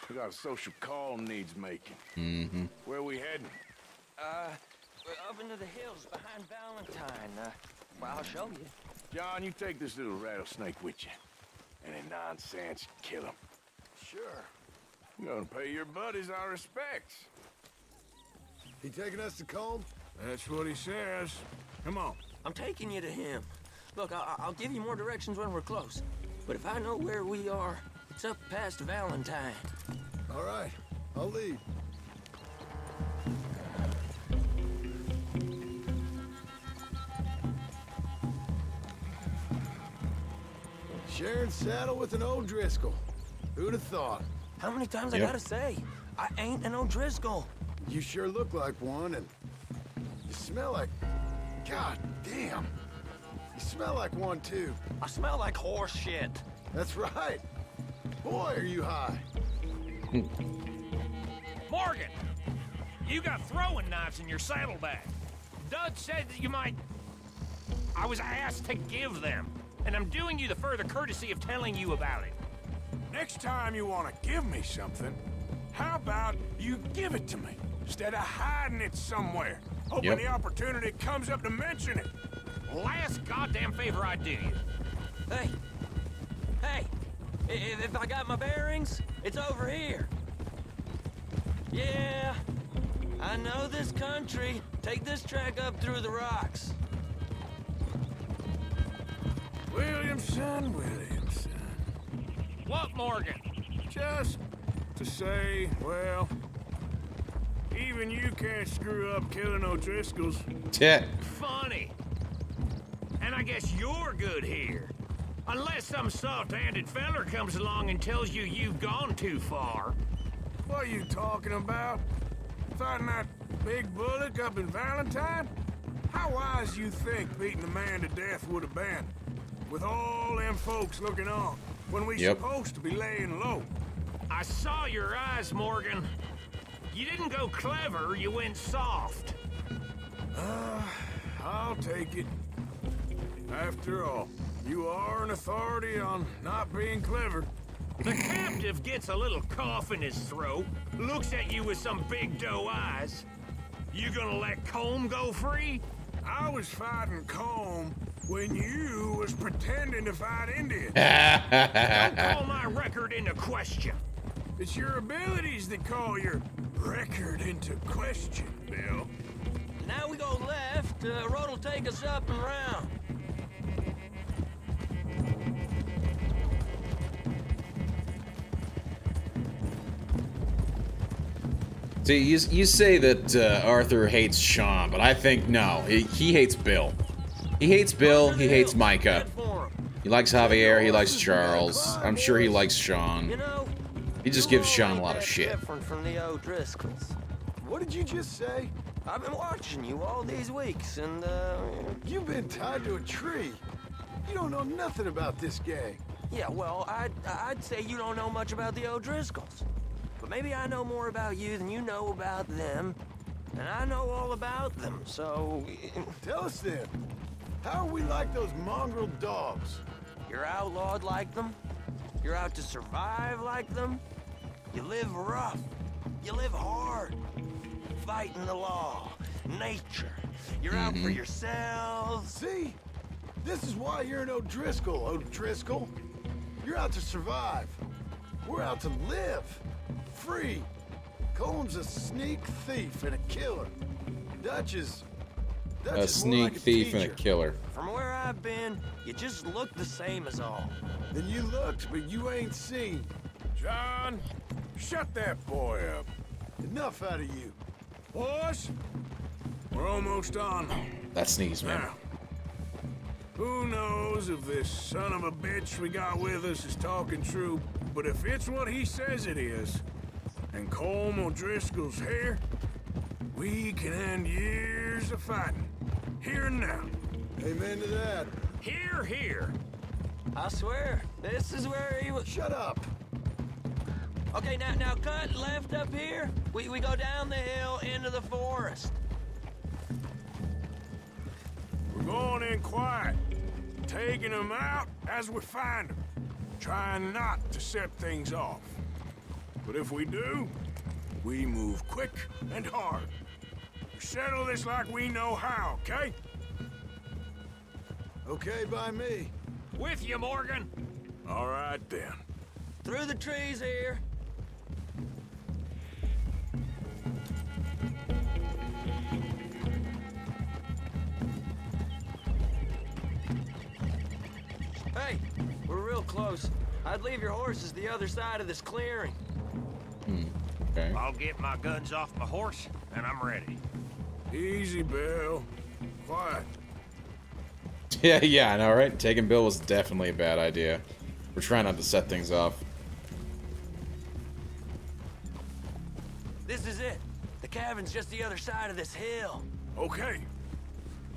We got a social call needs making. Mm-hmm. Where are we heading? Uh, we're up into the hills behind Valentine. Uh, well, I'll show you. John, you take this little rattlesnake with you. Any nonsense, kill him. Sure. You're gonna pay your buddies our respects. He taking us to Colm? That's what he says. Come on. I'm taking you to him. Look, I I'll give you more directions when we're close. But if I know where we are, it's up past Valentine. All right. I'll leave. Sharing saddle with an O'Driscoll. Who'd have thought? How many times yep. I gotta say, I ain't an O'Driscoll. You sure look like one, and you smell like... God damn. You smell like one, too. I smell like horse shit. That's right. Boy, are you high. Morgan, you got throwing knives in your saddlebag. Dutch said that you might... I was asked to give them, and I'm doing you the further courtesy of telling you about it. Next time you want to give me something, how about you give it to me instead of hiding it somewhere, hoping yep. the opportunity comes up to mention it. Last goddamn favor I do you. Hey, hey, if, if I got my bearings, it's over here. Yeah, I know this country. Take this track up through the rocks. Williamson, Williamson. What, Morgan? Just to say, well, even you can't screw up killing O'Driscolls. Yeah. Funny. And I guess you're good here. Unless some soft-handed feller comes along and tells you you've gone too far. What are you talking about? Fighting that big bullock up in Valentine? How wise you think beating the man to death would have been? With all them folks looking on. When we yep. supposed to be laying low. I saw your eyes, Morgan. You didn't go clever, you went soft. Uh, I'll take it. After all, you are an authority on not being clever. The captive gets a little cough in his throat, looks at you with some big doe eyes. You gonna let Colm go free? I was fighting Colm when you was pretending to fight Indians. Don't call my record into question. It's your abilities that call your record into question, Bill. Now we go left. The uh, road'll take us up and round. See, you, you say that uh, Arthur hates Sean, but I think no. He, he hates Bill. He hates Bill. He hates Micah. He likes Javier. He likes Charles. I'm sure he likes Sean. He just gives Sean a lot of shit. Different from the O'Driscolls. What did you just say? I've been watching you all these weeks, and uh, you've been tied to a tree. You don't know nothing about this gang. Yeah, well, I'd I'd say you don't know much about the O'Driscolls. But maybe I know more about you than you know about them. And I know all about them, so... Tell us then. How are we like those mongrel dogs? You're outlawed like them. You're out to survive like them. You live rough. You live hard. Fighting the law. Nature. You're mm-hmm. out for yourselves. See? This is why you're an O'Driscoll, O'Driscoll. You're out to survive. We're out to live. Free. Colm's a sneak thief and a killer. Dutch is... Dutch a sneak like a thief teacher. and a killer. From where I've been, you just look the same as all. Then you looked, but you ain't seen. John, shut that boy up. Enough out of you. Boys, we're almost on. That sneeze, man. Now, who knows if this son of a bitch we got with us is talking true, but if it's what he says it is, and Colm O'Driscoll's here, we can end years of fighting. Here and now. Amen to that. Here, here. I swear, this is where he was. Shut up. Okay, now, now cut left up here. We, we go down the hill into the forest. We're going in quiet. Taking them out as we find them. Trying not to set things off. But if we do, we move quick and hard. Settle this like we know how, okay? Okay by me. With you, Morgan. All right, then. Through the trees here. Hey, we're real close. I'd leave your horses the other side of this clearing. Hmm. Okay. I'll get my guns off my horse, and I'm ready. Easy, Bill. Quiet. Yeah, yeah, I know, right? Taking Bill was definitely a bad idea. We're trying not to set things off. This is it. The cabin's just the other side of this hill. Okay.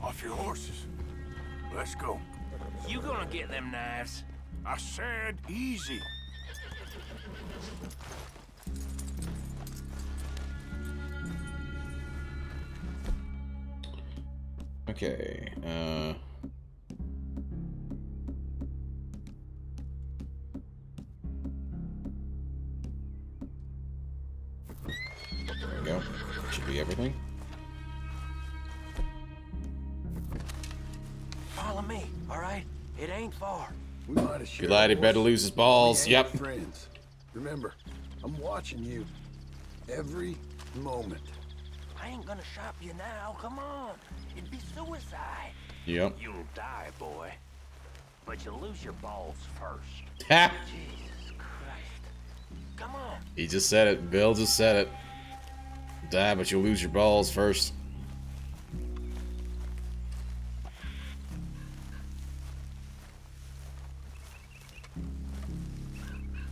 Off your horses. Let's go. You gonna get them knives? I said easy. Okay, uh... there we go. That should be everything. Follow me, alright? It ain't far. We might have shared. Good lad, he better lose his balls. Yep. Friends. Remember, I'm watching you every moment. I ain't gonna shop you now. Come on. It'd be suicide. Yep. You'll die, boy. But you'll lose your balls first. Ha! Jesus Christ. Come on. He just said it. Bill just said it. Die, but you'll lose your balls first.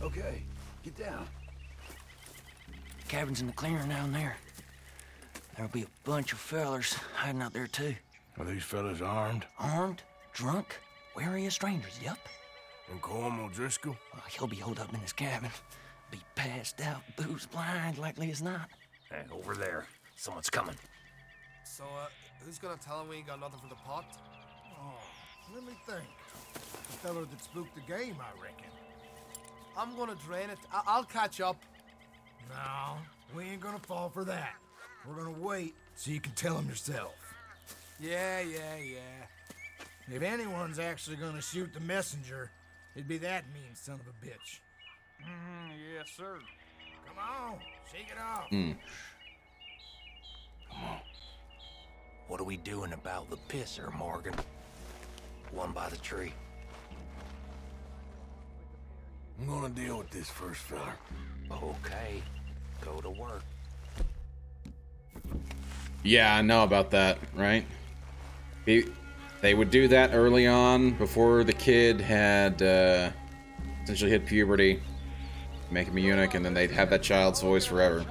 Okay. Get down. The cabin's in the clearing down there. There'll be a bunch of fellers hiding out there, too. Are these fellas armed? Armed, drunk, wary of strangers, yep. And Colm O'Driscoll? Well, he'll be holed up in his cabin. Be passed out, booze blind, likely as not. Hey, over there. Someone's coming. So, uh, who's gonna tell him we ain't got nothing for the pot? Oh, let me think. The fella that spooked the game, I reckon. I'm gonna drain it. I I'll catch up. No, we ain't gonna fall for that. We're gonna wait so you can tell them yourself. Yeah, yeah, yeah. If anyone's actually gonna shoot the messenger, it'd be that mean son of a bitch. Mm-hmm, yes, sir. Come on, shake it off. Mm. Come on. What are we doing about the pisser, Morgan? One by the tree. I'm gonna deal with this first, fella. Okay, go to work. Yeah, I know about that, right? They, they would do that early on, before the kid had uh, essentially hit puberty, make him a eunuch, and then they'd have that child's voice forever.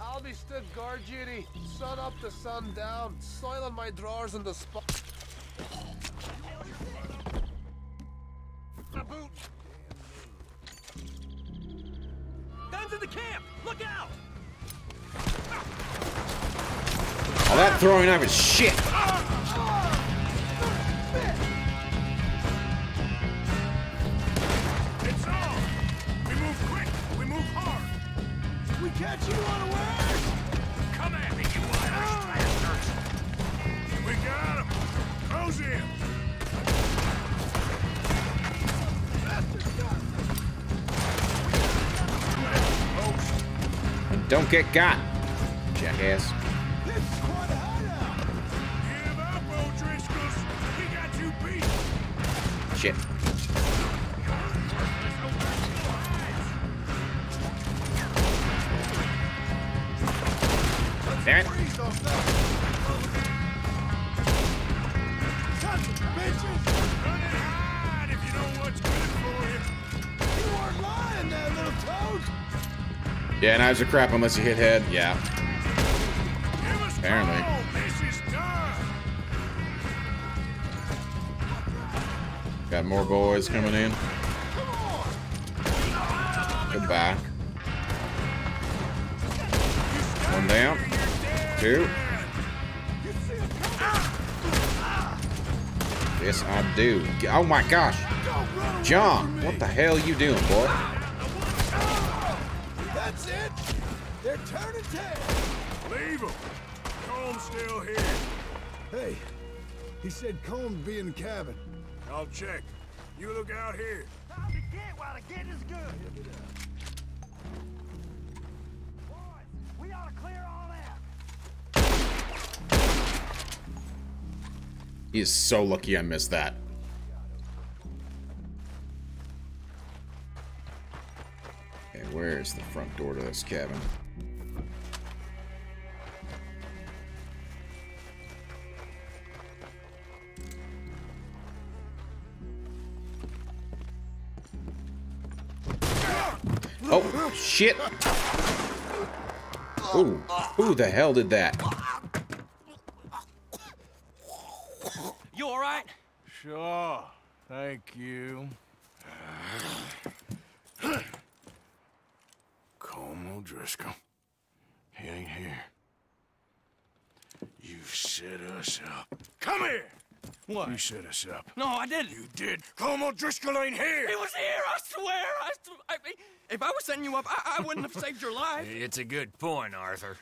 I'll be stood guard duty, sun up to sun down, soiling my drawers in the spot. Guns in the camp! Look out! Oh, that throwing knife is shit. It's on. We move quick. We move hard. We catch you unawares. Come at me, you Irish bastards. We got him. Close in. And don't get got, jackass. Shit. Damn it. Yeah, knives are crap unless you hit head. Yeah. Apparently. Got more boys coming in. Goodbye. One down. Two. Yes, I do. Oh my gosh. John, what the hell you doing, boy? That's it. They're turning tail. Leave him. Comb's still here. Hey, he said Comb be in the cabin. I'll check. You look out here. Time to get while the getting is good. Boys, we ought to clear all that. He is so lucky I missed that. Okay, where is the front door to this cabin? Oh, shit. Ooh, who the hell did that? You all right? Sure. Thank you. Colm O'Driscoll. He ain't here. You set us up. Come here! What? You set us up. No, I didn't. You did. Colm O'Driscoll ain't here. He was here, I swear. I, I, if I was setting you up, I, I wouldn't have saved your life. It's a good point, Arthur.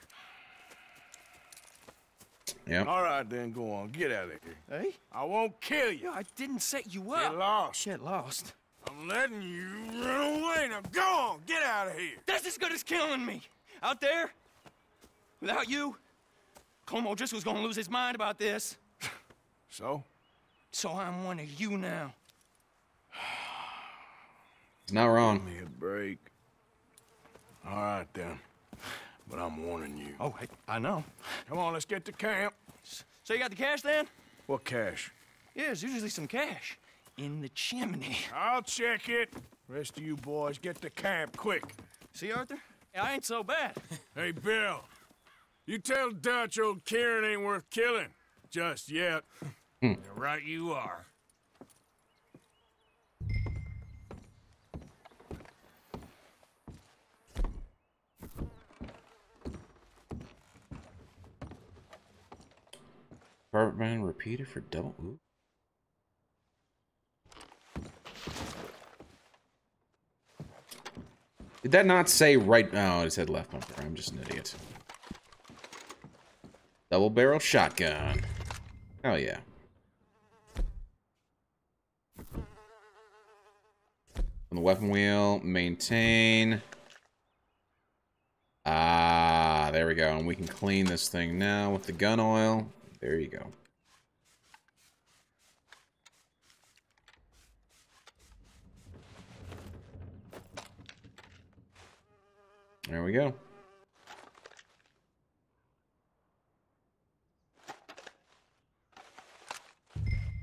Yeah. All right, then, go on. Get out of here. Hey? I won't kill you. No, I didn't set you up. Get lost. Shit, lost. I'm letting you run away. Now, go on. Get out of here. That's as good as killing me. Out there, without you, Colm O'Driscoll's going to lose his mind about this. So? So I'm one of you now. It's not wrong. Give me a break. All right, then. But I'm warning you. Oh, hey, I know. Come on, let's get to camp. So you got the cash, then? What cash? Yeah, there's usually some cash in the chimney. I'll check it. Rest of you boys, get to camp, quick. See, Arthur? I ain't so bad. Hey, Bill. You tell Dutch old Kieran ain't worth killing. Just yet. Mm. Right you are. Private man repeated for double. Ooh. Did that not say right? No, it said left bumper. I'm just an idiot. Double barrel shotgun. Oh yeah. On the weapon wheel, maintain. Ah, there we go. And we can clean this thing now with the gun oil. There you go. There we go.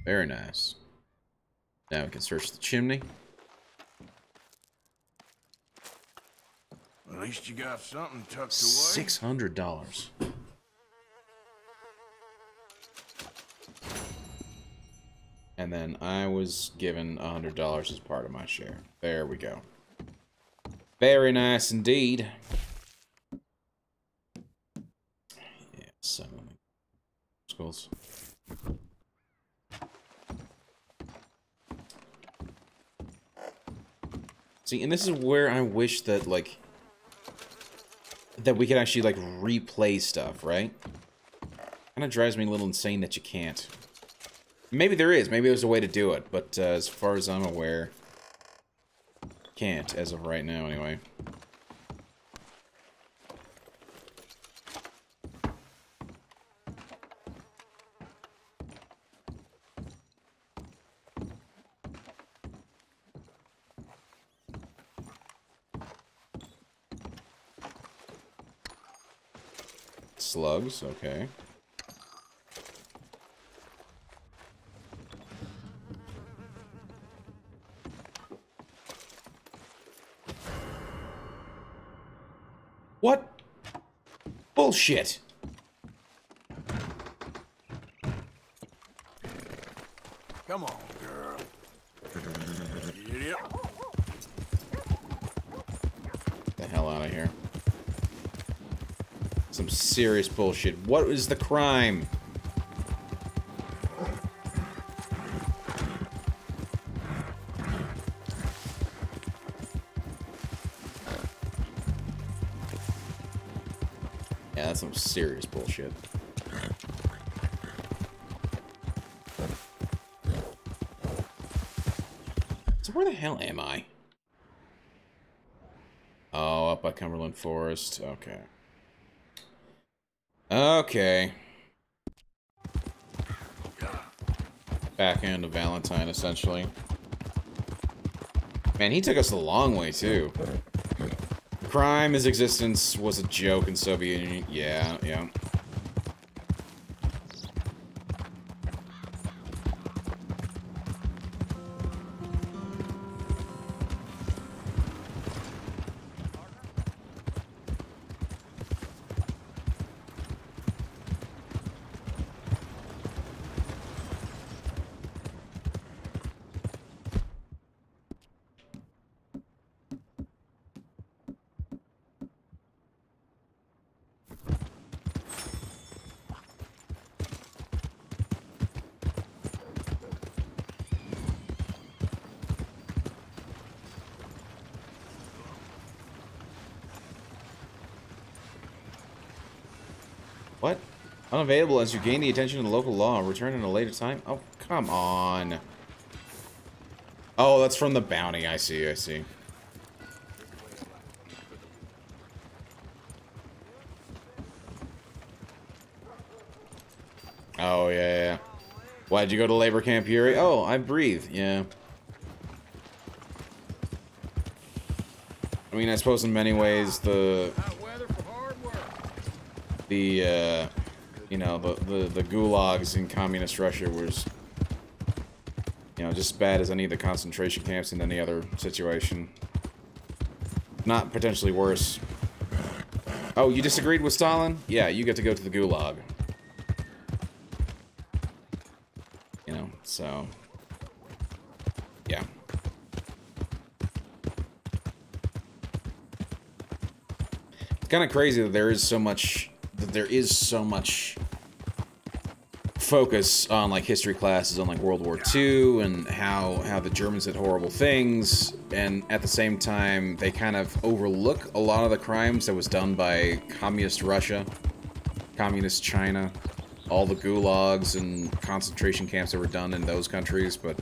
Very nice. Now we can search the chimney. At least you got something tucked away. Six hundred dollars. And then I was given a hundred dollars as part of my share. There we go. Very nice indeed. Yeah, so schools. See, and this is where I wish that, like, that we could actually, like, replay stuff, right? Kind of drives me a little insane that you can't. Maybe there is. Maybe there's a way to do it. But uh, as far as I'm aware, can't as of right now, anyway. Slugs, okay. What? Bullshit. Come on, girl. Yep. Get the hell out of here. Some serious bullshit. What is the crime? Yeah, that's some serious bullshit. So where the hell am I? Oh, up by Cumberland Forest. Okay. Okay. Back into Valentine, essentially. Man, he took us a long way, too. Crime, his existence was a joke in Soviet Union. Yeah, yeah. Unavailable as you gain the attention of the local law. Return at a later time. Oh, come on. Oh, that's from the bounty. I see, I see. Oh, yeah, yeah. Why'd you go to labor camp, Yuri? Oh, I breathe. Yeah. I mean, I suppose in many ways the... The, uh... You know, the, the, the gulags in communist Russia was, you know, just as bad as any of the concentration camps in any other situation. Not potentially worse. Oh, you disagreed with Stalin? Yeah, you get to go to the gulag. You know, so... Yeah. It's kind of crazy that there is so much... That there is so much focus on like history classes on like World War Two and how how the Germans did horrible things, and at the same time they kind of overlook a lot of the crimes that was done by communist Russia, communist China, all the gulags and concentration camps that were done in those countries. But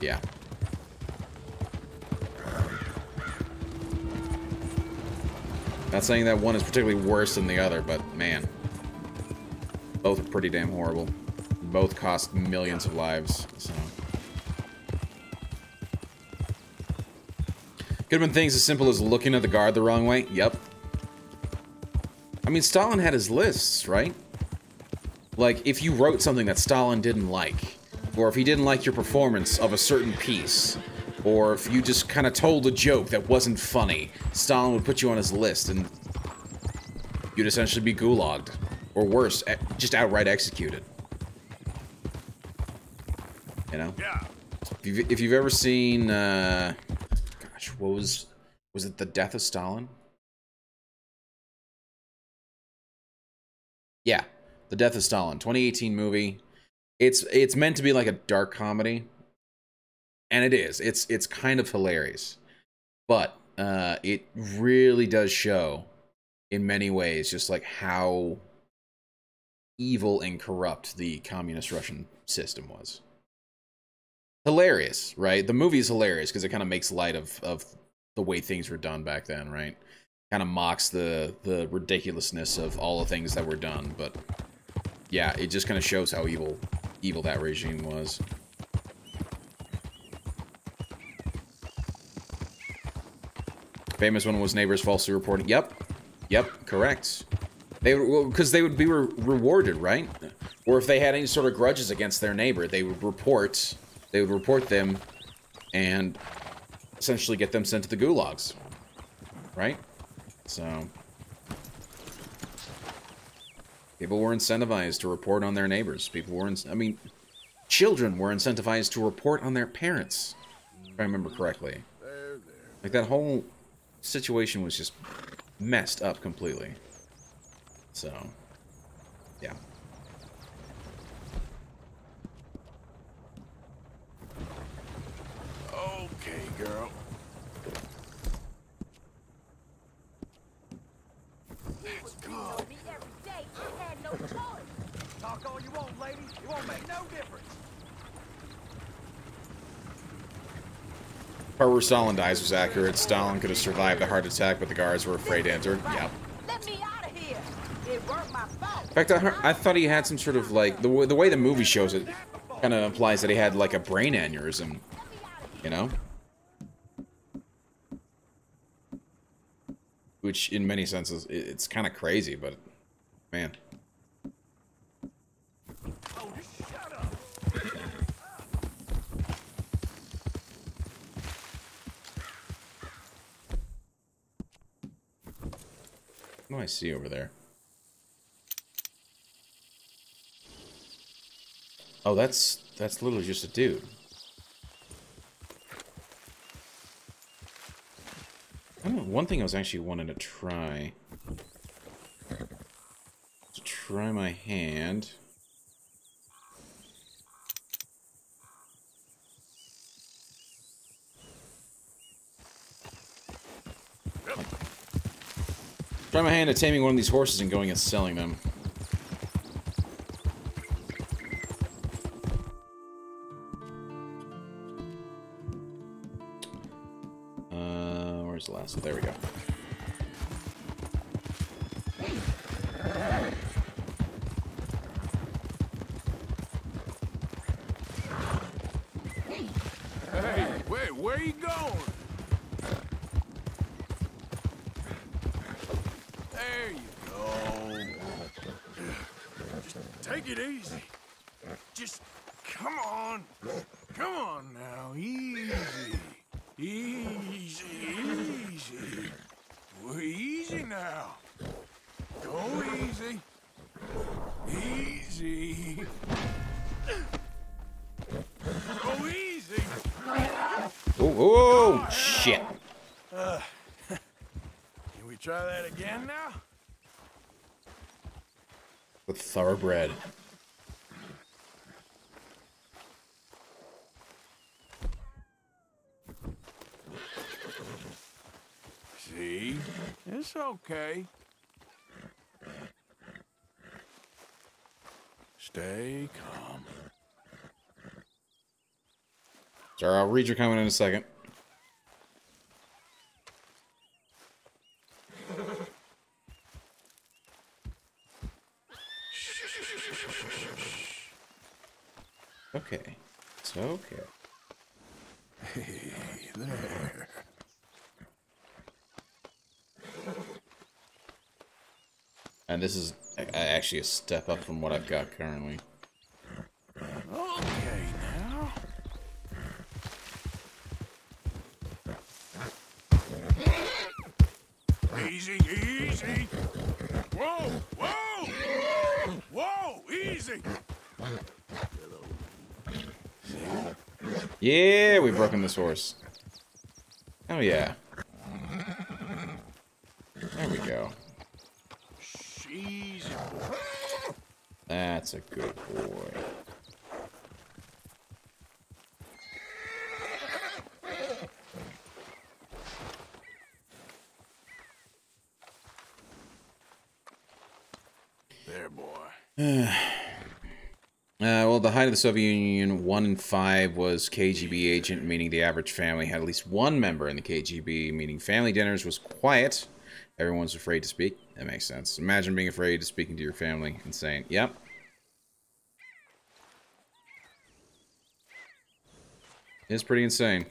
yeah. Not saying that one is particularly worse than the other, but man, both are pretty damn horrible. Both cost millions of lives. So. Could have been things as simple as looking at the guard the wrong way. Yep. I mean, Stalin had his lists, right? Like, if you wrote something that Stalin didn't like, or if he didn't like your performance of a certain piece, or if you just kind of told a joke that wasn't funny, Stalin would put you on his list and you'd essentially be gulagged. Or worse, just outright executed. You know? Yeah. If you've, if you've ever seen, uh, gosh, what was, was it The Death of Stalin? Yeah, The Death of Stalin, twenty eighteen movie. It's, it's meant to be like a dark comedy. And it is. It's it's kind of hilarious, but uh, it really does show, in many ways, just like how evil and corrupt the communist Russian system was. Hilarious, right? The movie is hilarious because it kind of makes light of of the way things were done back then, right? Kind of mocks the the ridiculousness of all the things that were done, but yeah, it just kind of shows how evil evil that regime was. Famous one was neighbors falsely reporting. Yep, yep, correct. They well, because they would be re rewarded, right? Or if they had any sort of grudges against their neighbor, they would report. They would report them, and essentially get them sent to the gulags, right? So people were incentivized to report on their neighbors. People were, in, I mean, children were incentivized to report on their parents, if I remember correctly. Like that whole situation was just messed up completely. So, yeah. Okay, girl. Let's go. Talk all you want, lady. It won't make no difference. The part where Stalin dies was accurate. Stalin could have survived the heart attack, but the guards were afraid to enter. Yep. Let me out of here. It weren't my fault. In fact, I, heard, I thought he had some sort of, like, the, the way the movie shows it kind of implies that he had, like, a brain aneurysm, you know? Which, in many senses, it's kind of crazy, but, man. What do I see over there? Oh, that's that's literally just a dude. I don't know, one thing I was actually wanting to try. To try my hand. Try my hand at taming one of these horses and going and selling them. Uh, where's the last one? There we go. Hey, wait, where are you going? Take it easy. Just come on. Come on now. Easy. Easy. Easy. We're easy now. Go easy. Easy. Go easy. Oh, oh shit. Uh, can we try that again now? With thoroughbred. See? It's okay. Stay calm. Sorry, I'll read your comment in a second. Okay, it's okay. Hey there. And this is actually a step up from what I've got currently. Okay, now. Easy, easy. Whoa, whoa, whoa, easy. Yeah, we've broken this horse. Oh yeah. There we go. That's a good boy. There, boy. Uh, well, the height of the Soviet Union, one in five was K G B agent, meaning the average family had at least one member in the K G B, meaning family dinners was quiet. Everyone's afraid to speak. That makes sense. Imagine being afraid of speaking to your family. Insane. Yep. It's pretty insane.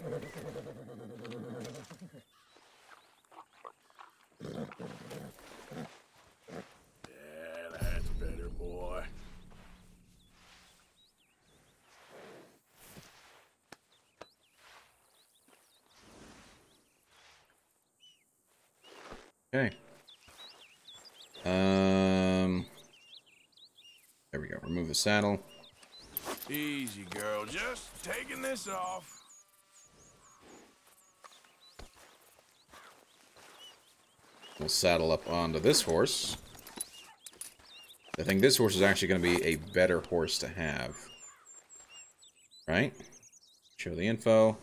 Okay. Um. There we go. Remove the saddle. Easy, girl. Just taking this off. We'll saddle up onto this horse. I think this horse is actually going to be a better horse to have. Right? Show the info.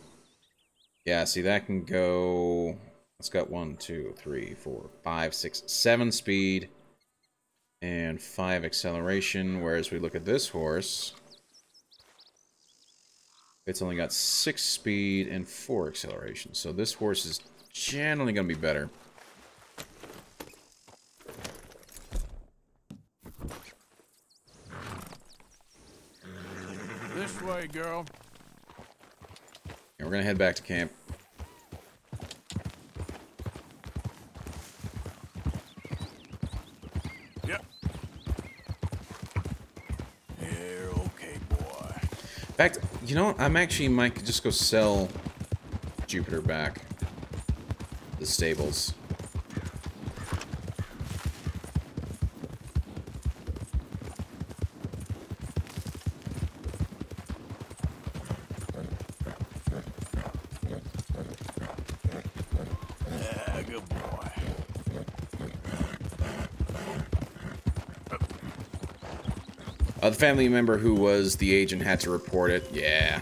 Yeah, see, that can go... It's got one, two, three, four, five, six, seven speed, and five acceleration. Whereas we look at this horse, It's only got six speed and four acceleration. So this horse is generally going to be better. This way, girl. And we're going to head back to camp. In fact, you know what? I'm actually might just go sell Jupiter back. The stables. Yeah, good boy. Uh, the family member who was the agent had to report it. Yeah.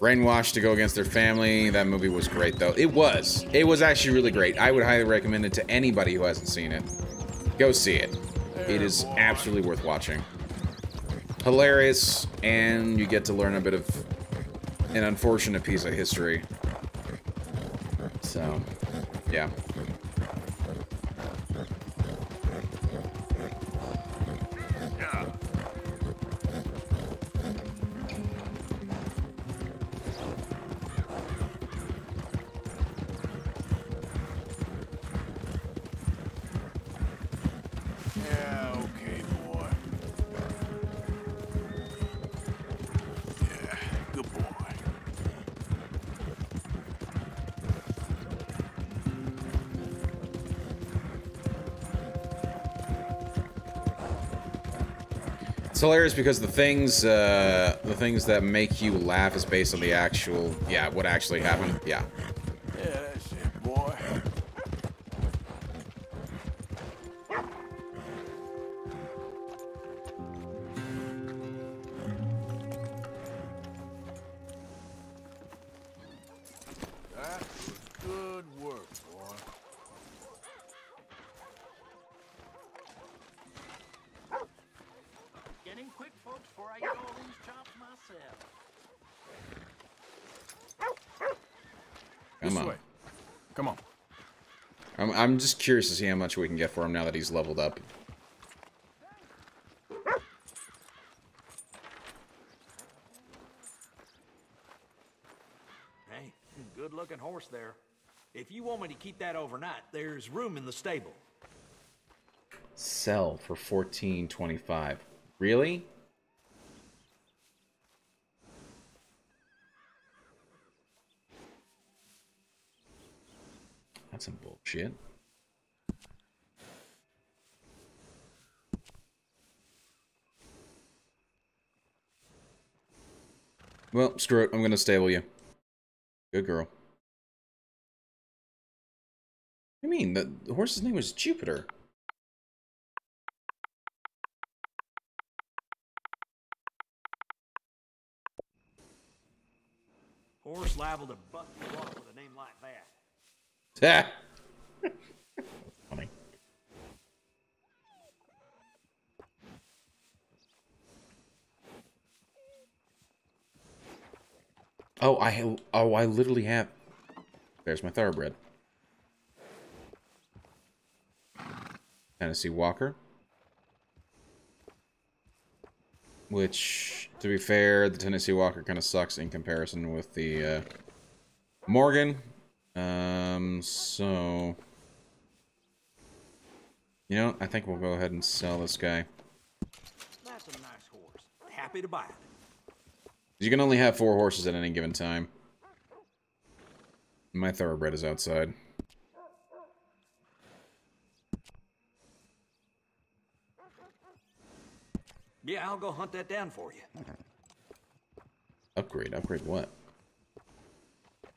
Brainwashed to go against their family. That movie was great, though. It was. It was actually really great. I would highly recommend it to anybody who hasn't seen it. Go see it. It is absolutely worth watching. Hilarious, and you get to learn a bit of an unfortunate piece of history. So, yeah. It's hilarious because the things, uh, the things that make you laugh is based on the actual, yeah, what actually happened, yeah. Yeah, that's it, boy. That was good work, boy. Come on. Come on. I'm, I'm just curious to see how much we can get for him now that he's leveled up. Hey, good looking horse there. If you want me to keep that overnight, there's room in the stable. Sell for fourteen twenty-five. Really? That's some bullshit. Well, screw it. I'm gonna stable you. Good girl. What do you mean? The, the horse's name was Jupiter. Horse liable to buck you off with a name like that. Yeah. Funny. Oh, I oh I literally have. There's my thoroughbred. Tennessee Walker. Which, to be fair, the Tennessee Walker kind of sucks in comparison with the uh, Morgan. Um, so, you know, I think we'll go ahead and sell this guy. That's a nice horse. Happy to buy it. You can only have four horses at any given time. My thoroughbred is outside. Yeah, I'll go hunt that down for you. Upgrade, upgrade what?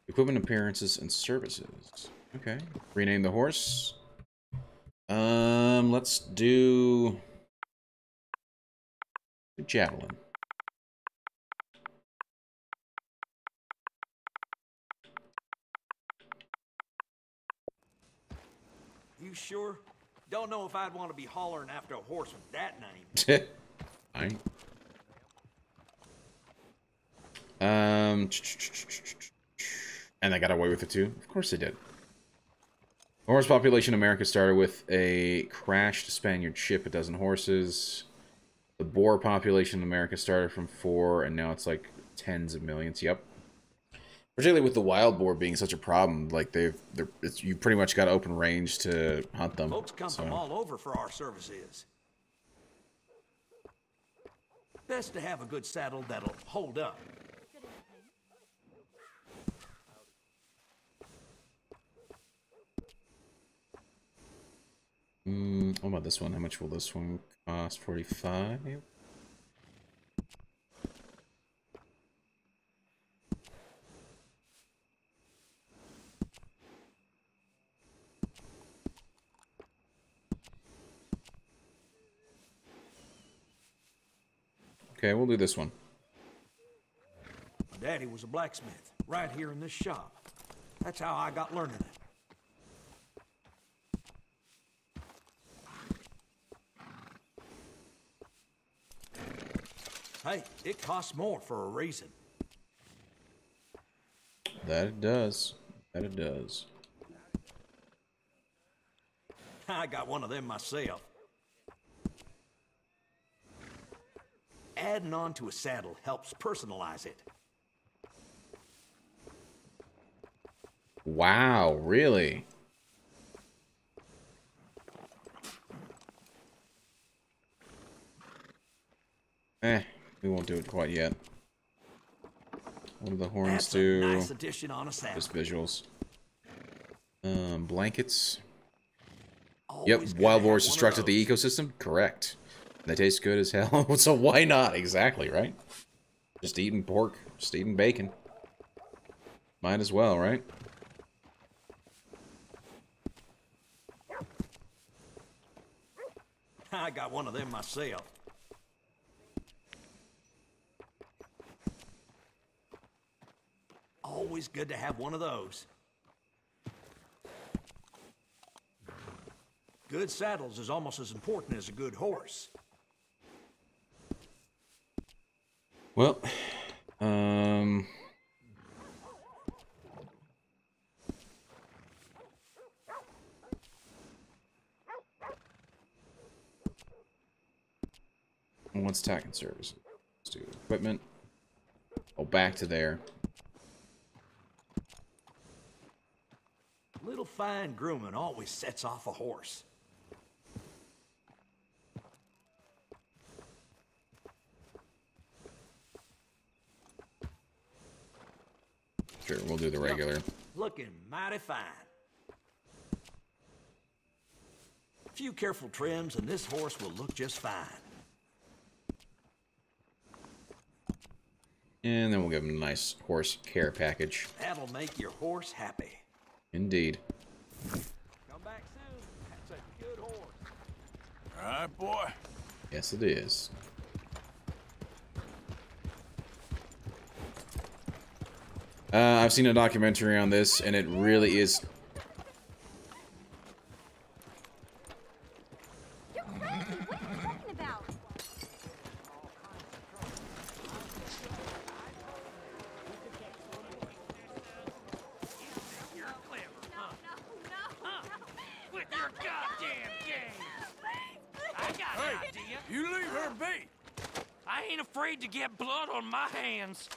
Equipment, appearances, and services. Okay. Rename the horse. Um, let's do the javelin. You sure? Don't know if I'd want to be hollering after a horse with that name. Fine. Um, and they got away with it too. Of course they did. Horse population in America started with a crashed Spaniard ship, a dozen horses. The boar population in America started from four, and now it's like tens of millions. Yep. Particularly with the wild boar being such a problem, like they've, they're, it's, you pretty much got open range to hunt them. Folks come so. from all over for our services. Best to have a good saddle that'll hold up. Mm, what about this one? How much will this one cost? forty-five? Okay, we'll do this one. My daddy was a blacksmith right here in this shop. That's how I got learning it. Hey, it costs more for a reason. That it does. That it does. I got one of them myself. Adding on to a saddle helps personalize it. Wow, really? Eh. We won't do it quite yet. What do the horns do? Nice addition on a saddle. Just visuals. Um, blankets. Always yep, wild boars destructed the ecosystem. Correct. They taste good as hell. So why not? Exactly, right? Just eating pork. Just eating bacon. Might as well, right? I got one of them myself. Always good to have one of those. Good saddles is almost as important as a good horse. Well, um... what's tack and service? Let's do equipment. Oh, back to there. Little fine grooming always sets off a horse. Sure, we'll do the regular. Looking mighty fine. A few careful trims and this horse will look just fine. And then we'll give him a nice horse care package. That'll make your horse happy. Indeed. Come back soon. That's a good horse. All right, boy. Yes, it is. Uh, I've seen a documentary on this, and it really is. You're crazy. What are you talking about? You leave her be. I ain't afraid to get blood on my hands.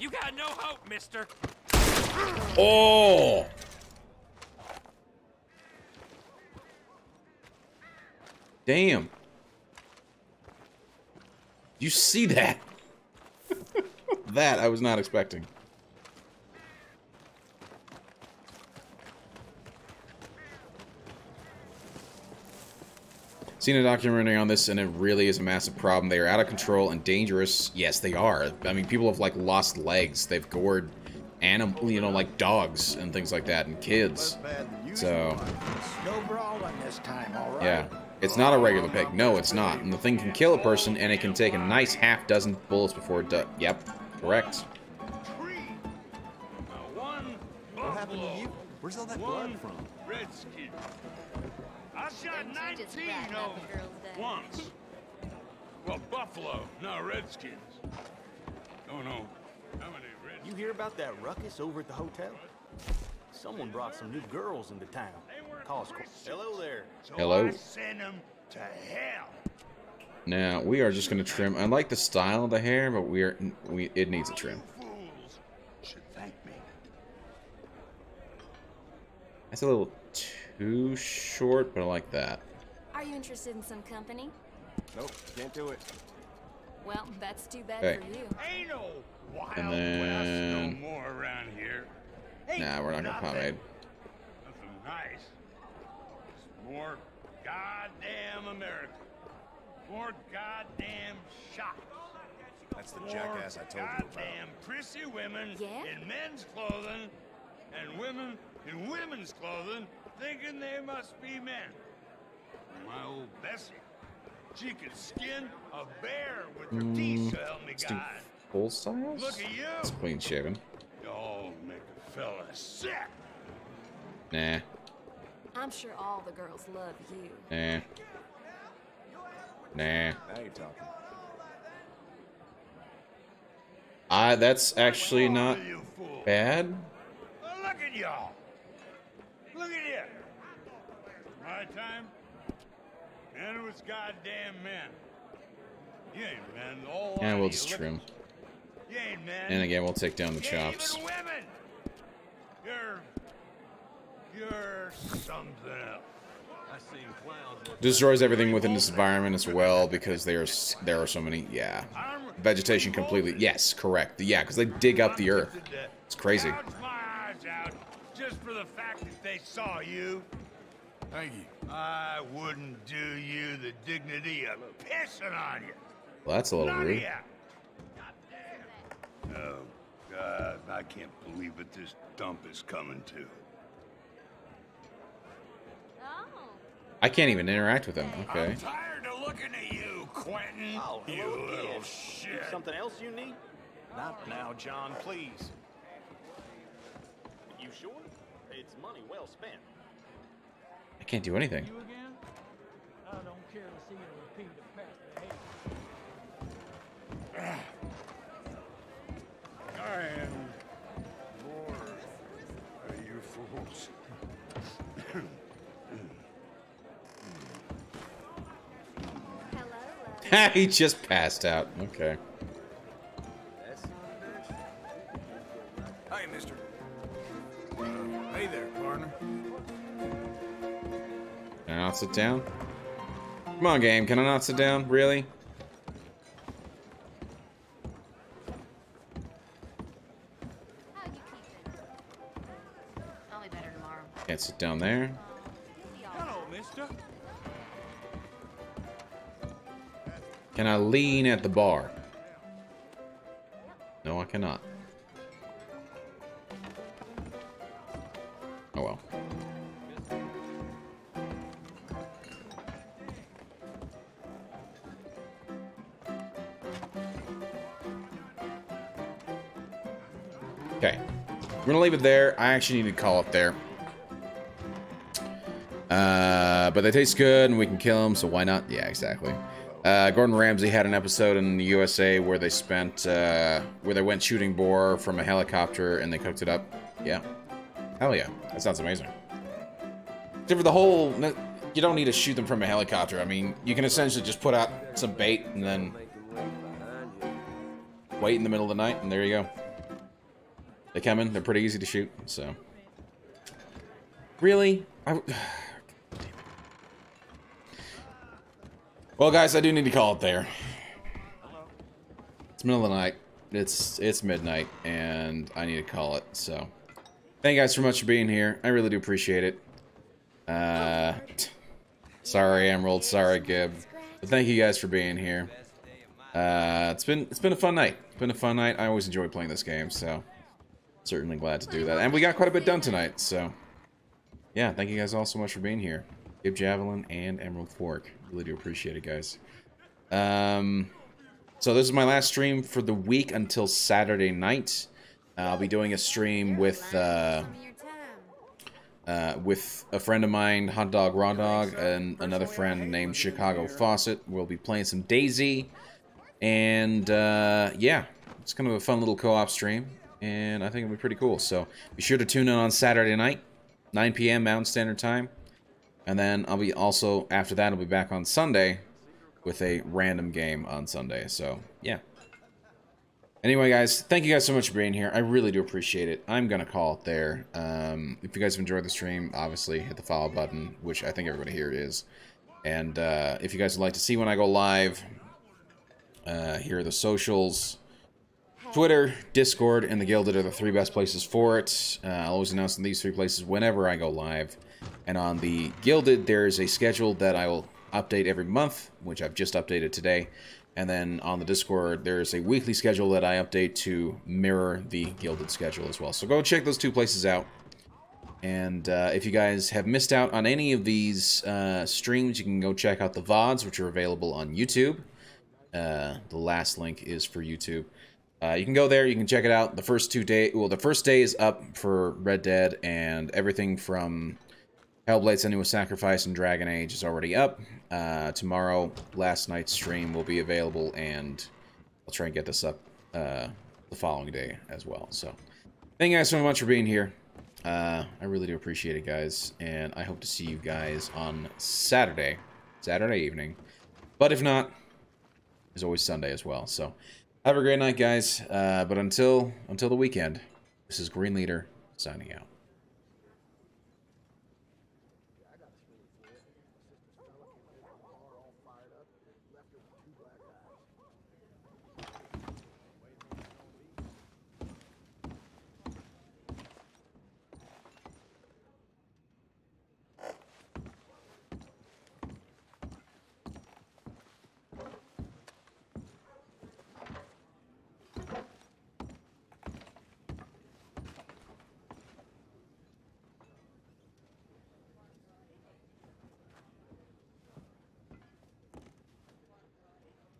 You got no hope, mister. Oh. Damn. You see that? That I was not expecting. Seen a documentary on this, and it really is a massive problem. They are out of control and dangerous. Yes, they are. I mean, people have, like, lost legs. They've gored animal, you know, like dogs and things like that, and kids. So, yeah. It's not a regular pig. No, it's not. And the thing can kill a person, and it can take a nice half dozen bullets before it does. Yep, correct. What happened to you? Where's all that blood from? Redskin. I shot nineteen of them once. Well, buffalo, not redskins. Don't know how many redskins. You hear about that ruckus over at the hotel? Someone brought some new girls into town. Costco. Hello there. So hello. I send them to hell. Now we are just going to trim. I like the style of the hair, but we are we it needs a trim. That's a little too short, but I like that. Are you interested in some company? Nope, can't do it. Well, that's too bad okay. for you. Ain't no wild and then... west no more around here. Ain't nah, we're not nothing. Gonna pomade. Nothing nice. It's more goddamn American. More goddamn shot. That's the more jackass I told you about. Goddamn prissy women yeah? in men's clothing and women in women's clothing thinking they must be men. My old Bessie, she could skin a bear with her mm, teeth to help me guide. Full size? Look at you. It's clean shaven. Oh, make a fella sick. Nah. I'm sure all the girls love you. Nah. Nah. Now you're talking. I. That's actually not bad. Well, look at y'all. Look at you. My time. And it was goddamn men. You ain't men. All and we'll just trim. You ain't men. And again, we'll take down the you chops. Ain't even women. You're, you're something else. I seen clowns. Destroys everything within this environment as well because there's there are so many. Yeah. Vegetation completely. Yes, correct. Yeah, because they dig up the earth. It's crazy. I gouged my eyes out just for the fact that they saw you. Thank you. I wouldn't do you the dignity of pissing on you. Well, that's a little Not rude. Goddamn. Oh, God, I can't believe what this dump is coming to. Oh. I can't even interact with them. Okay. I'm tired of looking at you, Quentin. Oh, you little kid. Shit. Something else you need? Not now, John, please. You sure? It's money well spent. I can't do anything. You again? I don't care to see you repeat the past behavior. I am more of you fools. Hello, hello. He just passed out. Okay. Hi, mister. Hey there, partner. Can I not sit down? Come on, game. Can I not sit down? Really? Can't sit down there. Hello, mister. Can I lean at the bar? No, I cannot. Oh well. Okay, we're gonna leave it there. I actually need to call it there. Uh, but they taste good and we can kill them, so why not? Yeah, exactly. Uh, Gordon Ramsay had an episode in the U S A where they spent, uh, where they went shooting boar from a helicopter and they cooked it up. Yeah. Hell yeah. That sounds amazing. Except for the whole, you don't need to shoot them from a helicopter. I mean, you can essentially just put out some bait and then wait in the middle of the night and there you go. They come in, they're pretty easy to shoot, so. Really? I... Well, guys, I do need to call it there. Hello. It's middle of the night. It's, it's midnight, and I need to call it, so. Thank you guys so much for being here. I really do appreciate it. Uh, sorry, Emerald. Sorry, Gib. But thank you guys for being here. Uh, it's been, it's been a fun night. It's been a fun night. I always enjoy playing this game, so. Certainly glad to do that. And we got quite a bit done tonight, so. Yeah, thank you guys all so much for being here. Gib Javelin and Emerald Fork. Really do appreciate it, guys. Um, so this is my last stream for the week until Saturday night. Uh, I'll be doing a stream with... Uh, uh, with a friend of mine, Hot Dog, Raw Dog, and another friend named Chicago Foss. We'll be playing some DayZ. And, uh, yeah, it's kind of a fun little co-op stream, and I think it'll be pretty cool. So be sure to tune in on Saturday night, nine p m Mountain Standard Time. And then I'll be also, after that, I'll be back on Sunday with a random game on Sunday. So, yeah. Anyway, guys, thank you guys so much for being here. I really do appreciate it. I'm going to call it there. Um, if you guys have enjoyed the stream, obviously hit the follow button, which I think everybody here is. And uh, if you guys would like to see when I go live, uh, here are the socials. Twitter, Discord, and the Guilded are the three best places for it. Uh, I'll always announce in these three places whenever I go live. And on the Guilded, there is a schedule that I will update every month, which I've just updated today. And then on the Discord, there is a weekly schedule that I update to mirror the Guilded schedule as well. So go check those two places out. And uh, if you guys have missed out on any of these uh, streams, you can go check out the V O Ds, which are available on YouTube. Uh, the last link is for YouTube. Uh, you can go there, you can check it out. The first two days, well, the first day is up for Red Dead, and everything from Hellblade: Senua's New Sacrifice and Dragon Age is already up. Uh, tomorrow, last night's stream will be available, and I'll try and get this up uh, the following day as well. So, thank you guys so much for being here. Uh, I really do appreciate it, guys, and I hope to see you guys on Saturday, Saturday evening. But if not, there's always Sunday as well, so... Have a great night, guys. Uh, but until until the weekend, this is Green Leader signing out.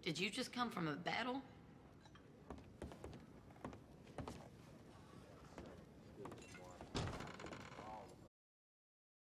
Did you just come from a battle?